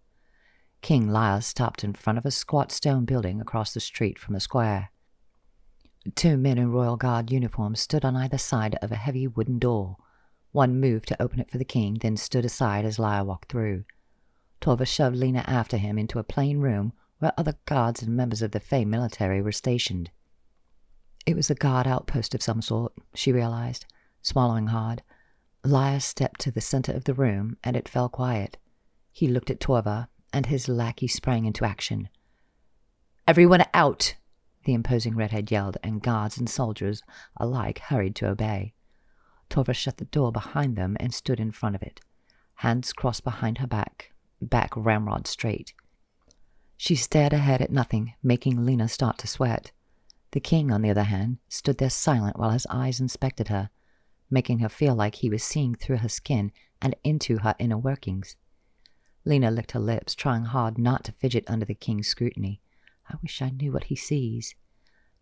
King Lyre stopped in front of a squat stone building across the street from the square. Two men in royal guard uniforms stood on either side of a heavy wooden door. One moved to open it for the king, then stood aside as Lyre walked through. Torva shoved Lena after him into a plain room where other guards and members of the Fae military were stationed. It was a guard outpost of some sort, she realized, swallowing hard. Lyra stepped to the center of the room, and it fell quiet. He looked at Torva, and his lackey sprang into action. "Everyone out!" the imposing redhead yelled, and guards and soldiers alike hurried to obey. Torva shut the door behind them and stood in front of it, hands crossed behind her back, back ramrod straight. She stared ahead at nothing, making Lena start to sweat. The king, on the other hand, stood there silent while his eyes inspected her, making her feel like he was seeing through her skin and into her inner workings. Lena licked her lips, trying hard not to fidget under the king's scrutiny. I wish I knew what he sees.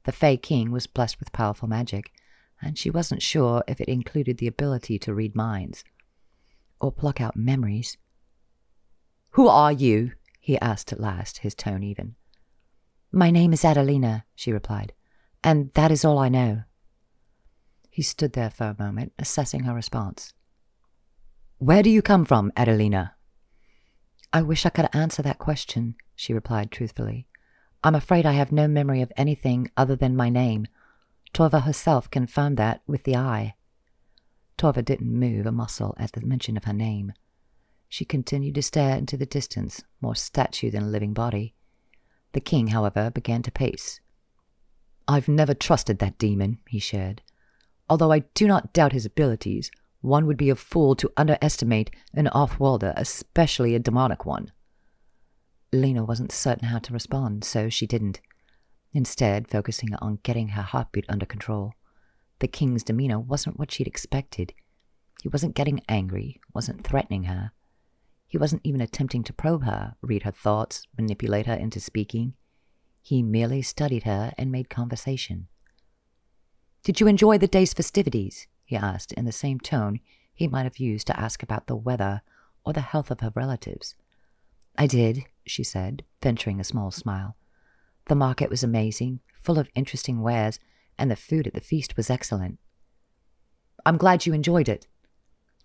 The Fae King was blessed with powerful magic, and she wasn't sure if it included the ability to read minds or pluck out memories. "Who are you?" he asked at last, his tone even. "My name is Adelina," she replied, "and that is all I know." He stood there for a moment, assessing her response. "Where do you come from, Adelina?" "I wish I could answer that question," she replied truthfully. "I'm afraid I have no memory of anything other than my name. Torva herself confirmed that with the eye." Torva didn't move a muscle at the mention of her name. She continued to stare into the distance, more statue than a living body. The king, however, began to pace. "I've never trusted that demon," he shared. "Although I do not doubt his abilities, one would be a fool to underestimate an off-worlder, especially a demonic one." Lena wasn't certain how to respond, so she didn't, instead focusing on getting her heartbeat under control. The king's demeanor wasn't what she'd expected. He wasn't getting angry, wasn't threatening her. He wasn't even attempting to probe her, read her thoughts, manipulate her into speaking. He merely studied her and made conversation. "Did you enjoy the day's festivities?" he asked in the same tone he might have used to ask about the weather or the health of her relatives. "I did," she said, venturing a small smile. "The market was amazing, full of interesting wares, and the food at the feast was excellent." "I'm glad you enjoyed it.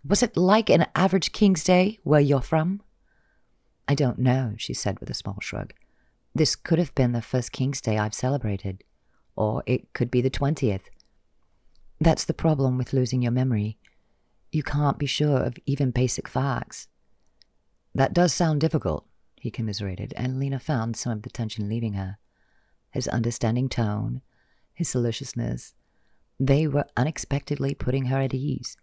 Was it like an average king's day where you're from?" "I don't know," she said with a small shrug. "This could have been the first king's day I've celebrated, or it could be the 20th. That's the problem with losing your memory. You can't be sure of even basic facts." "That does sound difficult," he commiserated, and Lena found some of the tension leaving her. His understanding tone, his solicitousness, they were unexpectedly putting her at ease.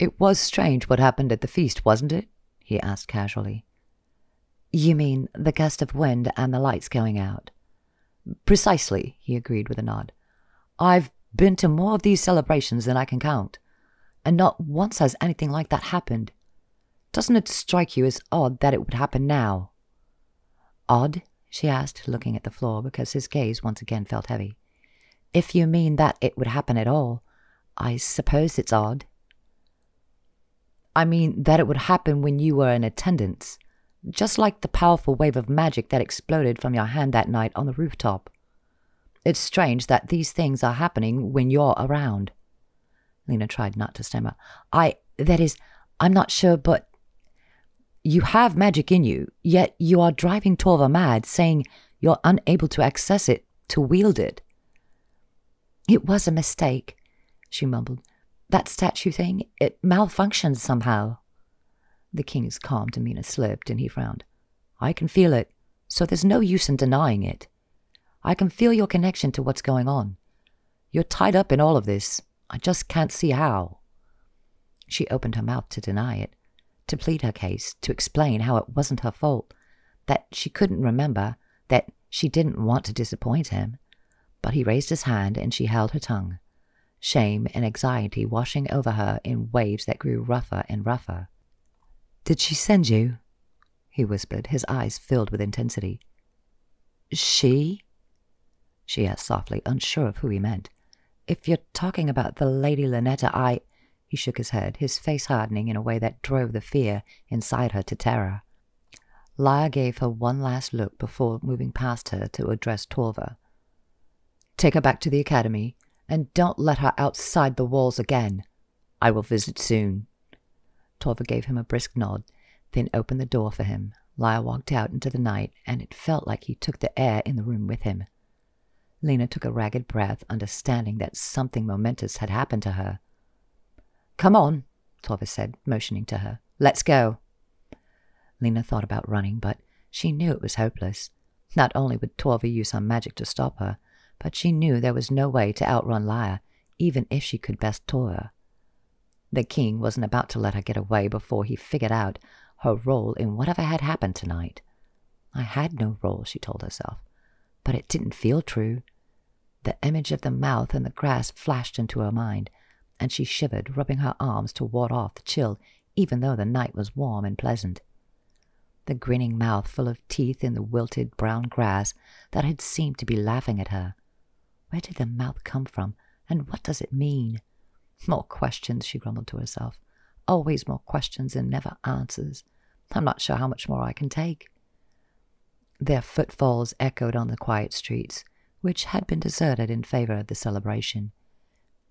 "It was strange what happened at the feast, wasn't it?" he asked casually. "You mean the gust of wind and the lights going out?" "Precisely," he agreed with a nod. "I've been to more of these celebrations than I can count, and not once has anything like that happened. Doesn't it strike you as odd that it would happen now?" "Odd?" she asked, looking at the floor because his gaze once again felt heavy. "If you mean that it would happen at all, I suppose it's odd." "I mean that it would happen when you were in attendance, just like the powerful wave of magic that exploded from your hand that night on the rooftop. It's strange that these things are happening when you're around." Lena tried not to stammer. I'm not sure, but—" "You have magic in you, yet you are driving Torva mad, saying you're unable to access it, to wield it." "It was a mistake," she mumbled. "That statue thing, it malfunctioned somehow." The king's calm demeanor slipped, and he frowned. "I can feel it, so there's no use in denying it. I can feel your connection to what's going on. You're tied up in all of this. I just can't see how." She opened her mouth to deny it, to plead her case, to explain how it wasn't her fault, that she couldn't remember, that she didn't want to disappoint him. But he raised his hand, and she held her tongue, shame and anxiety washing over her in waves that grew rougher and rougher. "Did she send you?" he whispered, his eyes filled with intensity. "She?" she asked softly, unsure of who he meant. "If you're talking about the Lady Lynetta, I—" He shook his head, his face hardening in a way that drove the fear inside her to terror. Lyra gave her one last look before moving past her to address Torva. "Take her back to the academy, and don't let her outside the walls again. I will visit soon." Torva gave him a brisk nod, then opened the door for him. Lyra walked out into the night, and it felt like he took the air in the room with him. Lena took a ragged breath, understanding that something momentous had happened to her. "Come on," Torva said, motioning to her. "Let's go." Lena thought about running, but she knew it was hopeless. Not only would Torva use her magic to stop her, but she knew there was no way to outrun Lyra, even if she could best Torva. The king wasn't about to let her get away before he figured out her role in whatever had happened tonight. "I had no role," she told herself, but it didn't feel true. The image of the mouth and the grass flashed into her mind, and she shivered, rubbing her arms to ward off the chill, even though the night was warm and pleasant. The grinning mouth full of teeth in the wilted brown grass that had seemed to be laughing at her. Where did the mouth come from, and what does it mean? More questions, she grumbled to herself. Always more questions and never answers. I'm not sure how much more I can take. Their footfalls echoed on the quiet streets, which had been deserted in favor of the celebration.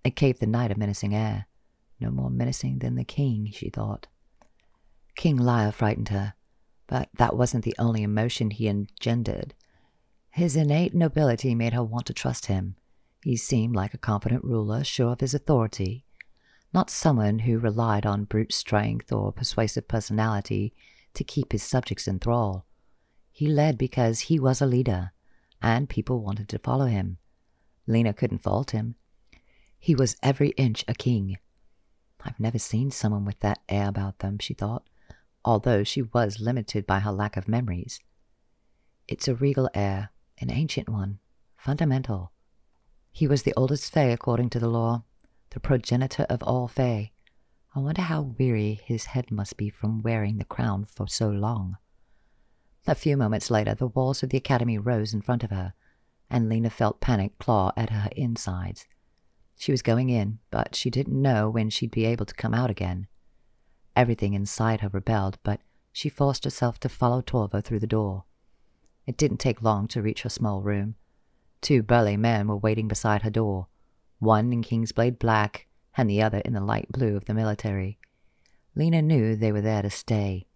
It gave the night a menacing air, no more menacing than the king, she thought. King Lyre frightened her, but that wasn't the only emotion he engendered. His innate nobility made her want to trust him. He seemed like a confident ruler, sure of his authority, not someone who relied on brute strength or persuasive personality to keep his subjects in thrall. He led because he was a leader, and people wanted to follow him. Lena couldn't fault him. He was every inch a king. I've never seen someone with that air about them, she thought, although she was limited by her lack of memories. It's a regal air, an ancient one, fundamental. He was the oldest Fae according to the law, the progenitor of all Fae. I wonder how weary his head must be from wearing the crown for so long. A few moments later, the walls of the academy rose in front of her, and Lena felt panic claw at her insides. She was going in, but she didn't know when she'd be able to come out again. Everything inside her rebelled, but she forced herself to follow Torva through the door. It didn't take long to reach her small room. Two burly men were waiting beside her door, one in Kingsblade black and the other in the light blue of the military. Lena knew they were there to stay.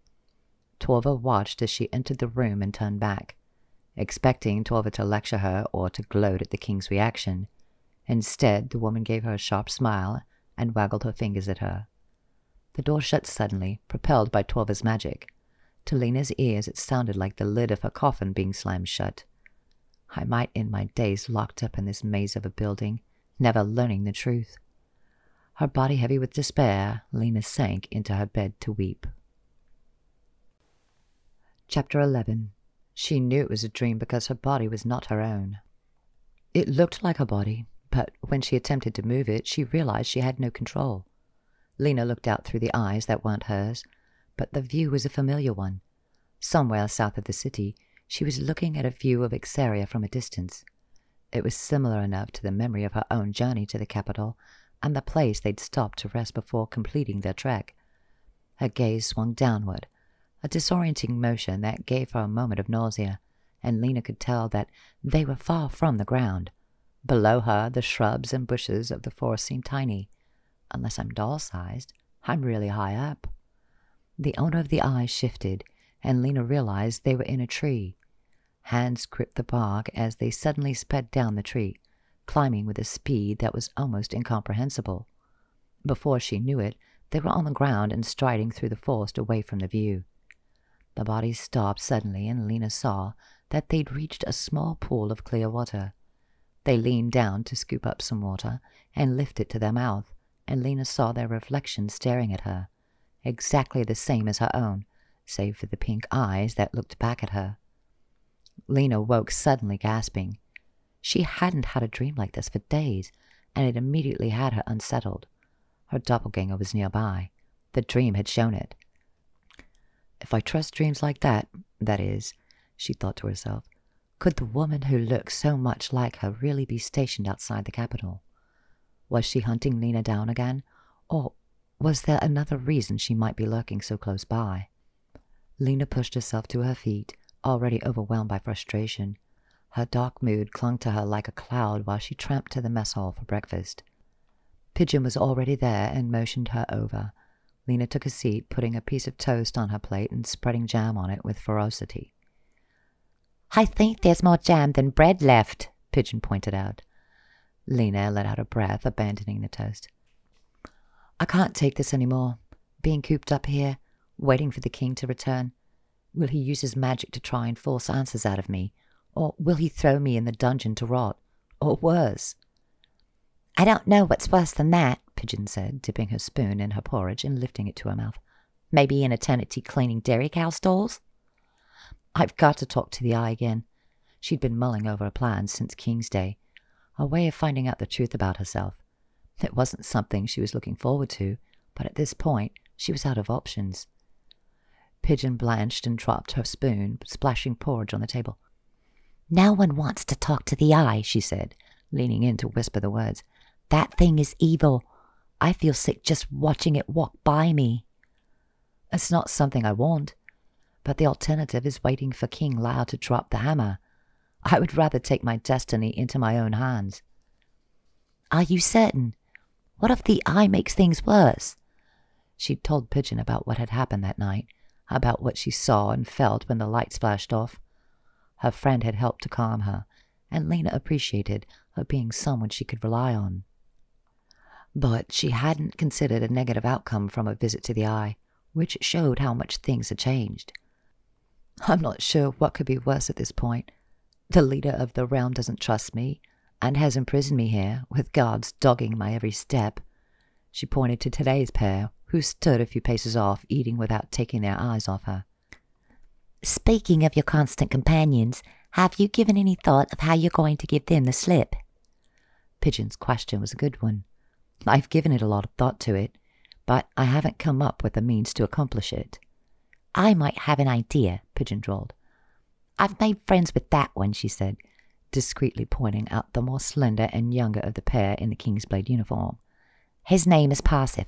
Torva watched as she entered the room and turned back, expecting Torva to lecture her or to gloat at the king's reaction. Instead, the woman gave her a sharp smile and waggled her fingers at her. The door shut suddenly, propelled by Torva's magic. To Lena's ears it sounded like the lid of her coffin being slammed shut. I might end my days locked up in this maze of a building, never learning the truth. Her body heavy with despair, Lena sank into her bed to weep. Chapter 11. She knew it was a dream because her body was not her own. It looked like her body, but when she attempted to move it, she realized she had no control. Lena looked out through the eyes that weren't hers, but the view was a familiar one. Somewhere south of the city, she was looking at a view of Ixaria from a distance. It was similar enough to the memory of her own journey to the capital and the place they'd stopped to rest before completing their trek. Her gaze swung downward, a disorienting motion that gave her a moment of nausea, and Lena could tell that they were far from the ground. Below her, the shrubs and bushes of the forest seemed tiny. Unless I'm doll-sized, I'm really high up. The owner of the eye shifted, and Lena realized they were in a tree. Hands gripped the bark as they suddenly sped down the tree, climbing with a speed that was almost incomprehensible. Before she knew it, they were on the ground and striding through the forest away from the view. The bodies stopped suddenly, and Lena saw that they'd reached a small pool of clear water. They leaned down to scoop up some water and lift it to their mouth, and Lena saw their reflection staring at her, exactly the same as her own, save for the pink eyes that looked back at her. Lena woke suddenly, gasping. She hadn't had a dream like this for days, and it immediately had her unsettled. Her doppelganger was nearby. The dream had shown it. If I trust dreams like that, that is, she thought to herself, could the woman who looked so much like her really be stationed outside the capital? Was she hunting Lena down again, or was there another reason she might be lurking so close by? Lena pushed herself to her feet, already overwhelmed by frustration. Her dark mood clung to her like a cloud while she tramped to the mess hall for breakfast. Pigeon was already there and motioned her over. Lena took a seat, putting a piece of toast on her plate and spreading jam on it with ferocity. "I think there's more jam than bread left," Pigeon pointed out. Lena let out a breath, abandoning the toast. "I can't take this any more. Being cooped up here, waiting for the king to return. Will he use his magic to try and force answers out of me? Or will he throw me in the dungeon to rot? Or worse?" "I don't know what's worse than that," Pigeon said, dipping her spoon in her porridge and lifting it to her mouth. "Maybe an eternity cleaning dairy cow stalls?" "I've got to talk to the eye again." She'd been mulling over a plan since King's Day, a way of finding out the truth about herself. It wasn't something she was looking forward to, but at this point she was out of options. Pigeon blanched and dropped her spoon, splashing porridge on the table. "No one wants to talk to the eye," she said, leaning in to whisper the words. "That thing is evil. I feel sick just watching it walk by me." "It's not something I want." but the alternative is waiting for King Lyre to drop the hammer. I would rather take my destiny into my own hands. Are you certain? What if the eye makes things worse? She told Pigeon about what had happened that night, about what she saw and felt when the lights flashed off. Her friend had helped to calm her, and Lena appreciated her being someone she could rely on. But she hadn't considered a negative outcome from a visit to the eye, which showed how much things had changed. I'm not sure what could be worse at this point. The leader of the realm doesn't trust me, and has imprisoned me here, with guards dogging my every step. She pointed to today's pair, who stood a few paces off, eating without taking their eyes off her. Speaking of your constant companions, have you given any thought of how you're going to give them the slip? Pigeon's question was a good one. I've given it a lot of thought to it, but I haven't come up with the means to accomplish it. I might have an idea, Pigeon drawled. I've made friends with that one, she said, discreetly pointing out the more slender and younger of the pair in the Kingsblade uniform. His name is Parsif,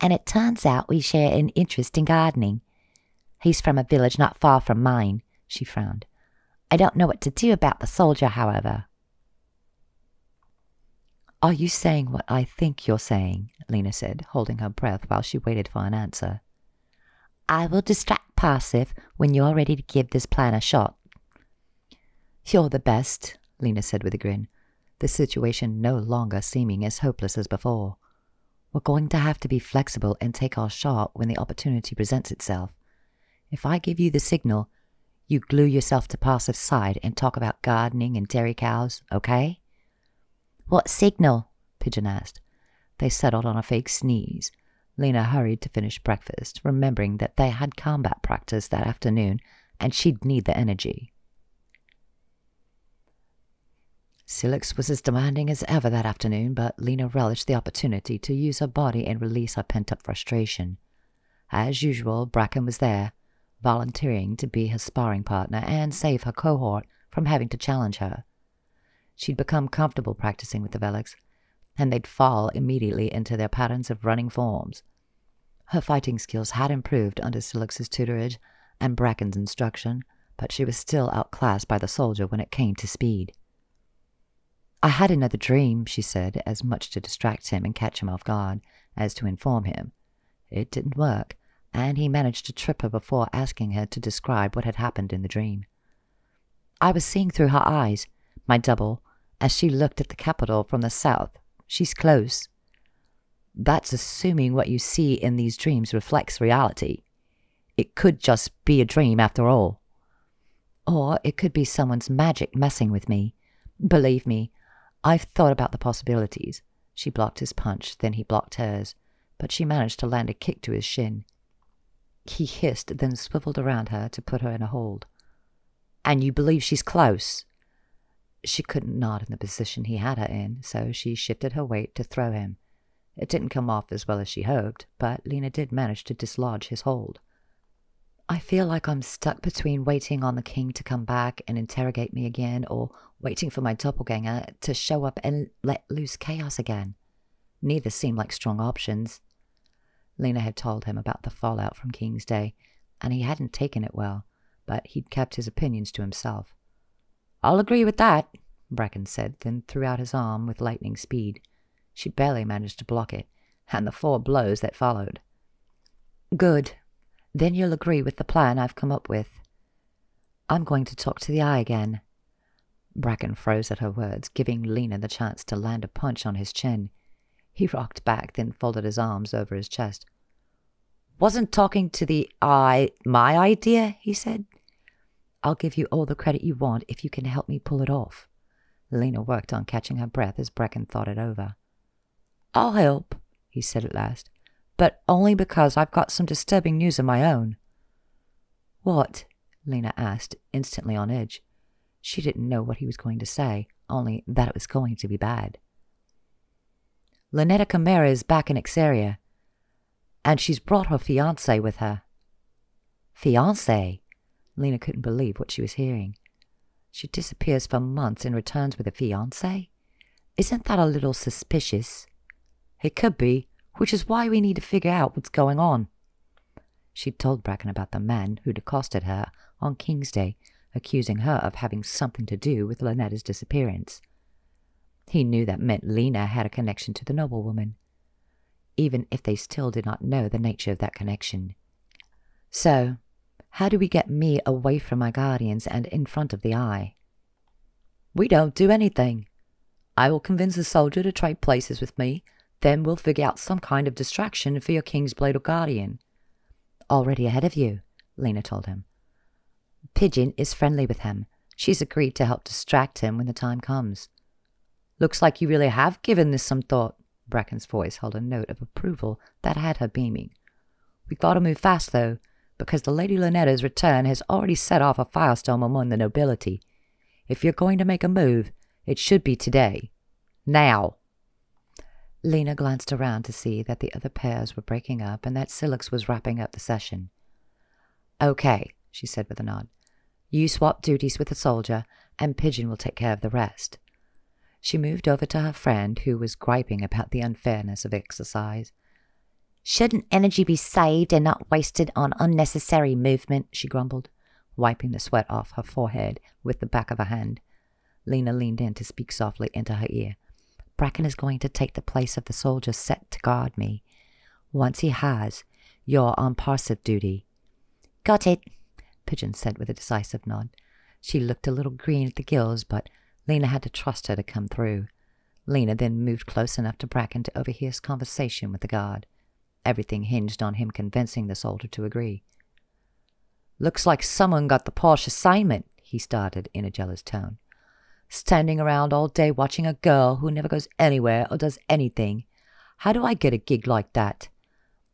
and it turns out we share an interest in gardening. He's from a village not far from mine, she frowned. I don't know what to do about the soldier, however. Are you saying what I think you're saying? Lena said, holding her breath while she waited for an answer. I will distract Parsif when you're ready to give this plan a shot. You're the best, Lena said with a grin, the situation no longer seeming as hopeless as before. We're going to have to be flexible and take our shot when the opportunity presents itself. If I give you the signal, you glue yourself to Parsif's side and talk about gardening and dairy cows, okay? What signal? Pigeon asked. They settled on a fake sneeze. Lena hurried to finish breakfast, remembering that they had combat practice that afternoon and she'd need the energy. Silix was as demanding as ever that afternoon, but Lena relished the opportunity to use her body and release her pent-up frustration. As usual, Bracken was there, volunteering to be her sparring partner and save her cohort from having to challenge her. She'd become comfortable practicing with the Velox, and they'd fall immediately into their patterns of running forms. Her fighting skills had improved under Silix's tutorage and Bracken's instruction, but she was still outclassed by the soldier when it came to speed. I had another dream, she said, as much to distract him and catch him off guard as to inform him. It didn't work, and he managed to trip her before asking her to describe what had happened in the dream. I was seeing through her eyes, my double, as she looked at the capital from the south. She's close. That's assuming what you see in these dreams reflects reality. It could just be a dream after all. Or it could be someone's magic messing with me. Believe me, I've thought about the possibilities. She blocked his punch, then he blocked hers, but she managed to land a kick to his shin. He hissed, then swiveled around her to put her in a hold. And you believe she's close? She couldn't nod in the position he had her in, so she shifted her weight to throw him. It didn't come off as well as she hoped, but Lena did manage to dislodge his hold. I feel like I'm stuck between waiting on the king to come back and interrogate me again, or waiting for my doppelganger to show up and let loose chaos again. Neither seemed like strong options. Lena had told him about the fallout from King's Day, and he hadn't taken it well, but he'd kept his opinions to himself. I'll agree with that, Bracken said, then threw out his arm with lightning speed. She barely managed to block it, and the four blows that followed. Good. Then you'll agree with the plan I've come up with. I'm going to talk to the eye again. Bracken froze at her words, giving Lena the chance to land a punch on his chin. He rocked back, then folded his arms over his chest. Wasn't talking to the eye my idea, he said. I'll give you all the credit you want if you can help me pull it off. Lena worked on catching her breath as Bracken thought it over. I'll help, he said at last, but only because I've got some disturbing news of my own. What? Lena asked, instantly on edge. She didn't know what he was going to say, only that it was going to be bad. Lynetta Chimera is back in Ixaria, and she's brought her fiancé with her. Fiancé? Lena couldn't believe what she was hearing. She disappears for months and returns with a fiancé? Isn't that a little suspicious? It could be, which is why we need to figure out what's going on. She'd told Bracken about the man who'd accosted her on King's Day, accusing her of having something to do with Lynetta's disappearance. He knew that meant Lena had a connection to the noblewoman, even if they still did not know the nature of that connection. So, how do we get me away from my guardians and in front of the eye? We don't do anything. I will convince the soldier to trade places with me, then we'll figure out some kind of distraction for your Kingsblade or guardian. Already ahead of you, Lena told him. Pigeon is friendly with him. She's agreed to help distract him when the time comes. Looks like you really have given this some thought. Bracken's voice held a note of approval that had her beaming. We gotta move fast, though, because the Lady Lynetta's return has already set off a firestorm among the nobility. If you're going to make a move, it should be today. Now! Lena glanced around to see that the other pairs were breaking up and that Silix was wrapping up the session. Okay, she said with a nod. You swap duties with the soldier, and Pigeon will take care of the rest. She moved over to her friend, who was griping about the unfairness of exercise. Shouldn't energy be saved and not wasted on unnecessary movement, she grumbled, wiping the sweat off her forehead with the back of her hand. Lena leaned in to speak softly into her ear. Bracken is going to take the place of the soldier set to guard me. Once he has, you're on passive duty. Got it, Pigeon said with a decisive nod. She looked a little green at the gills, but Lena had to trust her to come through. Lena then moved close enough to Bracken to overhear his conversation with the guard. Everything hinged on him convincing the soldier to agree. Looks like someone got the posh assignment, he started in a jealous tone. Standing around all day watching a girl who never goes anywhere or does anything. How do I get a gig like that?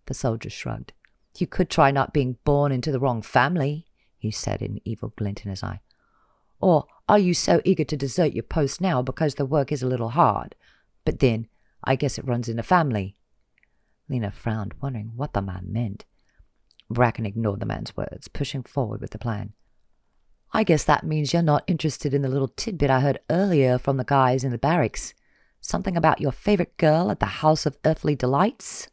The soldier shrugged. You could try not being born into the wrong family, he said, an evil glint in his eye. Or are you so eager to desert your post now because the work is a little hard? But then, I guess it runs in the family. Lena frowned, wondering what the man meant. Bracken ignored the man's words, pushing forward with the plan. I guess that means you're not interested in the little tidbit I heard earlier from the guys in the barracks. Something about your favorite girl at the House of Earthly Delights?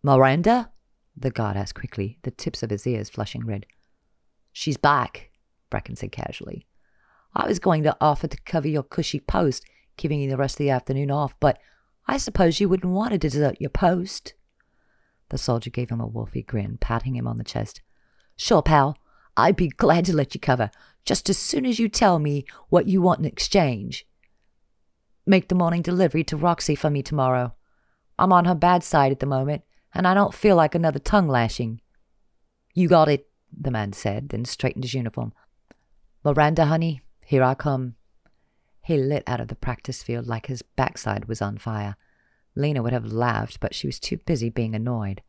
Miranda? The guard asked quickly, the tips of his ears flushing red. She's back, Bracken said casually. I was going to offer to cover your cushy post, giving you the rest of the afternoon off, but I suppose you wouldn't want to desert your post. The soldier gave him a wolfy grin, patting him on the chest. Sure, pal. I'd be glad to let you cover, just as soon as you tell me what you want in exchange. Make the morning delivery to Roxy for me tomorrow. I'm on her bad side at the moment, and I don't feel like another tongue lashing. You got it, the man said, then straightened his uniform. Miranda, honey, here I come. He lit out of the practice field like his backside was on fire. Lena would have laughed, but she was too busy being annoyed.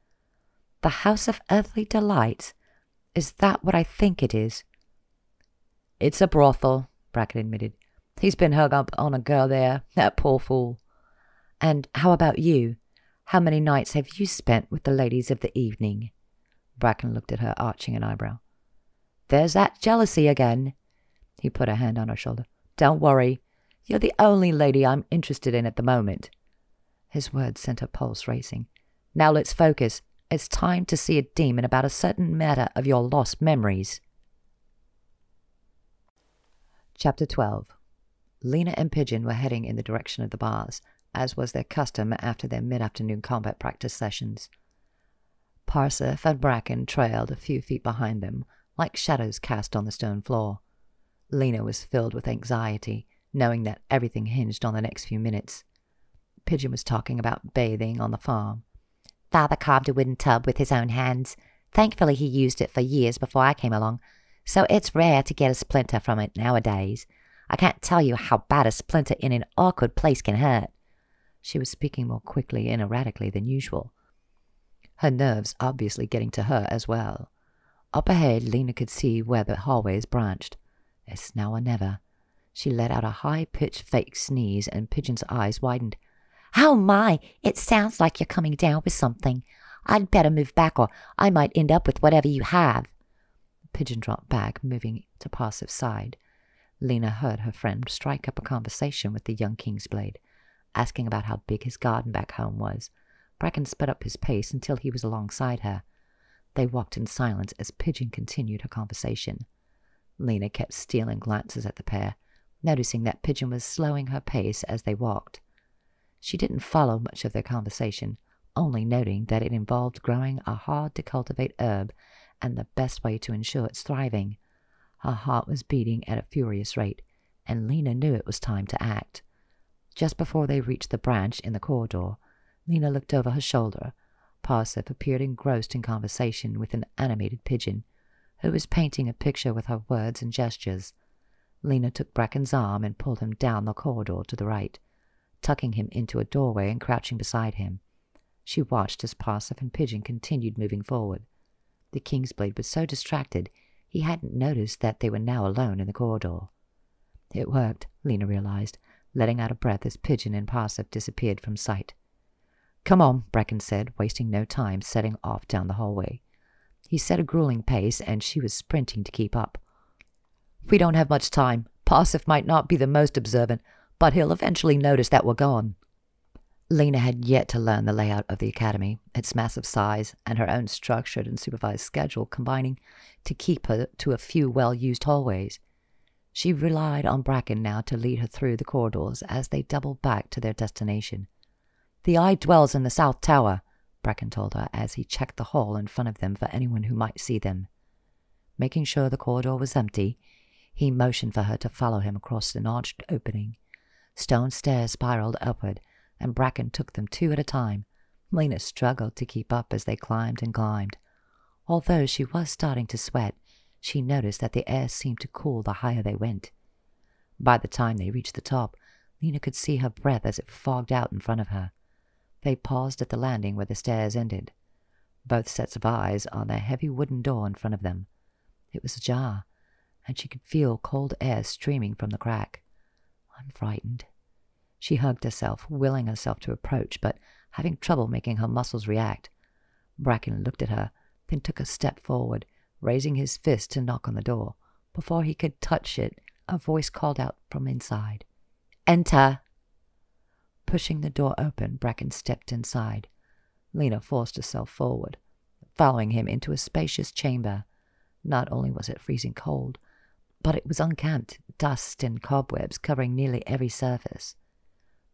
The House of Earthly Delights? Is that what I think it is? It's a brothel, Bracken admitted. He's been hung up on a girl there, that poor fool. And how about you? How many nights have you spent with the ladies of the evening? Bracken looked at her, arching an eyebrow. There's that jealousy again. He put a hand on her shoulder. Don't worry. You're the only lady I'm interested in at the moment. His words sent her pulse racing. Now let's focus. It's time to see a demon about a certain matter of your lost memories. Chapter 12. Lena and Pigeon were heading in the direction of the bars, as was their custom after their mid-afternoon combat practice sessions. Parsif and Bracken trailed a few feet behind them, like shadows cast on the stone floor. Lena was filled with anxiety, knowing that everything hinged on the next few minutes. Pigeon was talking about bathing on the farm. Father carved a wooden tub with his own hands. Thankfully he used it for years before I came along, so it's rare to get a splinter from it nowadays. I can't tell you how bad a splinter in an awkward place can hurt. She was speaking more quickly and erratically than usual, her nerves obviously getting to her as well. Up ahead, Lena could see where the hallways branched. It's now or never. She let out a high-pitched fake sneeze, and Pigeon's eyes widened. Oh my, it sounds like you're coming down with something. I'd better move back or I might end up with whatever you have. Pigeon dropped back, moving to Parsif's side. Lena heard her friend strike up a conversation with the young Kingsblade, asking about how big his garden back home was. Bracken sped up his pace until he was alongside her. They walked in silence as Pigeon continued her conversation. Lena kept stealing glances at the pair, noticing that Pigeon was slowing her pace as they walked. She didn't follow much of their conversation, only noting that it involved growing a hard-to-cultivate herb and the best way to ensure its thriving. Her heart was beating at a furious rate, and Lena knew it was time to act. Just before they reached the branch in the corridor, Lena looked over her shoulder. Parsif appeared engrossed in conversation with an animated pigeon, who was painting a picture with her words and gestures. Lena took Bracken's arm and pulled him down the corridor to the right, tucking him into a doorway and crouching beside him. She watched as Parsif and Pigeon continued moving forward. The Kingsblade was so distracted he hadn't noticed that they were now alone in the corridor. It worked, Lena realized, letting out a breath as Pigeon and Parsif disappeared from sight. "Come on," Bracken said, wasting no time setting off down the hallway. He set a grueling pace, and she was sprinting to keep up. "We don't have much time. Parsif might not be the most observant, but he'll eventually notice that we're gone." Lena had yet to learn the layout of the academy, its massive size, and her own structured and supervised schedule combining to keep her to a few well-used hallways. She relied on Bracken now to lead her through the corridors as they doubled back to their destination. "The Eye dwells in the South Tower," Bracken told her as he checked the hall in front of them for anyone who might see them. Making sure the corridor was empty, he motioned for her to follow him across an arched opening. Stone stairs spiraled upward, and Bracken took them two at a time. Lena struggled to keep up as they climbed and climbed. Although she was starting to sweat, she noticed that the air seemed to cool the higher they went. By the time they reached the top, Lena could see her breath as it fogged out in front of her. They paused at the landing where the stairs ended, both sets of eyes on the heavy wooden door in front of them. It was ajar, and she could feel cold air streaming from the crack. "I'm frightened." She hugged herself, willing herself to approach, but having trouble making her muscles react. Bracken looked at her, then took a step forward, raising his fist to knock on the door. Before he could touch it, a voice called out from inside, "Enter!" Pushing the door open, Bracken stepped inside. Lena forced herself forward, following him into a spacious chamber. Not only was it freezing cold, but it was unkempt, dust and cobwebs covering nearly every surface.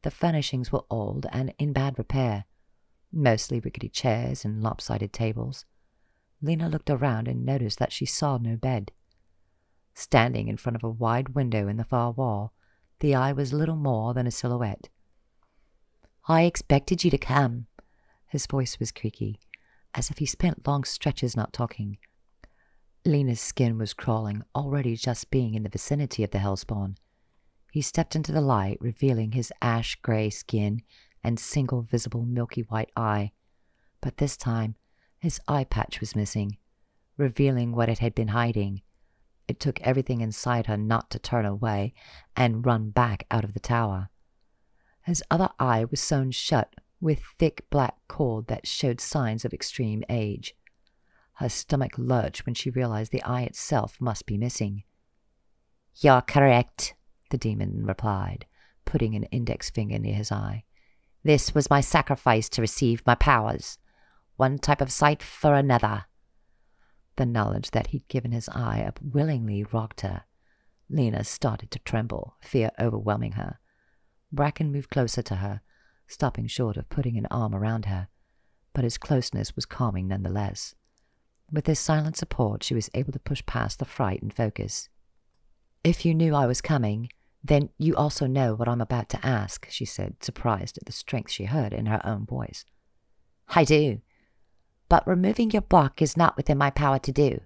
The furnishings were old and in bad repair, mostly rickety chairs and lopsided tables. Lena looked around and noticed that she saw no bed. Standing in front of a wide window in the far wall, the Eye was little more than a silhouette. "I expected you to come." His voice was creaky, as if he spent long stretches not talking. Lena's skin was crawling, already just being in the vicinity of the hellspawn. He stepped into the light, revealing his ash-gray skin and single visible milky-white eye. But this time, his eye patch was missing, revealing what it had been hiding. It took everything inside her not to turn away and run back out of the tower. His other eye was sewn shut with thick black cord that showed signs of extreme age. Her stomach lurched when she realized the eye itself must be missing. "You're correct," the demon replied, putting an index finger near his eye. "This was my sacrifice to receive my powers. One type of sight for another." The knowledge that he'd given his eye up willingly rocked her. Lena started to tremble, fear overwhelming her. Bracken moved closer to her, stopping short of putting an arm around her, but his closeness was calming nonetheless. With his silent support, she was able to push past the fright and focus. "If you knew I was coming, then you also know what I'm about to ask," she said, surprised at the strength she heard in her own voice. "I do. But removing your block is not within my power to do."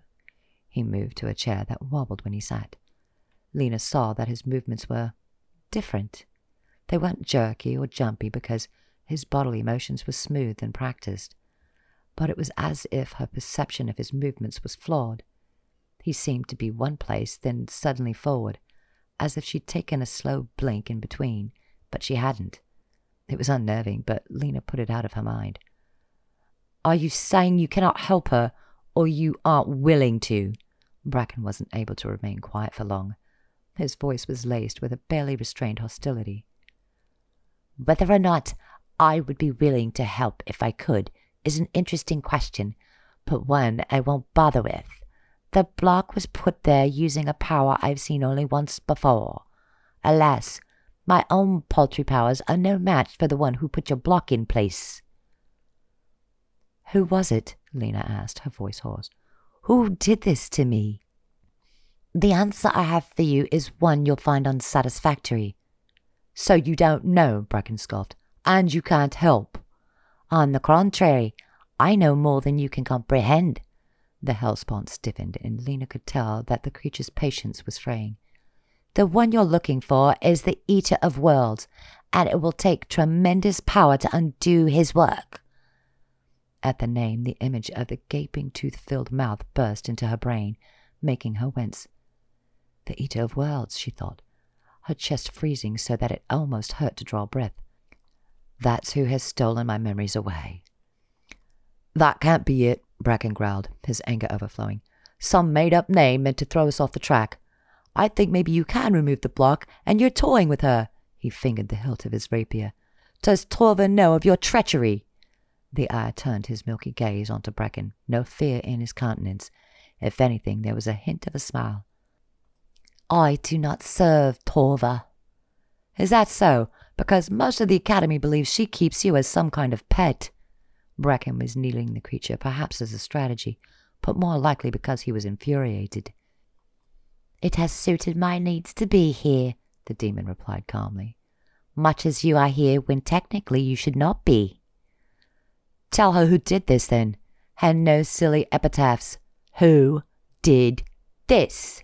He moved to a chair that wobbled when he sat. Lena saw that his movements were different. They weren't jerky or jumpy because his bodily motions were smooth and practiced, but it was as if her perception of his movements was flawed. He seemed to be one place, then suddenly forward, as if she'd taken a slow blink in between, but she hadn't. It was unnerving, but Lena put it out of her mind. "Are you saying you cannot help her, or you aren't willing to?" Bracken wasn't able to remain quiet for long. His voice was laced with a barely restrained hostility. "Whether or not I would be willing to help if I could is an interesting question, but one I won't bother with. The block was put there using a power I've seen only once before. Alas, my own paltry powers are no match for the one who put your block in place. Who was it? Lena asked, her voice hoarse. Who did this to me? The answer I have for you is one you'll find unsatisfactory. So you don't know, Bracken scoffed, and you can't help. On the contrary, I know more than you can comprehend. The hellspawn stiffened, and Lena could tell that the creature's patience was fraying. The one you're looking for is the Eater of Worlds, and it will take tremendous power to undo his work. At the name, the image of the gaping, tooth-filled mouth burst into her brain, making her wince. The Eater of Worlds, she thought, her chest freezing so that it almost hurt to draw breath. That's who has stolen my memories away. That can't be it, Bracken growled, his anger overflowing. Some made-up name meant to throw us off the track. I think maybe you can remove the block, and you're toying with her. He fingered the hilt of his rapier. Does Torva know of your treachery? The eye turned his milky gaze onto Bracken, no fear in his countenance. If anything, there was a hint of a smile. I do not serve Torva. Is that so? Because most of the Academy believes she keeps you as some kind of pet. Bracken was kneeling the creature, perhaps as a strategy, but more likely because he was infuriated. It has suited my needs to be here, the demon replied calmly. Much as you are here when technically you should not be. Tell her who did this, then, and no silly epitaphs. Who did this?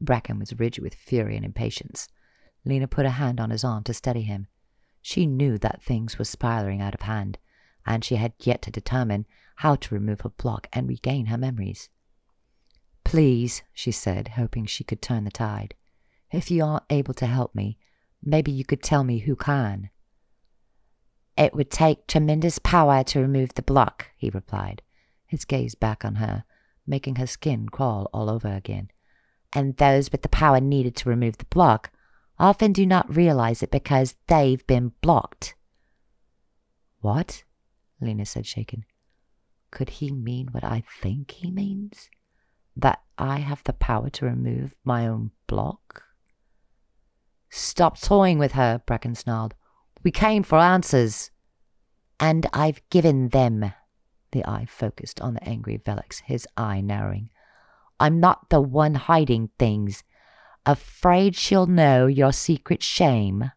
Bracken was rigid with fury and impatience. Lena put a hand on his arm to steady him. She knew that things were spiraling out of hand, and she had yet to determine how to remove her block and regain her memories. Please, she said, hoping she could turn the tide. If you aren't able to help me, maybe you could tell me who can. It would take tremendous power to remove the block, he replied, his gaze back on her, making her skin crawl all over again. And those with the power needed to remove the block often do not realize it because they've been blocked. What? Lena said, shaken. Could he mean what I think he means? That I have the power to remove my own block? Stop toying with her, Bracken snarled. We came for answers. And I've given them. The eye focused on the angry Velix, his eye narrowing. I'm not the one hiding things. Afraid she'll know your secret shame.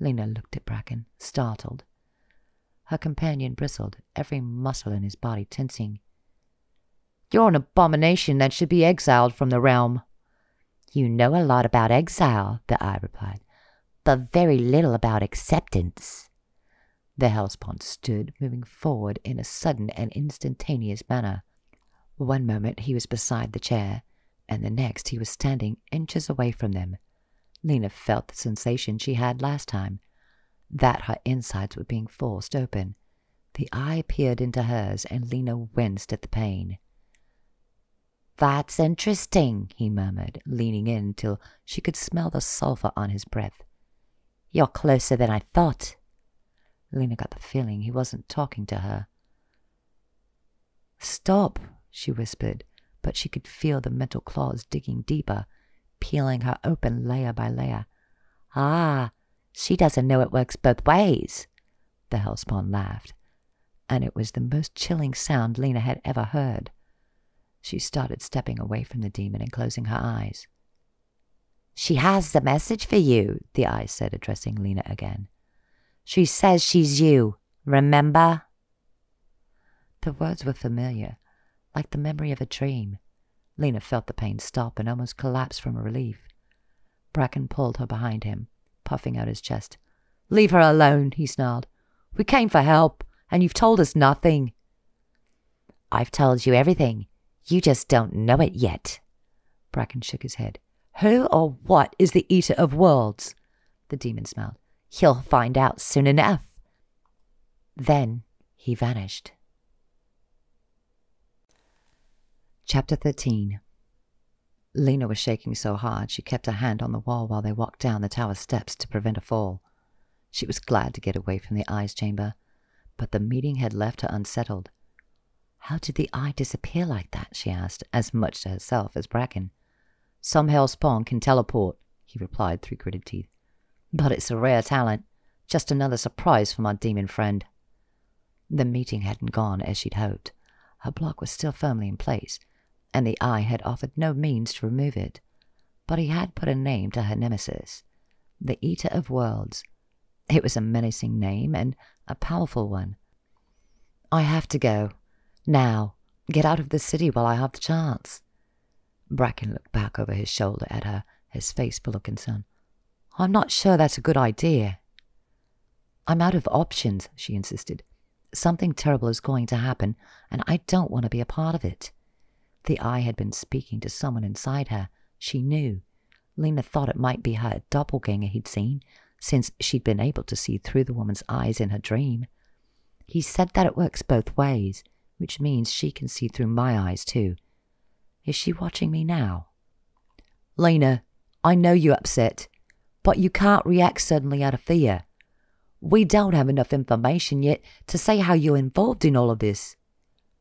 Lena looked at Bracken, startled. Her companion bristled, every muscle in his body tensing. You're an abomination that should be exiled from the realm. You know a lot about exile, the eye replied, but very little about acceptance. The hellspawn stood, moving forward in a sudden and instantaneous manner. One moment he was beside the chair, and the next he was standing inches away from them. Lena felt the sensation she had last time, that her insides were being forced open. The eye peered into hers, and Lena winced at the pain. That's interesting, he murmured, leaning in till she could smell the sulphur on his breath. You're closer than I thought. Lena got the feeling he wasn't talking to her. Stop, she whispered, but she could feel the mental claws digging deeper, peeling her open layer by layer. Ah, she doesn't know it works both ways. The hellspawn laughed, and it was the most chilling sound Lena had ever heard. She started stepping away from the demon and closing her eyes. She has the message for you, the eye said, addressing Lena again. She says she's you, remember? The words were familiar, like the memory of a dream. Lena felt the pain stop and almost collapsed from relief. Bracken pulled her behind him, puffing out his chest. Leave her alone, he snarled. We came for help, and you've told us nothing. I've told you everything. You just don't know it yet. Bracken shook his head. Who or what is the Eater of Worlds? The demon smiled. He'll find out soon enough. Then he vanished. Chapter 13. Lena was shaking so hard she kept her hand on the wall while they walked down the tower steps to prevent a fall. She was glad to get away from the eyes chamber, but the meeting had left her unsettled. How did the eye disappear like that? She asked, as much to herself as Bracken. Some hellspawn can teleport, he replied through gritted teeth. But it's a rare talent. Just another surprise from our demon friend. The meeting hadn't gone as she'd hoped. Her block was still firmly in place, and the eye had offered no means to remove it. But he had put a name to her nemesis, the Eater of Worlds. It was a menacing name, and a powerful one. I have to go. Now, get out of this city while I have the chance. Bracken looked back over his shoulder at her, his face full of concern. I'm not sure that's a good idea. I'm out of options, she insisted. Something terrible is going to happen, and I don't want to be a part of it. The eye had been speaking to someone inside her. She knew. Lena thought it might be her doppelganger he'd seen, since she'd been able to see through the woman's eyes in her dream. He said that it works both ways, which means she can see through my eyes too. Is she watching me now? Lena, I know you're upset, but you can't react suddenly out of fear. We don't have enough information yet to say how you're involved in all of this.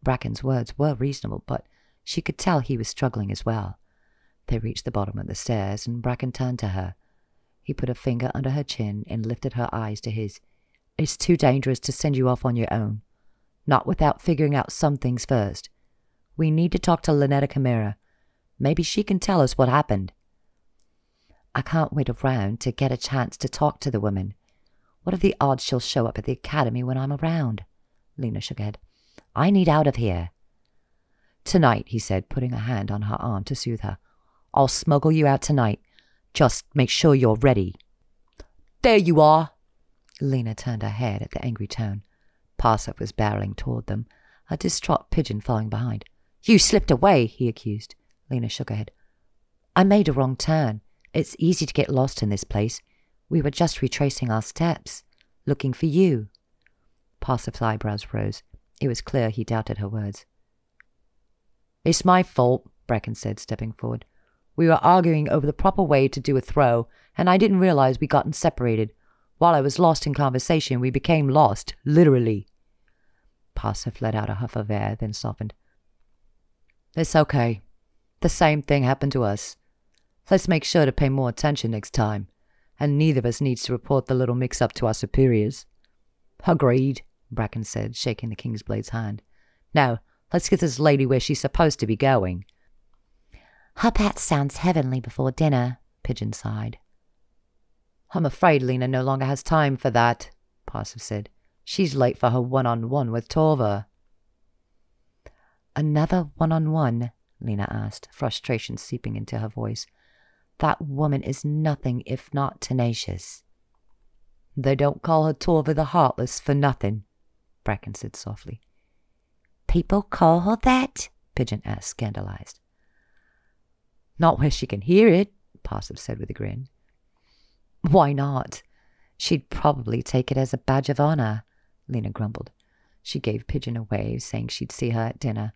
Bracken's words were reasonable, but she could tell he was struggling as well. They reached the bottom of the stairs, and Bracken turned to her. He put a finger under her chin and lifted her eyes to his. It's too dangerous to send you off on your own. Not without figuring out some things first. We need to talk to Lynetta Chimera. Maybe she can tell us what happened. I can't wait around to get a chance to talk to the woman. What are the odds she'll show up at the academy when I'm around? Lena shook her head. I need out of here. Tonight, he said, putting a hand on her arm to soothe her. I'll smuggle you out tonight. Just make sure you're ready. There you are! Lena turned her head at the angry tone. Parsif was barreling toward them, a distraught pigeon following behind. You slipped away, he accused. Lena shook her head. I made a wrong turn. It's easy to get lost in this place. We were just retracing our steps, looking for you. Parsif's eyebrows rose. It was clear he doubted her words. It's my fault, Bracken said, stepping forward. We were arguing over the proper way to do a throw, and I didn't realize we'd gotten separated. While I was lost in conversation, we became lost, literally. Parsif let out a huff of air, then softened. It's okay. The same thing happened to us. Let's make sure to pay more attention next time. And neither of us needs to report the little mix-up to our superiors. Agreed, Bracken said, shaking the Kingsblade's hand. Now, let's get this lady where she's supposed to be going. Her pat sounds heavenly before dinner, Pigeon sighed. I'm afraid Lena no longer has time for that, Parsif said. She's late for her one-on-one with Torva. Another one-on-one? Lena asked, frustration seeping into her voice. That woman is nothing if not tenacious. They don't call her Torva the Heartless for nothing, Bracken said softly. People call her that? Pigeon asked, scandalized. Not where she can hear it, Parsif said with a grin. Why not? She'd probably take it as a badge of honor, Lena grumbled. She gave Pigeon a wave, saying she'd see her at dinner.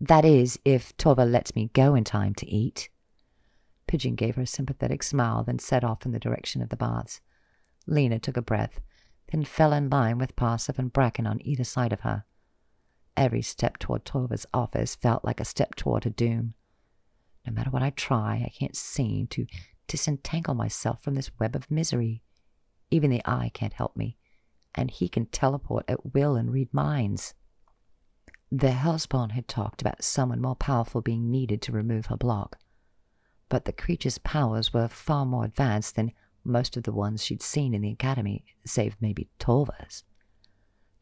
That is, if Torva lets me go in time to eat. Pigeon gave her a sympathetic smile, then set off in the direction of the baths. Lena took a breath, then fell in line with Parsif and Bracken on either side of her. Every step toward Torva's office felt like a step toward her doom. No matter what I try, I can't seem to disentangle myself from this web of misery. Even the eye can't help me, and he can teleport at will and read minds. The hellspawn had talked about someone more powerful being needed to remove her block. But the creature's powers were far more advanced than most of the ones she'd seen in the academy, save maybe Torva's.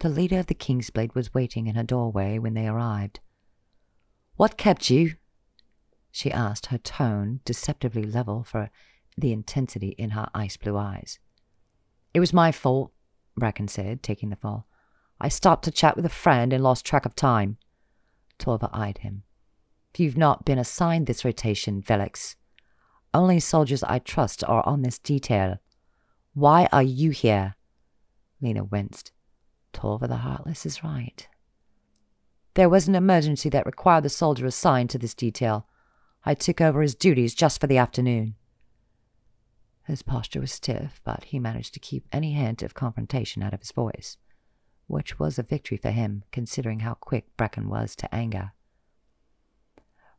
The leader of the Kingsblade was waiting in her doorway when they arrived. "What kept you?" she asked, her tone deceptively level for the intensity in her ice-blue eyes. "It was my fault," Bracken said, taking the fall. "I stopped to chat with a friend and lost track of time." Torva eyed him. You've not been assigned this rotation, Velix. Only soldiers I trust are on this detail. Why are you here? Lena winced. Torva the Heartless is right. There was an emergency that required the soldier assigned to this detail. I took over his duties just for the afternoon. His posture was stiff, but he managed to keep any hint of confrontation out of his voice. which was a victory for him, considering how quick Bracken was to anger.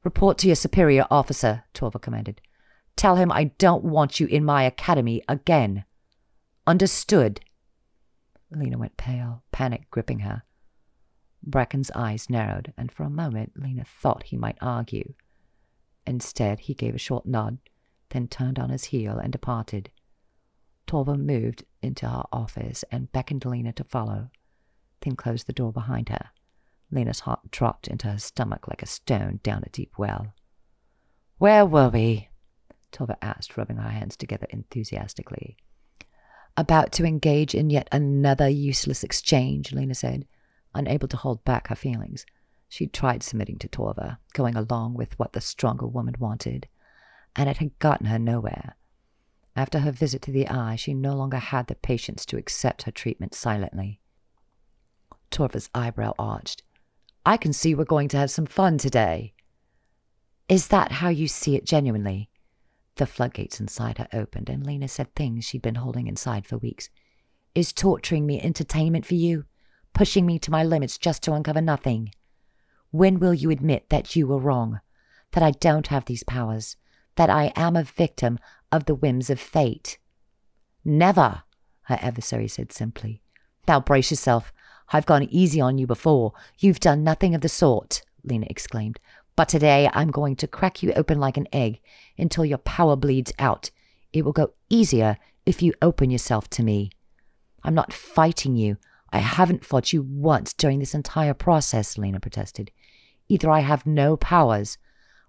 "Report to your superior officer," Torva commanded. "Tell him I don't want you in my academy again. Understood?" Lena went pale, panic gripping her. Bracken's eyes narrowed, and for a moment Lena thought he might argue. Instead, he gave a short nod, then turned on his heel and departed. Torva moved into her office and beckoned Lena to follow, then closed the door behind her. Lena's heart dropped into her stomach like a stone down a deep well. "Where were we?" Torva asked, rubbing her hands together enthusiastically. "About to engage in yet another useless exchange," Lena said, unable to hold back her feelings. She tried submitting to Torva, going along with what the stronger woman wanted, and it had gotten her nowhere. After her visit to the Eye, she no longer had the patience to accept her treatment silently. Torva's eyebrow arched. "I can see we're going to have some fun today." "Is that how you see it genuinely?" The floodgates inside her opened, and Lena said things she'd been holding inside for weeks. "Is torturing me entertainment for you? Pushing me to my limits just to uncover nothing? When will you admit that you were wrong? That I don't have these powers? That I am a victim of the whims of fate?" "Never," her adversary said simply. "Now brace yourself. I've gone easy on you before. You've done nothing of the sort," Lena exclaimed. "But today I'm going to crack you open like an egg until your power bleeds out. It will go easier if you open yourself to me. I'm not fighting you. I haven't fought you once during this entire process," Lena protested. "Either I have no powers,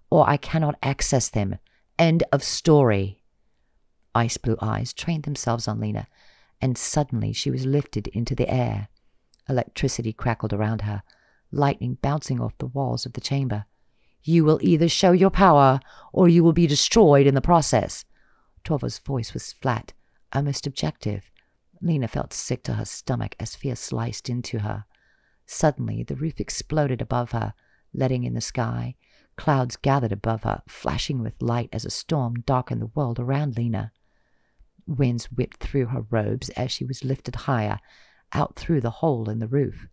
or I cannot access them. End of story." Ice blue eyes trained themselves on Lena, and suddenly she was lifted into the air. Electricity crackled around her, lightning bouncing off the walls of the chamber. "You will either show your power, or you will be destroyed in the process." Torva's voice was flat, almost objective. Lena felt sick to her stomach as fear sliced into her. Suddenly, the roof exploded above her, letting in the sky. Clouds gathered above her, flashing with light as a storm darkened the world around Lena. Winds whipped through her robes as she was lifted higher, out through the hole in the roof.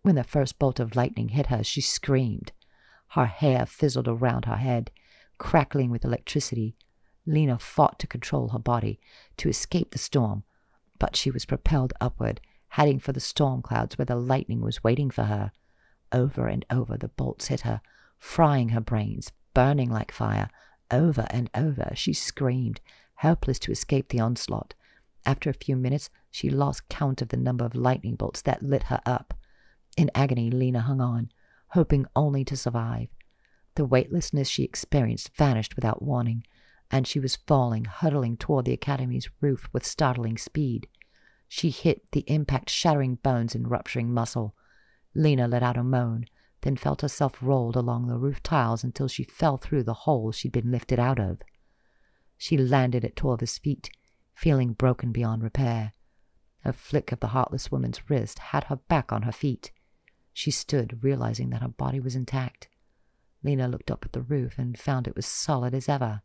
When the first bolt of lightning hit her, she screamed. Her hair fizzled around her head, crackling with electricity. Lena fought to control her body, to escape the storm, but she was propelled upward, heading for the storm clouds where the lightning was waiting for her. Over and over the bolts hit her, frying her brains, burning like fire. Over and over she screamed, helpless to escape the onslaught. After a few minutes, she lost count of the number of lightning bolts that lit her up. In agony, Lena hung on, hoping only to survive. The weightlessness she experienced vanished without warning, and she was falling, hurtling toward the academy's roof with startling speed. She hit the impact, shattering bones and rupturing muscle. Lena let out a moan, then felt herself rolled along the roof tiles until she fell through the hole she'd been lifted out of. She landed at Torva's feet, feeling broken beyond repair. A flick of the heartless woman's wrist had her back on her feet. She stood, realizing that her body was intact. Lena looked up at the roof and found it was solid as ever.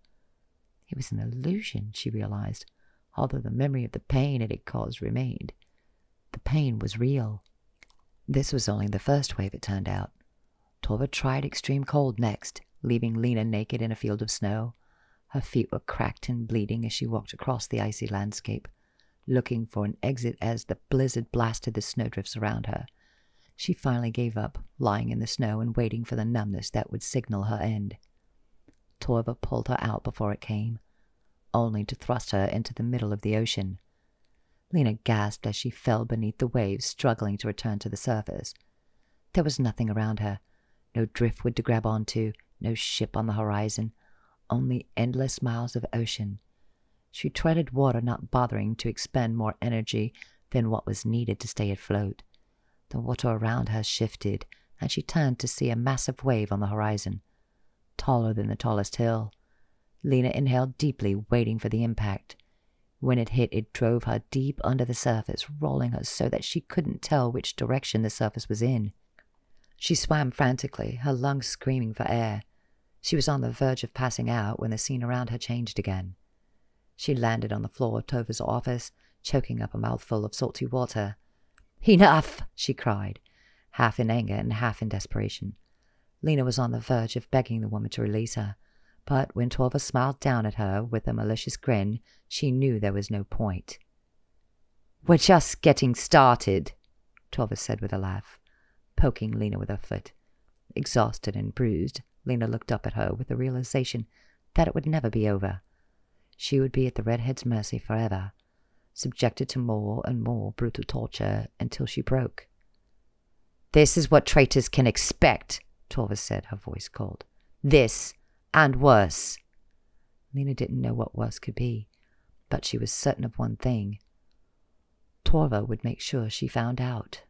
It was an illusion, she realized, although the memory of the pain it had caused remained. The pain was real. This was only the first wave, it turned out. Torva tried extreme cold next, leaving Lena naked in a field of snow. Her feet were cracked and bleeding as she walked across the icy landscape, looking for an exit as the blizzard blasted the snowdrifts around her. She finally gave up, lying in the snow and waiting for the numbness that would signal her end. Torva pulled her out before it came, only to thrust her into the middle of the ocean. Lena gasped as she fell beneath the waves, struggling to return to the surface. There was nothing around her, no driftwood to grab onto, no ship on the horizon, only endless miles of ocean. She treaded water, not bothering to expend more energy than what was needed to stay afloat. The water around her shifted, and she turned to see a massive wave on the horizon, taller than the tallest hill. Lena inhaled deeply, waiting for the impact. When it hit, it drove her deep under the surface, rolling her so that she couldn't tell which direction the surface was in. She swam frantically, her lungs screaming for air. She was on the verge of passing out when the scene around her changed again. She landed on the floor of Torva's office, choking up a mouthful of salty water. "Enough!" she cried, half in anger and half in desperation. Lena was on the verge of begging the woman to release her, but when Torva smiled down at her with a malicious grin, she knew there was no point. "We're just getting started," Torva said with a laugh, poking Lena with her foot. Exhausted and bruised, Lena looked up at her with the realization that it would never be over. She would be at the redhead's mercy forever, subjected to more and more brutal torture until she broke. "This is what traitors can expect," Torva said, her voice cold. "This, and worse." Lena didn't know what worse could be, but she was certain of one thing. Torva would make sure she found out.